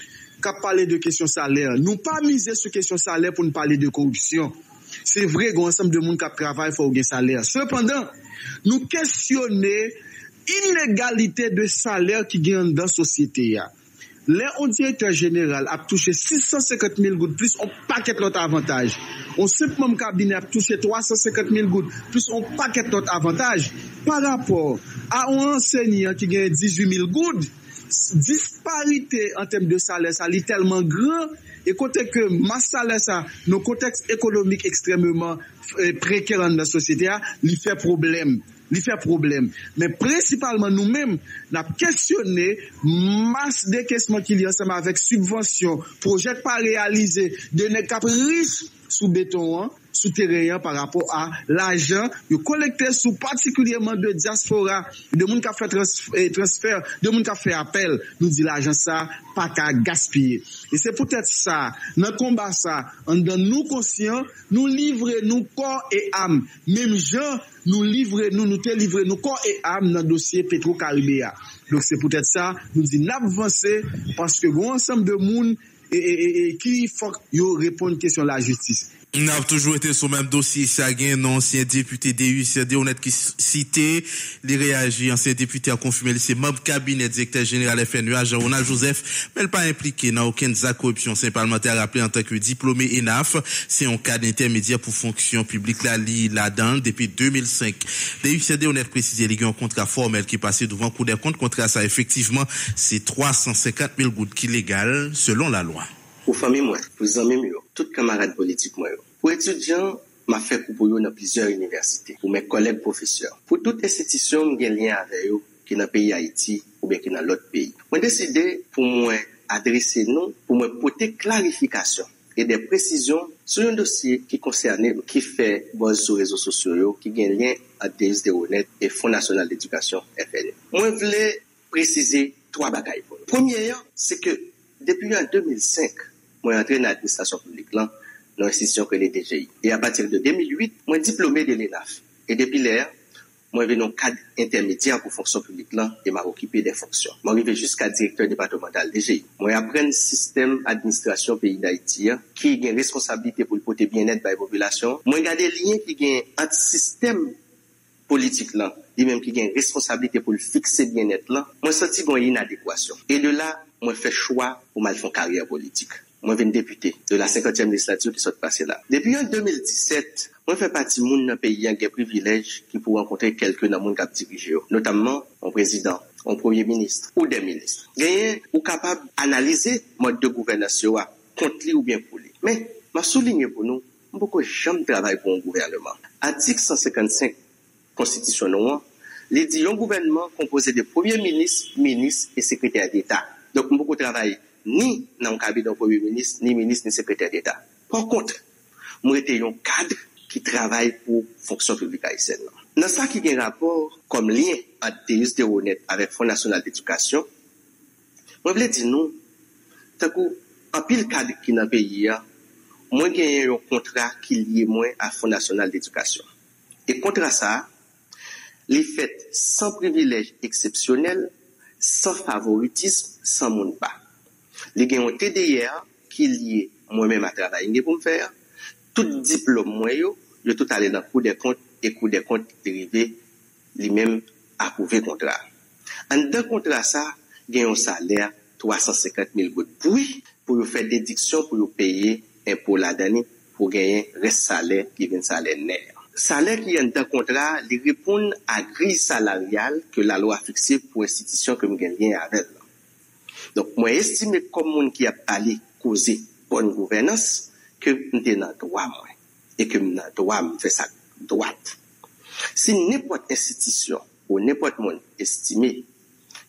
qui a parlé de questions salaires. Nous pas miser sur questions salaires pour nous parler de corruption. C'est vrai qu'on ensemble de monde qui travaille faut un salaire. Cependant, nous questionnons l'inégalité de salaire qui gagne dans la société. Le directeur général a touché 650 000 gouttes plus un paquet d'autres avantages. On simplement cabinet a touché 350 000 gouttes plus un paquet d'autres avantages par rapport à un enseignant qui gagne 18 000 gouttes. Disparité en termes de salaire, ça est tellement grand, et côté que ma salaire, ça, nos contextes économiques extrêmement précaires dans la société, il fait problème. Il fait problème. Mais principalement, nous-mêmes, nous avons questionné masse de questions qui lient ensemble avec subventions, projets pas réalisés, de nos cap riches sous béton, hein, sous terrain par rapport à l'argent collecté sous particulièrement de diaspora, de monde qui a fait transfert, de monde qui a fait appel, nous dit l'argent ça, pas qu'à gaspiller. Et c'est peut-être ça, dans le combat ça, en nous conscients, nous livrer nos corps et âme. Même gens, nous livrer, nous te livrer nos corps et âme dans le dossier Petro-Caribéa. Donc c'est peut-être ça, nous dit n'avancer parce que bon ensemble de monde et qui faut répondre à la question de la justice. On a toujours été sur le même dossier, ça gagne un ancien député DUCD, on est qui cité, il réagit, ancien député a confirmé, c'est membre cabinet directeur général FNUA, Jean-Ronald Joseph, mais il n'est pas impliqué dans aucune corruption. C'est un parlementaire rappelé en tant que diplômé ENAF, c'est un cadre intermédiaire pour fonction publique, là-dedans, depuis 2005. DUCD, on est précisé, il y a un contrat formel qui est passé devant le Cour des comptes, contrat ça, effectivement, c'est 350 000 gouttes qui légal, selon la loi. Pour famille, moi, pour amis, tous camarades politiques, moi. Pour étudiants, m'a fait pour eux dans plusieurs universités, pour mes collègues professeurs, pour toute institution qui est liée avec eux, qui est dans le pays Haïti ou bien qui est dans l'autre pays. J'ai décidé pour moi adresser nous, pour moi porter clarification et des précisions sur un dossier qui concernait, qui fait bon sur les réseaux sociaux, qui est lié à DUS de Honnête et Fonds national d'éducation FNE. Moi, je voulais préciser 3 bagailles. Première, c'est que depuis en 2005, moi, j'ai entré dans l'administration publique, là, dans l'institution que les DGI. Et à partir de 2008, moi, diplômé de l'ENAF. Et depuis l'air, moi, j'ai un cadre intermédiaire pour fonction publique, là, et m'a occupé des fonctions. Moi, arrivé jusqu'à directeur départemental DGI. Moi, j'apprends le système administration pays d'Haïti, qui a une responsabilité pour le côté bien-être de la population. Moi, j'ai des liens qui ont un système politique, là, lui-même qui a une responsabilité pour le fixer bien-être, là. Moi, senti qu'il y a une inadéquation. Et de là, moi, fait choix pour mal faire carrière politique. Moi, je suis député de la 50e législature qui s'est passée là. Depuis en 2017, moi, je fais partie de monde dans le pays qui a des privilèges qui pour rencontrer quelqu'un dans le monde qui a dirigé, notamment un président, un premier ministre ou des ministres. Gagné ou capable d'analyser le mode de gouvernance contre lui ou bien pour lui. Mais, je souligne pour nous, je ne peux jamais travailler pour un gouvernement. Article 155 constitutionnelle, il dit un gouvernement composé de premiers ministres, ministres et secrétaires d'État. Donc, beaucoup travaillent ni dans le cabinet de premier ministre, ni secrétaire d'État. Par contre, nous avons un cadre qui travaille pour la fonction publique haïtienne. Dans ça qui a un rapport comme lien entre Théus Derounette avec le Fonds national d'éducation, je voulais dire nous, en pile cadre qui est dans le pays, moi j'ai un contrat qui est lié moins à Fonds national d'éducation. Et contrat ça, les fêtes sans privilège exceptionnel, sans favoritisme, sans monde pas. Les gens ont TDR qui est lié moi-même à travailler pour me faire. Tout diplôme moyen, je tout allé dans le cours des comptes et cours des comptes dérivés, lui-même approuvé contrat. En deux contrats ça, il y a un salaire 350 000 gouttes. Oui, pour faire déduction, pour payer impôt la dernière, pour gagner reste salaire qui vient salaire net. Salaire qui est en contrat, il répond à grille salariale que la loi a fixée pour institution que nous gagnons avec. Donc, moi, estime comme monde qui a parlé causer bonne gouvernance, que nous avons droit, et que nous avons droit, faire ça droite. Si n'importe institution ou n'importe monde estime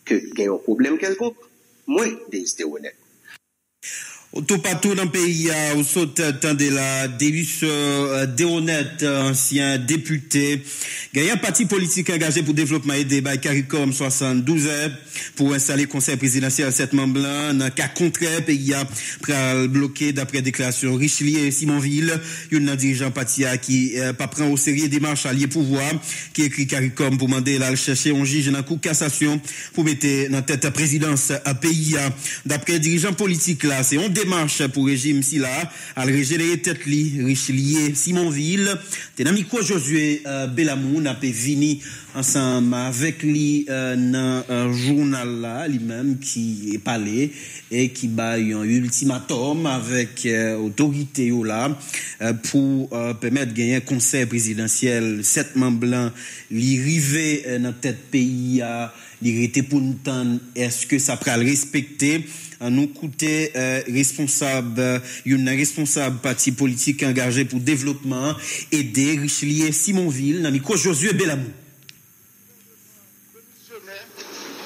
que y a un problème quelconque, moi, c'est honnête. Tout partout dans le pays, au saute Tandela, Théus Derounette, ancien député, gagnant parti politique engagé pour développement et débat CARICOM 72 pour installer conseil présidentiel 7 membres blancs. Dans cas contraire, pays a bloqué d'après déclaration Richelieu et Simonville, un dirigeant parti qui pas prend au sérieux démarche allié pouvoir qui écrit CARICOM pour demander là chercher un juge dans la Cour cassation pour mettre dans tête la présidence à pays. D'après dirigeant politique là, c'est on démarche pour régime si là, à le régénérer tête li, Richelieu, Simonville, t'es dans micro Josué Belamoun, a vini ensemble avec lui dans un journal là, lui-même qui est parlé et qui bat un ultimatum avec autorité là pour permettre de gagner un conseil présidentiel, 7 membres blancs, li rivé dans tête pays à l'irrité pour nous tendre, est-ce que ça peut le respecter? Nous coûter responsable parti politique engagé pour développement aider Richelieu Simonville dans micro Josué Belamou.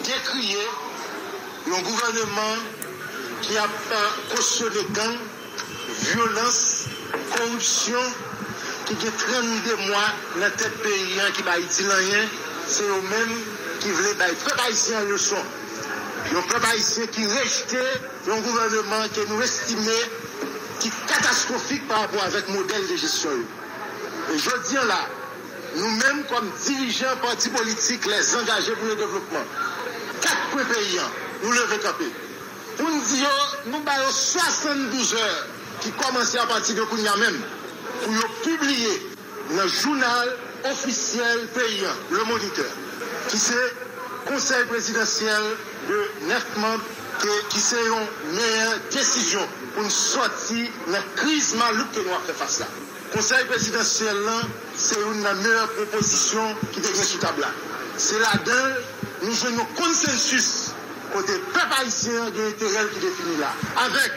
Décrier un gouvernement qui a pas cautionné gang, violence, corruption qui a 32 mois dans tête pays qui va haïtien, c'est eux-mêmes qui voulaient peuple haïtien le son. Un peuple haïtien qui rejetait un gouvernement qui nous estimait qui catastrophique par rapport avec le modèle de gestion. Et je dis là, nous-mêmes comme dirigeants partis politiques, les engagés pour le développement, 4 points payants, nous levons campé. Pour nous dire, nous avons 72 heures qui commençaient à partir de Kounia même, pour publier dans le journal officiel payant, le Moniteur, qui c'est Conseil présidentiel de 9 membres qui seront meilleures décisions pour nous sortir de la crise malouque que nous avons fait face à. Le Conseil présidentiel, c'est une meilleure proposition qui devient sous table. C'est là-dedans, nous jouons un consensus côté peuple haïtien de l'intérêt qui définit là. Avec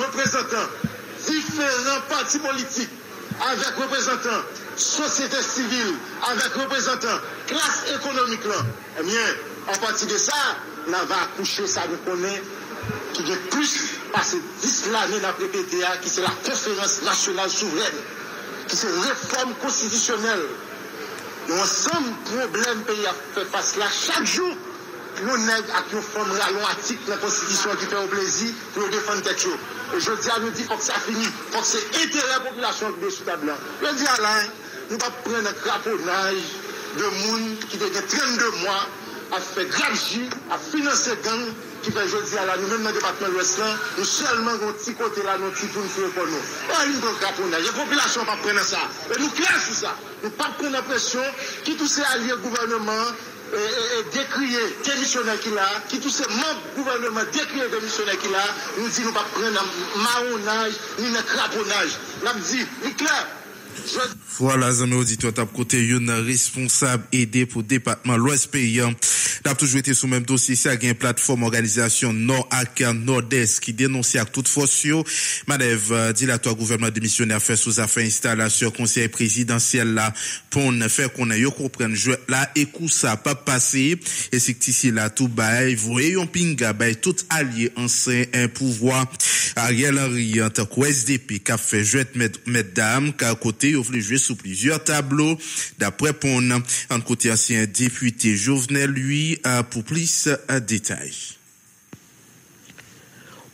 représentants différents partis politiques, avec représentants société civile, avec représentants classe économique là. Eh bien, en partie de ça, on va accoucher ça nous connaît, qui de plus passer 10 l'année dans le PPTA, qui c'est la conférence nationale souveraine, qui c'est réforme constitutionnelle. Nous ensemble problème pays à faire face là chaque jour. Nous nègres à qui on forme l'article de la constitution qui fait au plaisir pour défendre tête chose. Et je dis à nous, il faut que ça finisse, il faut que c'est intérêt à la population de sous table. Je dis à l'un, nous ne pouvons pas prendre un craponnage de monde qui a 32 mois à faire grave à financer gang qui fait, je dis à l'un, nous même dans le département de l'Ouest, nous seulement avons un petit côté là, nous petit tourne pour nous. On a une bonne craponnage, la population ne va pas prendre ça. Et nous clair sur ça. Nous ne pouvons pas prendre l'impression qui tous ces alliés gouvernement et décrier démissionnaire qu'il a, qui tous ces membres du gouvernement décrier démissionnaire qu'il a, nous dit nous ne pouvons pas prendre un marronnage ni un craponnage. Nous dit, il est clair, Voilà, amis auditeurs, t'as côté yon responsable aidé pour département l'Ouest paysan. T'as toujours été sous même dossier, c'est à une plateforme organisation Nord-Aka Nord-Est qui dénonçait à toute force manœuvre dilatoire gouvernement démissionnaire fait sous affaire installation conseil présidentiel là pour ne faire qu'on ait yo comprendre jeu là et coup ça pas passé et c'est ici là tout bail voyez yon pinga bail tout allié ancien un pouvoir Ariel Henry en tant que SDP qui a fait jouer mesdames qui a côté yo voulu jouer sous plusieurs tableaux d'après pour en côté ancien député Jovenel lui pour plus détails.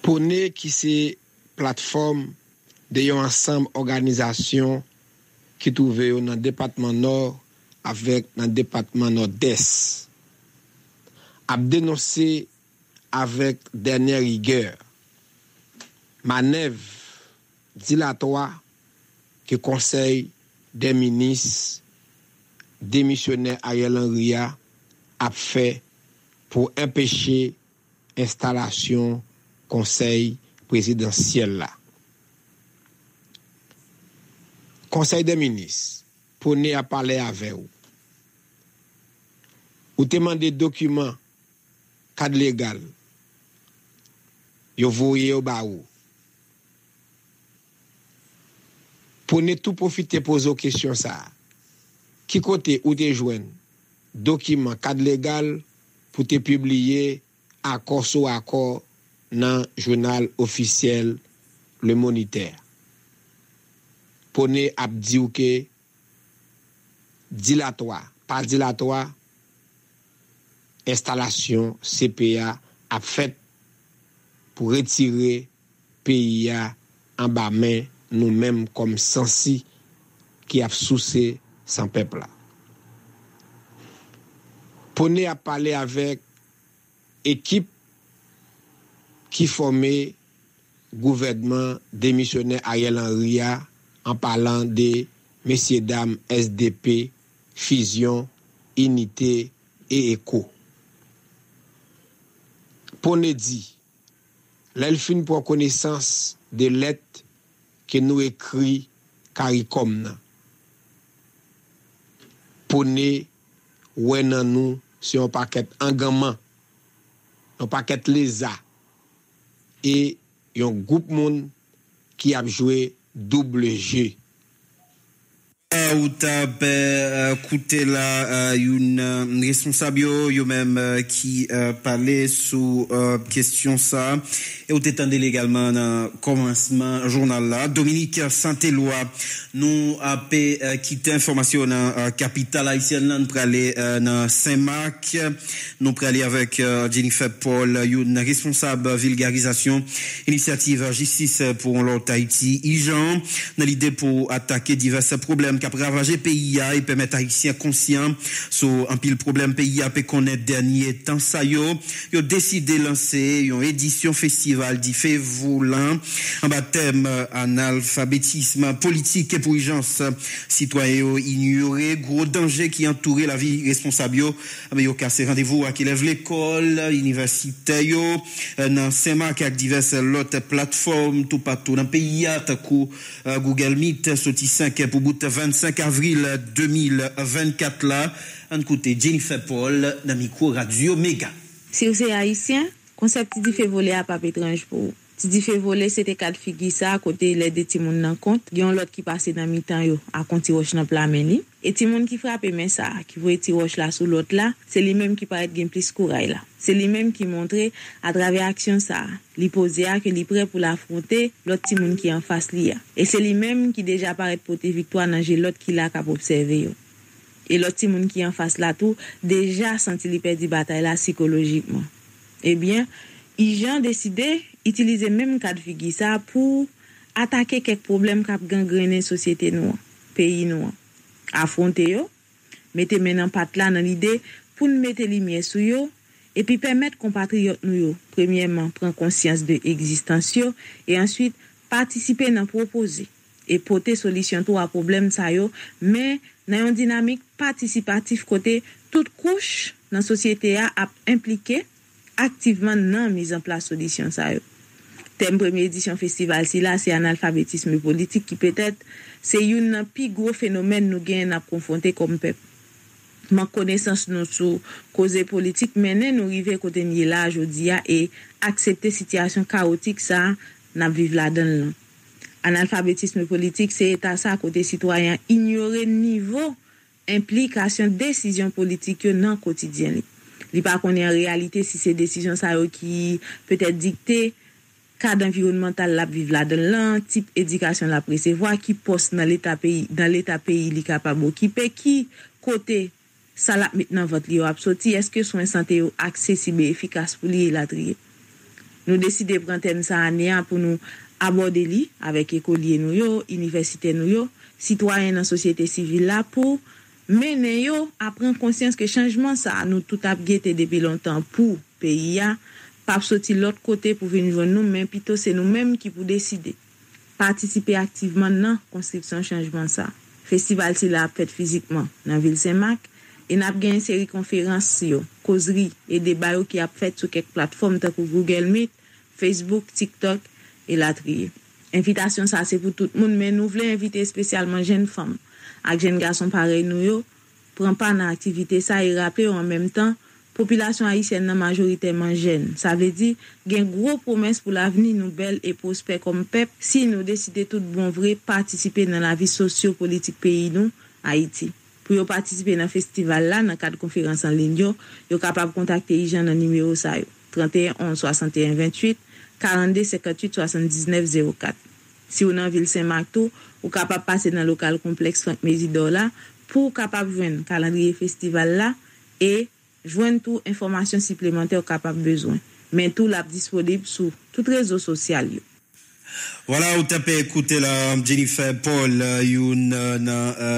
Pour nous, qui c'est plateforme de ensemble organisation qui trouvait dans le département nord avec dans le département nord-est a dénoncé avec dernière rigueur manœuvre dilatoire que conseil des ministres démissionnaire Ariel Henry a fait pour empêcher installation conseil présidentiel là. Conseil des ministres, pour nous parler avec vous. Vous demandez des documents, cadre légal. Vous voyez au bas. Pour nous tout profiter pour poser question ça. Qui côté ou te joindre document cadre légal pour te publier accord sur accord dans le journal officiel Le Moniteur. Pour nous dire que dilatoire, pas dilatoire, installation CPA a fait pour retirer PIA en bas main nous-mêmes comme sensi qui a souci sans peuple. Pour nous parler avec équipe qui formait gouvernement démissionnaire Ariel Henry en parlant de messieurs dames SDP, Fusion, Unité et Éco. Pour nous dire, l'elfine pour connaissance de lettres que nous écrit CARICOM. Pour nous, ouais nan nous, c'est un paquet engagement, un paquet lézard. Et un groupe monde qui a joué double G. Ou tab écouté là une responsable yo même qui parlait sous question ça et ou t'entendait également dans commencement journal là Dominique Saint-Éloi nous a quitté information dans capitale haïtienne là nous praler dans Saint-Marc nous praler avec Jennifer Paul une responsable vulgarisation initiative justice pour l'autre Haïti Ijan dans l'idée pour attaquer divers problèmes qui ravager PIA et permettre haïtiens conscients sur un pile problème PIA peut connaître dernier temps ça yo décidé lancer une édition festival dit fait voulant en baptême analphabétisme politique et pour urgence citoyen ignoré gros danger qui entourait la vie responsable yo mais yo casser rendez-vous à qui lève l'école université yo dans Saint-Marc avec diverses autres plateformes tout partout dans PIA takou Google Meet sorti 5 pour bout 25 avril 2024 là en côté Jennifer Paul dans micro radio Mega. Si vous êtes haïtien, concept dit fait voler à pas étrange pour. Dit fait voler c'était quatre figure ça à côté les deux timoun dans compte, yon l'autre qui passait dans mi-temps yo à compte roche dans plameni et timoun qui frappé mais ça qui voit ti roche là sous l'autre là, c'est lui même qui paraît gain plus courage là. C'est lui même qui montrait à travers action ça, li poser que li prêt pour l'affronter l'autre timoun qui en face li a. Et c'est lui même qui déjà paraît porter victoire dans l'autre qui là capable observer yo. Et l'autre timoun qui en face là tout déjà senti li perdre bataille là psychologiquement. Eh bien, ils ont décidé utiliser même cadre figure ça pour attaquer quelques problèmes qui gangrènent société nous, pays nous. Affronter yo, mettre maintenant patte là dans l'idée pour nous mettre lumière sur yo et puis permettre compatriotes nous yo premièrement prendre conscience de existence yo et ensuite participer dans proposer et porter solution tout à problème ça yo mais dans une dynamique participative côté toute couche dans société a impliqué activement non mise en place solution ça yo. thème première édition festival si là c'est analphabétisme politique qui peut-être c'est une plus gros phénomène nous gain à confronter comme peuple. Ma connaissance nous sur cause politique maintenant nous arriver côté ni là aujourd'hui et accepter situation chaotique ça n'a vivre là-dedans. Analphabétisme politique c'est état ça côté citoyen ignorer niveau implication décision politique dans quotidien. Il pas connait en réalité si c'est décision ça qui peut-être dictée cadre environnemental la vivre là dedans type éducation la recevoir qui poste dans l'état pays li capable occuper qui côté ça là maintenant votre li a sorti est-ce que soins santé accessible efficace pour li la trier nous décider prendre thème ça année pour nous aborder li avec écoliers nous yo université nous yo citoyens dans société civile là pour mener yo à prendre conscience que changement ça nous tout a guetté depuis longtemps pour pays a pas sorti l'autre côté pour venir nous mais plutôt c'est nous-mêmes qui pour décider participer activement dans construction changement ça festival c'est la fête physiquement dans ville Saint-Marc et n'a gagne série conférences yo causerie et débat qui a fait sur quelques plateformes tant que Google Meet, Facebook, TikTok et la trier. Invitation ça c'est pour tout le monde mais nous voulons inviter spécialement jeunes femmes ak jeunes garçons pareil nous yo prend pas dans activité ça et rappeler en même temps population haïtienne nan majoritairement jeune ça veut dire gen gros promesse pour l'avenir nous belle et prospère comme peuple si nous décider tout bon vrai participer dans la vie socio-politique pays nous Haïti pour yo participer dans festival là dans cadre conférence en ligne yo capable contacter Ijan dans numéro ça 31 11 61 28 42 58 79 04 si on en ville Saint-Marc tout ou capable passer dans local complexe Franck Mésidor là pour capable joindre calendrier festival là et joindre tout information supplémentaire capable besoin mais tout l'a disponible sur tout réseau social. Voilà, vous tapez écouter la Jennifer Paul, une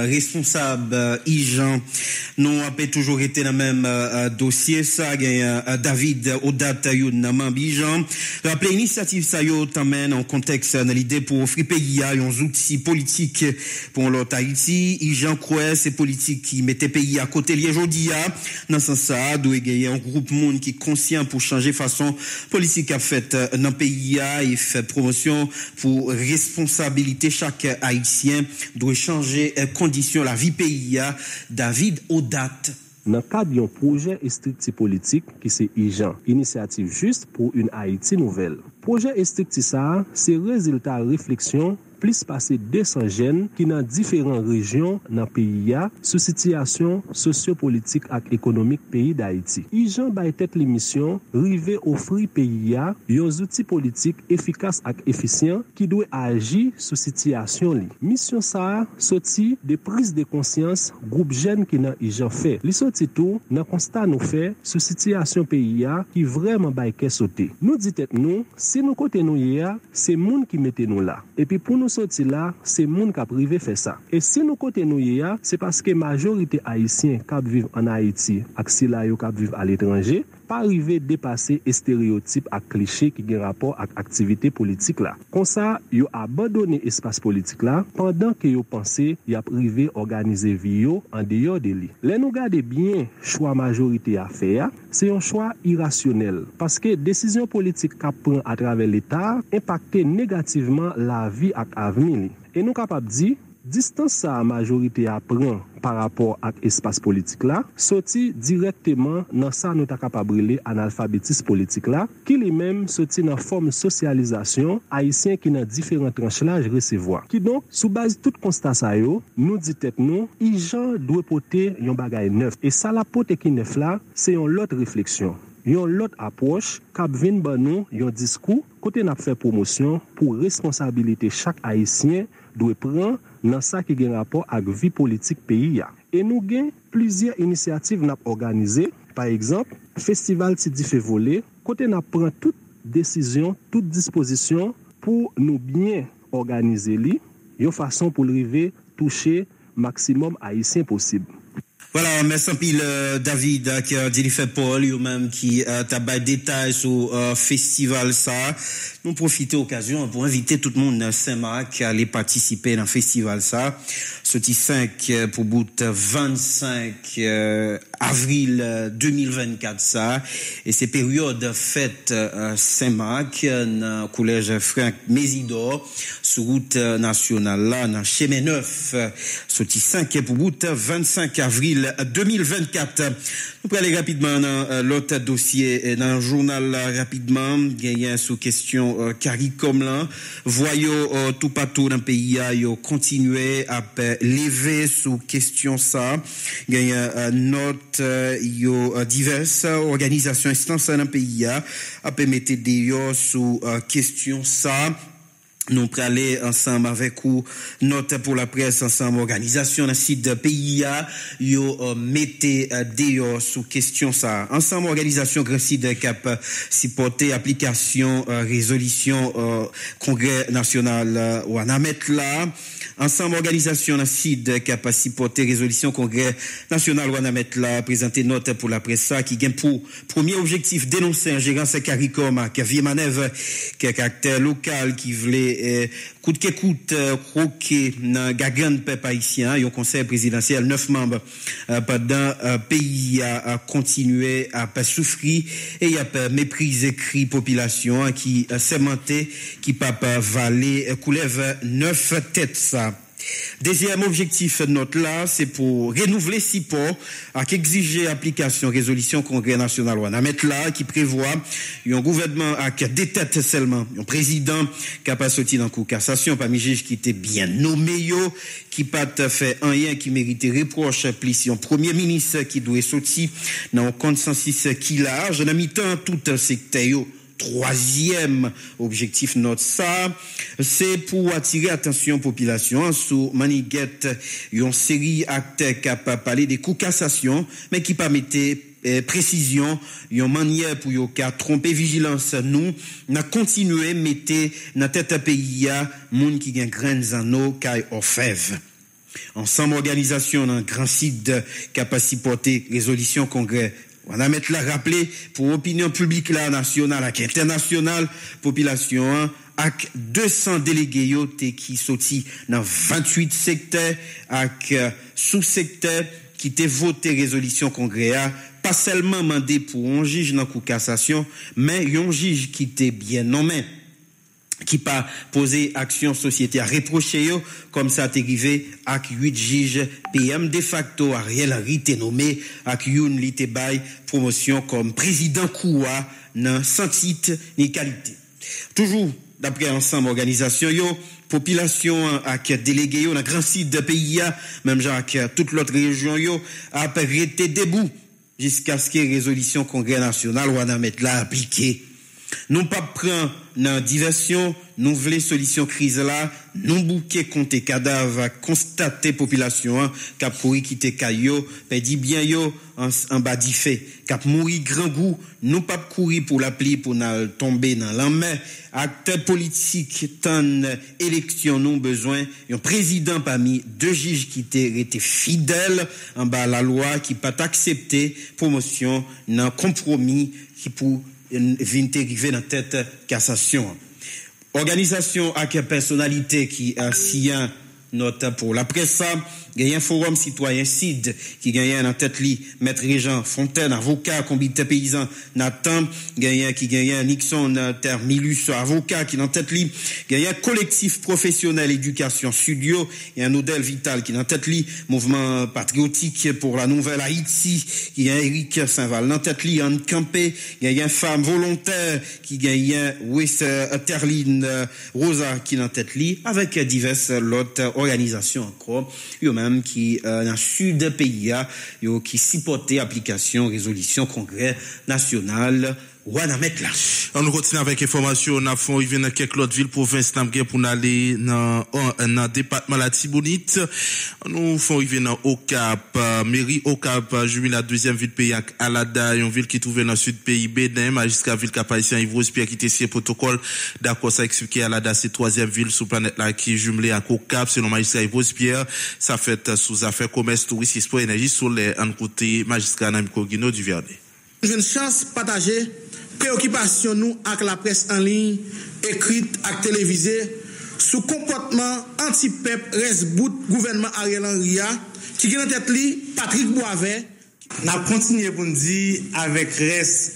responsable Ijan. Nous avons toujours été dans le même dossier. Ça, David Odat, une membre Ijan. Rappelez l'initiative ça yo t'amène en contexte dans l'idée pour offrir pays à un outil politique pour l'autre Haïti. Ijan croit ces politiques qui mettaient pays à côté lié aujourd'hui. Dans ce sens, doit gagner un groupe monde qui est conscient pour changer façon politique à fait dans pays et fait promotion. Pour responsabilité, chaque Haïtien doit changer condition la vie pays. David Odat. Dans le cadre d'un projet strictement politique qui c'est Ijan, initiative juste pour une Haïti nouvelle. Projet strictement ça, c'est résultat réflexion plus passer 200 jeunes qui dans différentes régions dans pays a sous situation sociopolitique et économique pays d'Haïti. Ijan bay tête l'émission river offrir pays a des outils politiques efficaces et efficients qui doit agir sous situation li. Mission ça sorti de prise de conscience groupe jeunes qui dans Ijan fait. Li sorti tout dans constat nous fait sous situation pays a qui vraiment bay qu'est sauter. Nous dit tête nous si nous côté nous hier c'est monde qui mettez nous là et puis pour nous sorti là, c'est monde qui a privé fait ça. Et si nous côté nous hier, c'est parce que majorité haïtien qui vivent en Haïti, ak si la yo qui vivent à l'étranger, pas arriver dépasser stéréotypes et clichés qui ont rapport avec activité politique là. Comme ça, yo abandonné espace politique là pendant que yo pensé y a privé organiser vie yo en dehors de lui. Les nous garder bien choix majorité à faire, c'est un choix irrationnel parce que décision politique qu'a prend à travers l'état impacter négativement la vie et l'avenir. Et nous capable dire distance à majorité à prendre par rapport à espace politique là sorti directement dans ça nous ta capable analphabétisme politique là qui lui-même sorti dans forme socialisation haïtien qui dans différents tranches l'âge recevoir qui donc sous base tout constat ça yo nous dit tête nous Ijan doit porter un bagage neuf et ça la porter qui neuf là c'est une autre réflexion une autre approche cap vinn ban nous un discours côté n'a fait promotion pour responsabilité chaque haïtien doit prendre dans ça qui a rapport avec vie politique pays a et nous gain plusieurs initiatives n'a organisé par exemple festival Tidi fait voler côté n'a prend toute décision toute disposition pour nous bien organiser li une façon pour arriver toucher maximum haïtien possible. Voilà, merci un pile David qui a dit fait Paul lui-même qui tabac détail sur festival ça. Nous profiter occasion pour inviter tout le monde Saint-Marc à aller participer dans festival ça. Ce 5 pour bout 25 avril 2024 ça et c'est période fête Saint-Marc dans collège Franck Mésidor sur route nationale là dans chemin 9. Ce 5 pour bout 25 avril 2024. Nous prenons rapidement dans l'autre dossier dans le journal rapidement gagnant sous question CARICOM là voyons tout partout dans le pays yo continuer à lever sous question ça gagnant note yo diverses organisations instances dans le pays à permettre des sous question ça. Nous aller ensemble avec vous, note pour la presse, ensemble, organisation, dans site PIA, yo, mettez, d'ailleurs, sous question ça. Ensemble, organisation, grand site, cap, supporter, application, résolution, congrès national, ou en mettre là. Ensemble, organisation, dans site, cap, supporter, résolution, congrès national, ou en mettre là, présenter note pour la presse, ça, qui gagne pour premier objectif, dénoncer ingérence CARICOM, qui a vie manœuvre, qui a caractère local, qui voulait coûte que coûte croquer dans gagan peuple haïtien un conseil présidentiel 9 membres pendant pays a continué à souffrir et y a méprisé cri population qui sémenté qui papa valé coulève 9 têtes ça. Deuxième objectif de notre là, c'est pour renouveler SIPO, à exiger application résolution Congrès national. On a mettre là qui prévoit un gouvernement avec des têtes seulement, un président qui a pas sorti dans le coup de cassation, parmi juges qui était bien nommé, yo, qui pas fait un rien qui méritait reproche, plus un premier ministre qui doit sortir dans un consensus qui large, en mi-temps tout un secteur. Troisième objectif notre ça, c'est pour attirer attention population sur maniguette une série acteurs qui a parlé des coups cassation mais qui pas mettait précision une manière pour yo ka tromper vigilance nous n'a continuer mettre dans tête pays a monde qui gagne graines en eau caille au fève. Ensemble organisation dans grand site capacité porter résolution congrès. On a mettre là rappeler pour opinion publique là nationale et internationale population avec 200 délégués qui sorti dans 28 secteurs avec sous-secteurs qui t'ont voté résolution congrès pas seulement mandé pour un juge dans coup cassation mais un juge qui t'est bien nommé qui pas posé action société à reprocher yo comme ça t'est arrivé avec 8 juges PM de facto Ariel Henry t'est nommé avec Youn li t'est bail promotion comme président Koua nan sans titre ni qualité toujours d'après ensemble organisation yo population avec délégué yo dans grand site de pays même genre avec toute l'autre région yo a rester debout jusqu'à ce que résolution congrès national ou en mettre là appliquer. Nous pas prendre dans diversion, nous voulons solution crise là, nous bouquer compter cadavre, constater population cap courir quitter caillou, perdit bien yo en bas d'ifé, cap mourir grand goût, nous pas courir pour la pli pour n'a tomber dans la main. Acteurs politiques tant élection nous besoin, un président parmi deux juges qui étaient fidèles en bas la loi qui pas accepter promotion dans compromis qui pour vint arriver dans tête cassation. Organisation avec personnalité qui a sien note pour la presse, il y a un forum citoyen CID qui gagne dans tête li maître Régent Fontaine avocat comité paysan Nathan gagne qui gagne Nixon Terre Milus avocat qui dans tête li gagne collectif professionnel éducation studio et un modèle vital qui dans tête li mouvement patriotique pour la nouvelle Haïti qui gagne Eric Saint-Val dans tête li en campé gagne femme volontaire qui gagne West Terline Rosa qui dans tête li avec diverses autres organisations encore même qui dans le sud du pays qui supportait application résolution congrès national On continue avec information. On a fait arriver dans quelques autres villes, provinces, pour aller dans le département de la Tibonite. On fait arriver dans Okap, mairie Okap, jumelée la deuxième ville pays avec Alada, une ville qui trouvait dans le sud pays Bénin, magistrat ville Cap-Haïtien, Yves Rospierre qui testé protocole. D'accord, ça explique Alada, c'est troisième ville sur planète là qui est jumelée à Okap, selon magistrat Yves Rospierre. Ça fait sous affaires commerce, tourisme, sport, énergie, solaire, en côté magistrat Namiko Guino du Vernet. J'ai une chance de partager préoccupation nous avec la presse en ligne, écrite et télévisée, sous comportement anti-peuple, resbout gouvernement Ariel Henry, qui est en tête Patrick Boisvert. On a continué pour nous dire avec reste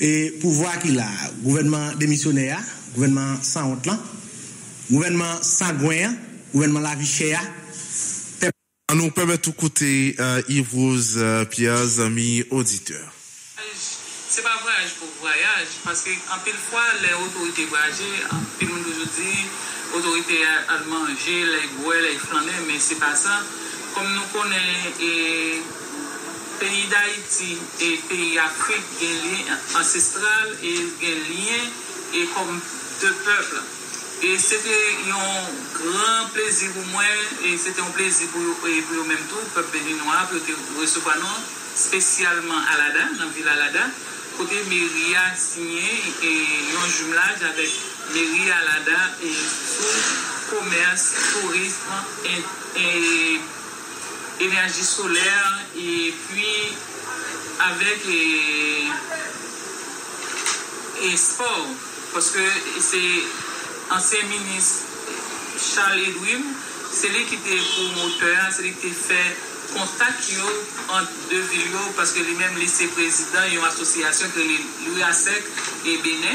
et pouvoir qu'il a, gouvernement démissionnaire, gouvernement sans honte, gouvernement sans goyen, gouvernement la vie chère. Nous permettons d'écouter Yves Rose Pierre, amis auditeurs. C'est pas voyage pour voyage, parce que en pile fois les autorités voyagent, en pile nous aujourd'hui, autorités à manger, les bois, les flaner, mais c'est pas ça. Comme nous connaissons et pays d'Haïti et pays d'Afrique, il y a un lien ancestral et il y a un lien et comme deux peuples. Et c'était un grand plaisir pour moi, et c'était un plaisir pour eux même tout, peuple béninois, pour recevoir nous, spécialement à Alada, dans la ville Alada. Côté mairie a signé un jumelage avec mairie Alada et sous commerce, tourisme, et énergie solaire, et puis avec et sport, parce que c'est ancien ministre Charles Edouim, c'est lui qui était promoteur, c'est lui qui était fait contact entre deux villes, parce que lui-même, c'est président d'une association que l'UASEC et Bénin.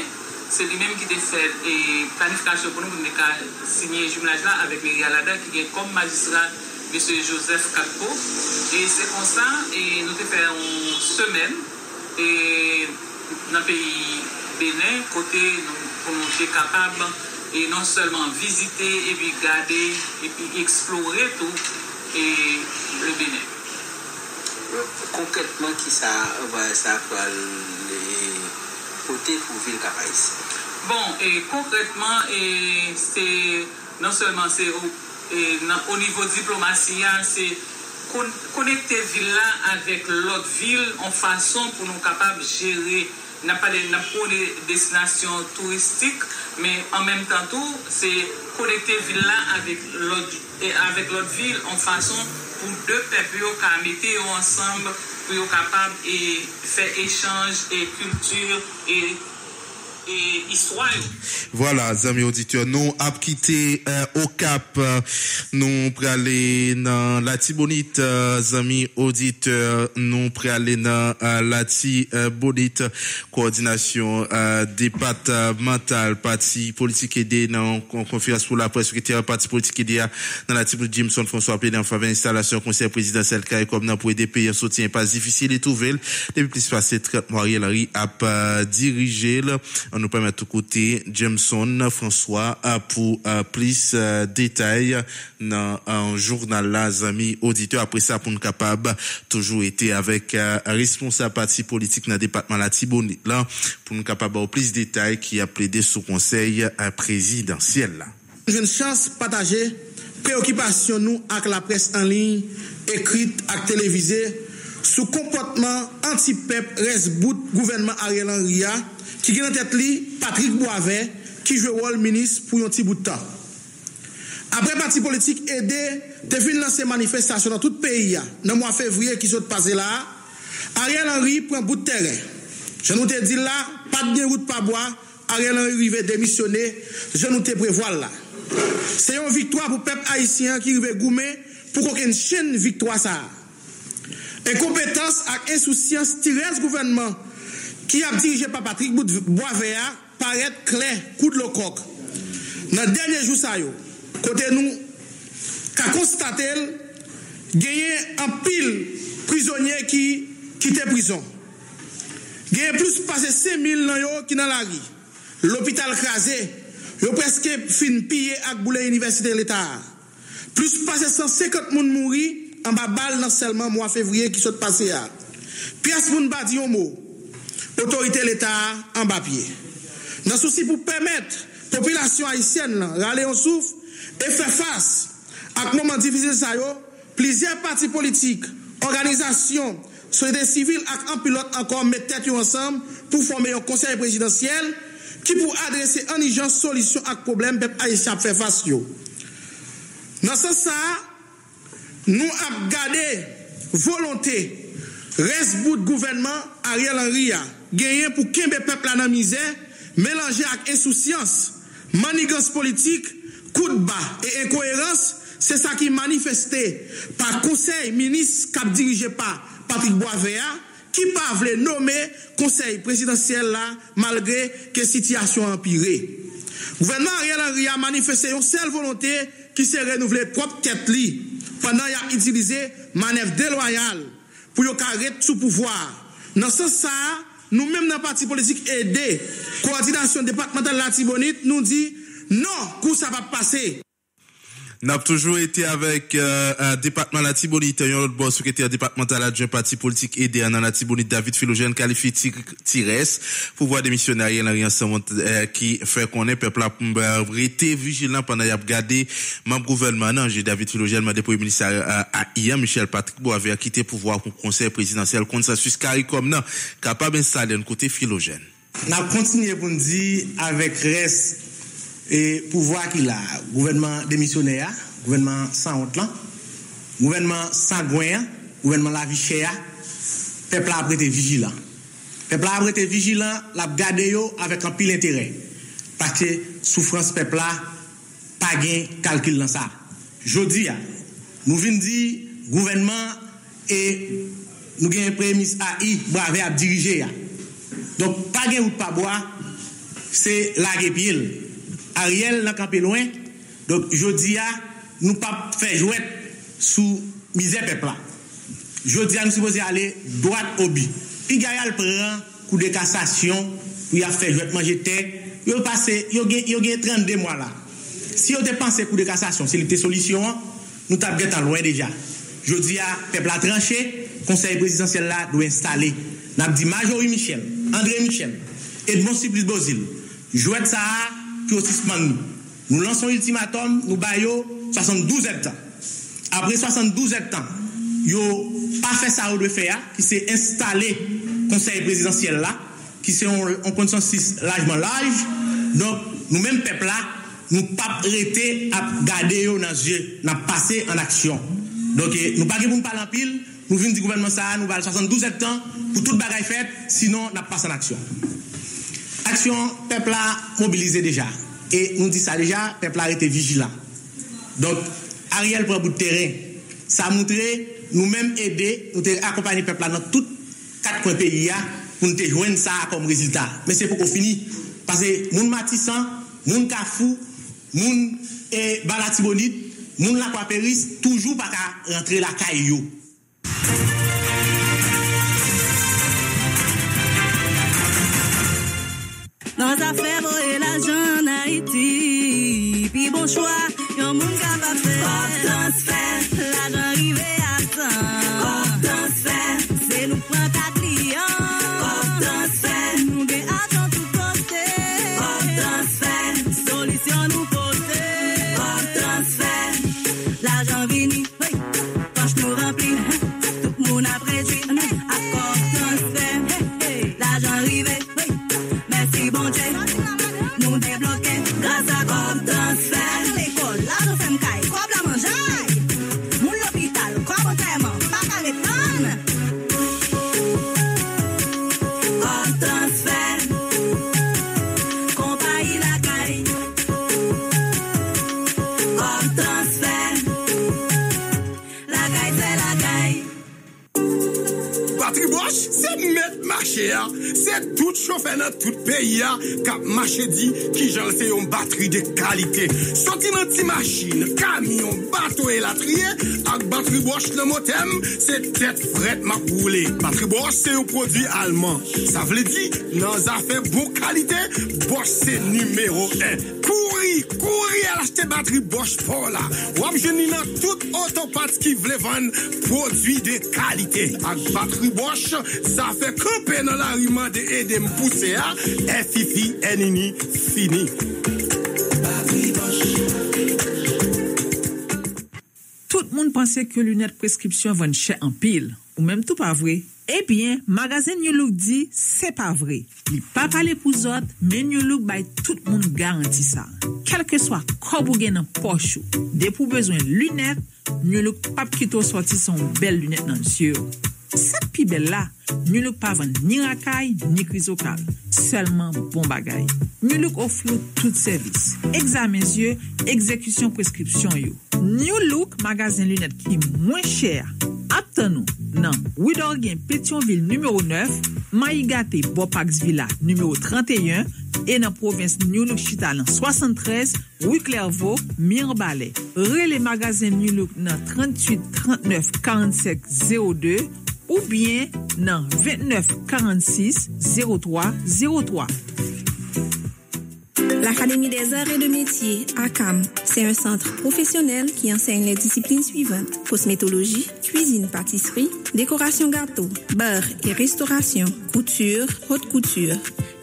C'est lui-même qui était fait et planification pour nous, pour nous signer jumelage là avec les Alada, qui est comme magistrat M. Joseph Kakpo. Et c'est comme ça, et nous avons fait une semaine et dans le pays Bénin, côté nous, pour nous être capables. Et non seulement visiter, et puis garder, et puis explorer tout, et le Bénin. Concrètement, qui ça va le côté pour Ville Cap-Haïtien? Bon, et concrètement, et c'est non seulement c'est au niveau diplomatie, c'est connecter Ville avec l'autre ville en façon pour nous capables de gérer. N'a pas des destinations touristiques, mais en même temps tout, c'est connecter ville avec l'autre ville en façon pour deux peuples qui mettent ensemble pour être capables de faire échange et culture et histoire. Voilà, amis auditeurs, nous avons quitté Okap, nous pour aller dans la Tibonite, amis auditeurs, nous pour aller dans la Tibonite, coordination départementale, parti politique aidé dans conférence pour la presse, secrétaire parti politique aidé dans la Tibonite, Jimson François appelé en faveur d'installation conseil présidentiel carré comme dans pour aider pays en soutien pas difficile et trouvé depuis plus passé 30 mois Ariel Henry a dirigé. On nous permet de côté Jameson François pour plus détails dans un journal là, amis auditeurs. Après ça, pour nous capable toujours été avec responsable parti politique dans le département la Tibonite là, pour nous capable au plus détails qui a plaidé sous conseil présidentiel là. J'ai une chance de partager préoccupation nous avec la presse en ligne, écrite et télévisée, sous comportement anti-peuple, resbout gouvernement Ariel Henry, qui est en tête Patrick Boisvert, qui joue le rôle ministre pour un petit bout de temps. Après parti politique aidé, tu as lancé manifestation dans tout le pays, dans le mois de février qui s'est passé là, Ariel Henry prend bout de terrain. Je nous te dis là, pas de bien route, pas bois, Ariel Henry va démissionner, je nous te prévois là. C'est une victoire pour le peuple haïtien qui veut goumer pour qu'on ait une chaîne victoire ça. Incompétence et insouciance tirée ce gouvernement qui a dirigé par Patrick Boisvert paraît clair, coup de coq. Dans le dernier jour, ça côté nous, qu'a constaté, il y a un pile prisonnier qui quittent prison. Il y a plus de 5000 qui sont dans la rue. L'hôpital crasé, ils ont presque fini pillé avec boulet université de l'État. Plus de 150 personnes mortes en bas balle dans seulement mois février qui sont passés. Pièce moun badi yon mot. autorité de l'État en papier. Dans souci pour permettre la population haïtienne de râler en souffle et faire face à un moment difficile, plusieurs partis politiques, organisations, sociétés civiles et un pilote encore mettent tête ensemble pour former un conseil présidentiel qui pour adresser en urgence solution à problème peuple haïtien fait face. Dans ce sens, nous avons gardé volonté, reste bout de gouvernement Ariel Henry, gagné pour qu'il y ait peuple dans la misère, mélangé avec insouciance, manigance politique, coup de bas et incohérence, c'est ça qui manifesté par conseil ministre qui dirigé par Patrick Boisvert, qui pas voulu nommer conseil présidentiel là, malgré que la situation empirée. Le gouvernement Ariel Henry a manifesté une seule volonté qui s'est renouvelée propre tête pendant qu'il a utilisé manœuvre déloyale pour qu'il arrête sous pouvoir. Dans ce sens, nous-mêmes dans le parti politique aidé, coordination départementale Latibonite, nous dit non, coup ça va passer. Nous avons toujours été avec un département Latibonite, un autre boss secrétaire départemental adjoint parti politique aidé en Latibonite, David Philogène, qualifié Tires, pour voir des missionnaires qui fait qu'on est peuple à rester vigilant pendant qu'il y a regardé membre gouvernement. Non, j'ai David Philogène, ma dépôt ministre à IAM, Michel Patrick Boisvert, quitté pouvoir pour conseil présidentiel, consensus CARICOM, non, capable d'installer un côté Philogène. Nous avons continué pour nous dire avec reste. Et pouvoir qu'il a, gouvernement démissionnaire, gouvernement sans honte, gouvernement sanguin, gouvernement la vie chère, peuple a prêté vigilant. Peuple a prêté vigilant, l'a gardé avec un pile intérêt. Parce que souffrance peuple a pas gain calcul dans ça. Jodi, nous venons dire, gouvernement et nous gagnons un prémisse AI, bravé à diriger. Donc, pas gain ou pas boire, c'est la guépille. Ariel n'a campé loin, donc je dis à nous pas faire jouer sous misère peuple. Je dis à nous supposons aller droit au but. Puis Gayal prend coup de cassation, puis a fait jouer manger terre. Il passé, il a 32 mois là. Si on dépensait coup de cassation, c'est une solution. Nous t'abgêtons loin déjà. Je dis à peuple a tranché, conseil présidentiel là doit installer. N'a dit Majorie Michel, André Michel, Edmond Cyprien Bozil. Jouer ça. Nous lançons ultimatum, nous baillons 72 hectares. Après 72 hectares, ils n'ont pas fait ça ou de faire, qui s'est installé le conseil présidentiel là, qui s'est en consensus largement large. Donc, nous-mêmes, peuple là, nous ne pouvons pas arrêter à garder nos yeux, nous passer en action. Donc, nous ne pouvons pas parler en pile, nous venons du gouvernement ça, nous baillons 72 hectares pour toute bagaille faite, sinon, nous ne passons en action. Action, peuple a mobilisé déjà. Et nous dit ça déjà, peuple a été vigilant. Donc, Ariel pour bout de terrain, ça a montré, nous-mêmes aider, nous accompagner le peuple dans tous 4 coins pays pour nous joindre ça comme résultat. Mais c'est pour qu'on finisse. Parce que moun Matissan, moun Kafou, moun Balatibonite, moun Lakwapéris, toujours pas qu'à rentrer la caillou. Dans ta fèvre et la jeune Haïti, puis bon choix, y'a un monde qui va faire. L'argent arrivé à ça. C'est nous prendre ta client. Nous gagnons argent tout côté. Solution nous poser. L'argent vini, poche nous remplit. Tout le monde a préduit. L'argent arrivé. Nous débloquer grâce à comme transfert. L'école, là nous sommes caille, comme la mangeaille. Nous l'hôpital, comme au thème, pas à l'école. Comme transfert, compagnie la caille. Comme transfert, la caille c'est la caille. Patrick Bosch, c'est mettre marché, hein? C'est tout chauffeur dans tout pays qui a marché dit qui j'en sais une batterie de qualité. Sorti dans petite machine, camion, bateau et latrier, avec batterie Bosch le motem, c'est tête frette ma poulet. Batterie Bosch c'est un produit allemand. Ça veut dire, dans affaires bon qualité, Bosch c'est numéro 1. Pourri, courir à acheter batterie Bosch pour là. Ou abjeni dans tout autopath qui veut vendre produit de qualité. Avec batterie Bosch, ça fait camper dans l'arriment de aider me pousser à FIFI Nini fini. Batterie Bosch. Tout le monde pensait que lunettes prescription vont cher en pile ou même tout pas vrai. Eh bien, magasin New Look dit, c'est pas vrai. Il pas parler pour les autres, mais New Look by tout le monde garantit ça. Quel que soit Kobougen dans poche, dès pour besoin lunettes, New Look pas quitte sorti son belle lunette dans le ciel. Cette pi belle là, New Look pas vendre ni racaille ni chrysocale, seulement bon bagaille. New Look offre tout service, examen yeux, exécution prescription yo. New Look magasin lunettes qui moins cher. Attends-nous dans Widorguen Pétionville numéro 9, Maïgate Bopax Villa numéro 31 et dans province New Look Chitalan 73, Rue Clairvaux, Mirbalais. Relais magasin New Look dans 38 39 47 02 ou bien dans 29 46 03 03. L'Académie des arts et de métiers, ACAM, c'est un centre professionnel qui enseigne les disciplines suivantes. Cosmétologie, cuisine-pâtisserie, décoration gâteau, bar et restauration, couture, haute couture,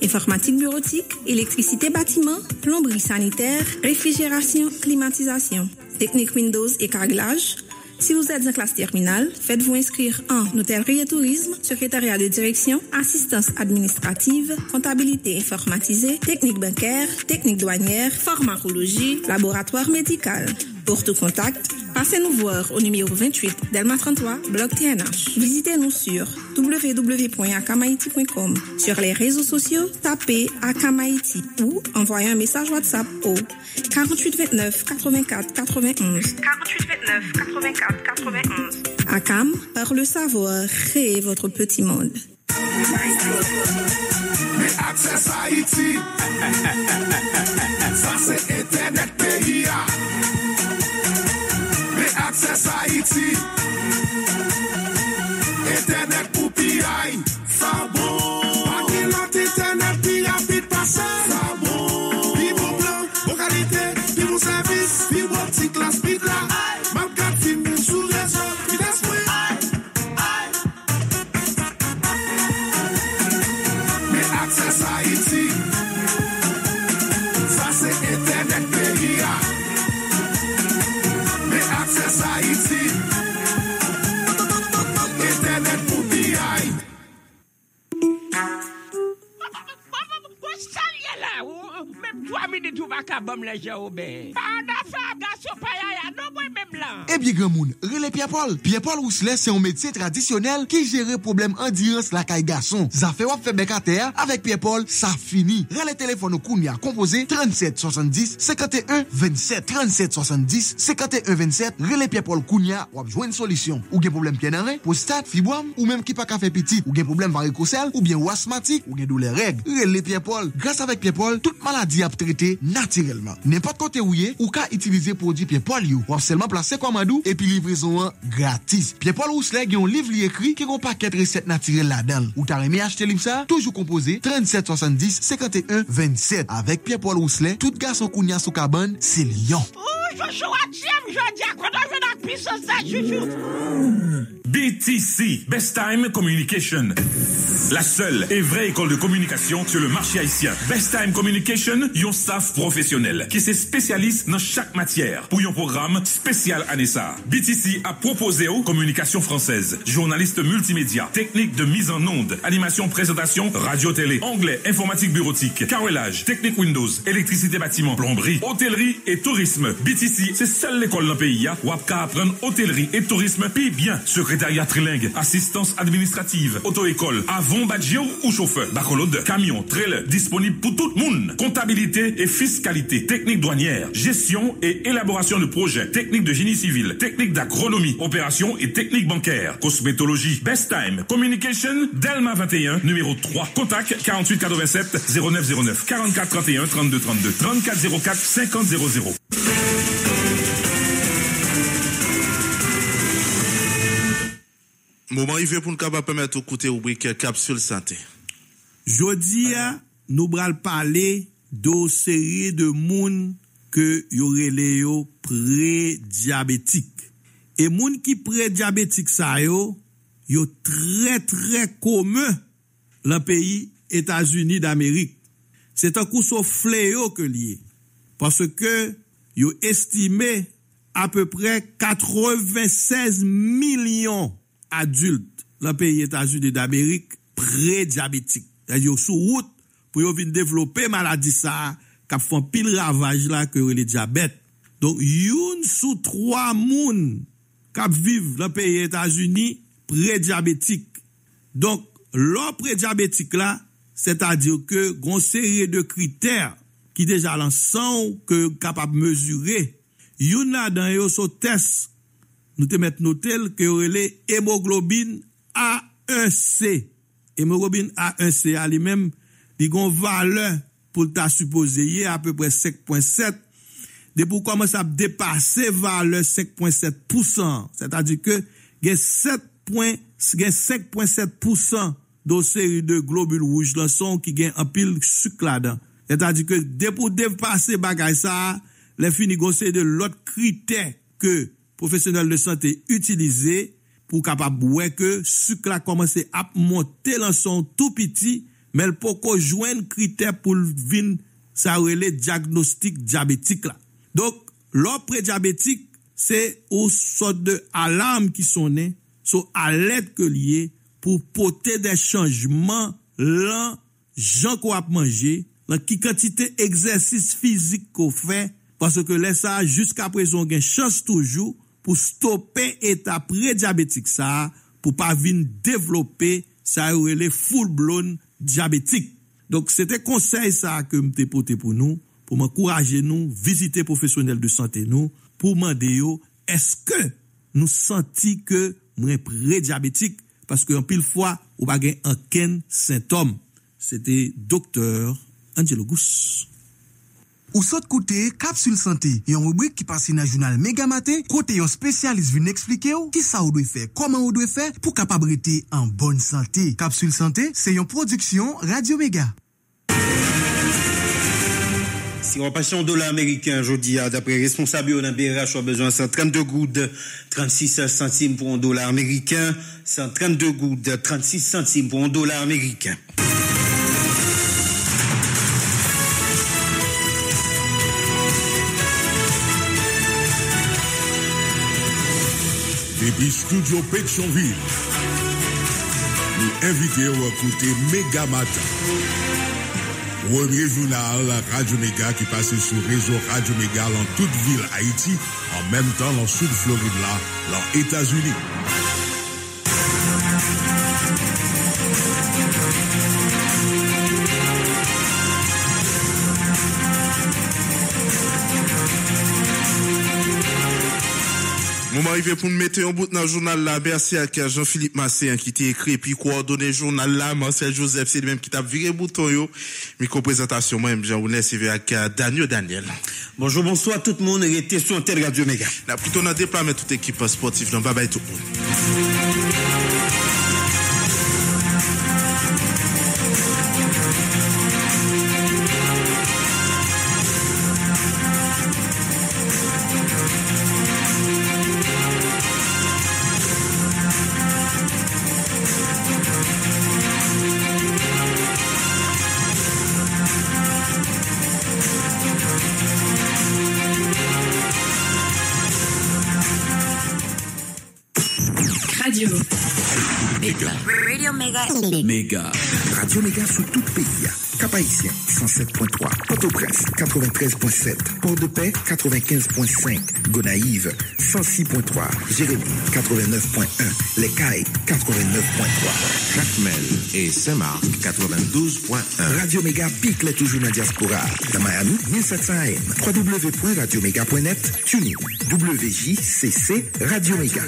informatique bureautique, électricité bâtiment, plomberie sanitaire, réfrigération, climatisation, technique Windows et carrelage. Si vous êtes en classe terminale, faites-vous inscrire en hôtellerie et tourisme, secrétariat de direction, assistance administrative, comptabilité informatisée, technique bancaire, technique douanière, pharmacologie, laboratoire médical. Pour tout contact, passez nous voir au numéro 28 Delma 33, bloc TNH. Visitez-nous sur www.acamaiti.com. Sur les réseaux sociaux, tapez Acamaiti ou envoyez un message WhatsApp au 4829 84 91. 4829 84 91. Acam, par le savoir, créez votre petit monde. Access Haïti, ça c'est Internet PIA. Access Haïti, Internet pour PIA, ça bon. Pas qu'il l'autre Internet PIA vite passé, ça bon. Pibou blanc, bon qualité, pibou service, pibou petite classe, pibou là. Mam katine, sous les autres, pibou esprit. Mais Access Haïti, ça c'est Internet PIA. Access Haïti, Internet pour BI. Eh bien, grand monde, relais Pierre-Paul. Pierre-Paul Rousselet, c'est un métier traditionnel qui gère problème endurance la caille garçon. Ça fait wap fait bec à terre. Avec Pierre-Paul, ça finit. Relais téléphone au Kounia, composé 37 70 51 27. 37 70 51 27. Relais Pierre-Paul Kounia, wap joue une solution. Ou bien problème pied dans rein, prostate, fibome, ou même qui pas café petit. Ou bien problème varicocèle, ou bien ou asthmatique, ou bien douleur règle. Relais Pierre-Paul. Grâce avec Pierre-Paul, toute maladie a traité naturellement. N'importe côté où y est, ou qu'à utiliser produit Pierre-Paul, ou seulement placer commandou et puis livraison gratis. Pierre-Paul Rousselet a un livre écrit qui a un paquet de recettes naturelles là-dedans. Ou t'as aimé acheter livre ça? Toujours composé 37 70 51 27. Avec Pierre-Paul Rousselet, tout garçon kounya sous cabane, c'est lion. BTC, Best Time Communication. La seule et vraie école de communication sur le marché haïtien. Best Time Communication, yon staff professionnel qui se spécialise dans chaque matière pour un programme spécial à Nessa. BTC a proposé aux communications françaises, journalistes multimédia, techniques de mise en onde, animation, présentation, radio-télé, anglais, informatique bureautique, carrelage, technique Windows, électricité bâtiment, plomberie, hôtellerie et tourisme. BTC, c'est seule l'école dans le pays où apprend apprendre hôtellerie et tourisme, puis bien secrétaire trilingue, assistance administrative, auto-école, avant badgeo ou chauffeur, bacolode, camion, trailer, disponible pour tout le monde. Comptabilité et fiscalité, technique douanière, gestion et élaboration de projets, technique de génie civil, technique d'agronomie, opération et technique bancaire, cosmétologie. Best Time Communication, Delma 21, numéro 3. Contact 48 87 0909 44 31 32 32 34 04 50 00. Moment arrivé pour nous permettre d'écouter la rubrique Capsule Santé. Jodi, nous allons parler d'une série de monde que yo relé yo prédiabétique. Et moun ki prédiabétique sa yo, yo très très commun dans pays États-Unis d'Amérique. C'est un coup so fléau que lié parce que yo estimé à peu près 96 millions adultes dans pays États-Unis d'Amérique prédiabétique. C'est-à-dire sur route pour yo venir développer maladie ça qui font pile ravage là que le diabète. Donc une sous trois moun qui vivent dans pays États-Unis prédiabétique. Donc l'or prédiabétique là, c'est-à-dire que une série de critères qui déjà l'ensemble que capable mesurer. Une là dans yo so test nous te mettre notel que relé hémoglobine A1C. Hémoglobine A1C a lui-même li gon valeur pour ta supposé à peu près 5.7. De pour commencer à dépasser valeur 5.7%, c'est-à-dire que gen 5.7% de série de globules rouges là sont qui gen en pile sucre là-dedans. C'est-à-dire que de pour dépasser bagay ça, les fini gosser de l'autre critère que professionnel de santé utilisé pour capable ouais que sucre là commencer à monter dans son tout petit, mais le poko joindre critère pour vin ça relé diagnostic diabétique là. Donc l'or prédiabétique c'est aux sortes de alarmes qui sonne, sont alerte que lié pour porter des changements là, gens qu'on a mangé, la qui quantité exercice physique qu'on fait parce que là ça jusqu'à présent gain chance toujours pour stopper état prédiabétique ça pour pas venir développer ça relé full blown diabétique. Donc c'était conseil ça que m'te porté pour nous. Pour m'encourager nous, visiter professionnels de santé nous, pour demander est-ce que nous sentons que nous prédiabétique parce que en pile fois ou pas gain aucun symptôme. C'était docteur Angelo Gous. Ou saute côté capsule santé et une rubrique qui passe dans journal méga matin côté un spécialiste vient expliquer qui ça ou doit faire comment ou doit faire pour capable rester en bonne santé. Capsule santé c'est une production Radio Méga. Si on passe en dollars américains aujourd'hui, d'après responsable on a BRH, on a besoin de 132 goudes, 36 centimes pour un dollar américain, 132 goudes, 36 centimes pour un dollar américain. Depuis Studio Pétionville, nous invitons à écouter Méga Matin. Premier journal Radio Méga qui passe sur réseau Radio Méga dans toute ville Haïti, en même temps dans sud Floride là, dans États-Unis. Nous m'arrivons pour nous mettre en bout dans le journal là, merci à Jean-Philippe Masséen qui t'a écrit et puis coordonné le journal là, Marcel Joseph, c'est lui-même qui t'a viré le bouton. Micro-présentation, moi-même, Jean-Rounais, c'est avec Daniel. Bonjour, bonsoir tout le monde, restez sur Antenne Radio Méga. Là, plutôt, on a déployé toute équipe sportive, donc bye bye tout le monde. Méga. Radio Méga sur tout pays. Cap-Haïtien, 107.3. Port-au-Prince, 93.7. Port-de-Paix, 95.5. Gonaïves, 106.3. Jérémy, 89.1. Les Cailles, 89.3. Jacmel et Saint-Marc, 92.1. Radio Méga pique les toujours dans la diaspora. Dans Miami, 1700 AM. www.radioméga.net. Tunis, WJCC, Radio Méga.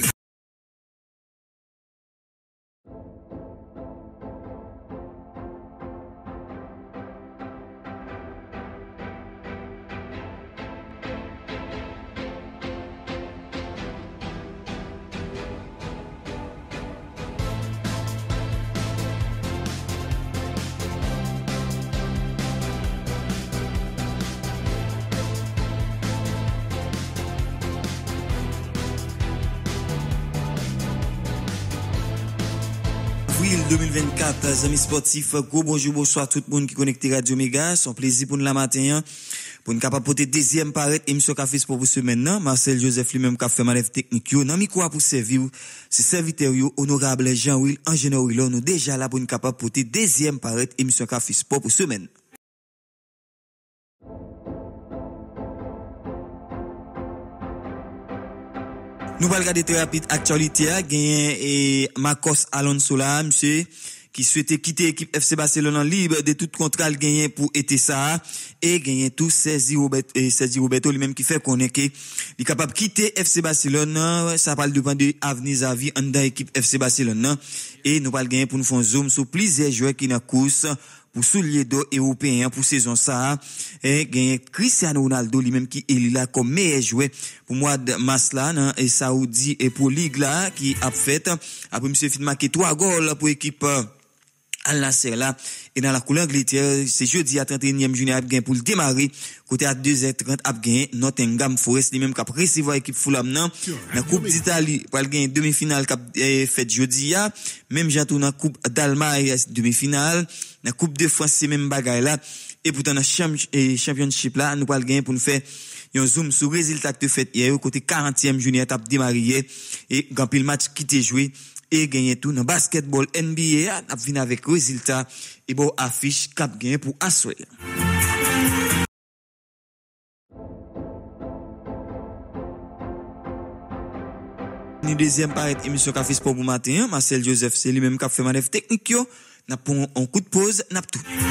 avril 2024, amis sportifs, gros bonjour, bonsoir tout le monde qui connecte Radio Méga. Son plaisir pour nous la matin, pour nous capables de deuxième paraître émission café pour vous maintenant. Marcel Joseph lui-même qui a fait manœuvre technique, non, mais quoi pour servir, c'est serviteur, honorable Jean-Will, ingénieur, nous déjà là pour nous capables de deuxième paraître émission café pour vous semaine. Nous allons regarder très rapide actualité. Gagné et Marcos Alonso là, monsieur, qui souhaitait quitter l'équipe FC Barcelone en libre de tout contrat gagné pour été ça. Et gagné tout Sergi Roberto lui-même qui fait qu'on est capable de quitter FC Barcelone. Ça parle dépend de avenir Xavi en dans l'équipe FC Barcelone. Et nous allons gagner pour nous faire un zoom sur plusieurs joueurs qui sont en course pour soulier d'or européen pour saison ça et gagner Cristiano Ronaldo lui-même qui est là comme meilleur joueur pour moi de Maslan et Saoudi et pour ligue là qui a fait après monsieur fin marqué 3 goals pour équipe Al Nassr là et dans la couleur anglaise c'est jeudi à 31e juillet a gagné pour le démarrer côté à 2h30 a gagné Nottingham Forest lui-même qui a recevoir équipe Fulham dans la coupe d'Italie pour gagner demi-finale qui fait jeudi à même j'ai tourné coupe d'Allemagne demi-finale la coupe de France c'est même bagaille là et pourtant dans championship là nous allons gagner pour nous faire un zoom sur le résultat que fait hier côté 40e juillet a démarré et grand pile match qui était joué et gagner tout dans basketball NBA a venir avec résultat et bon affiche cap gagner pour assurer. Ni deuxième partie émission Café Sport pour matin, Marcel Joseph c'est lui même qui fait manœuvre technique yo, n'a pas un coup de pause, n'a tout.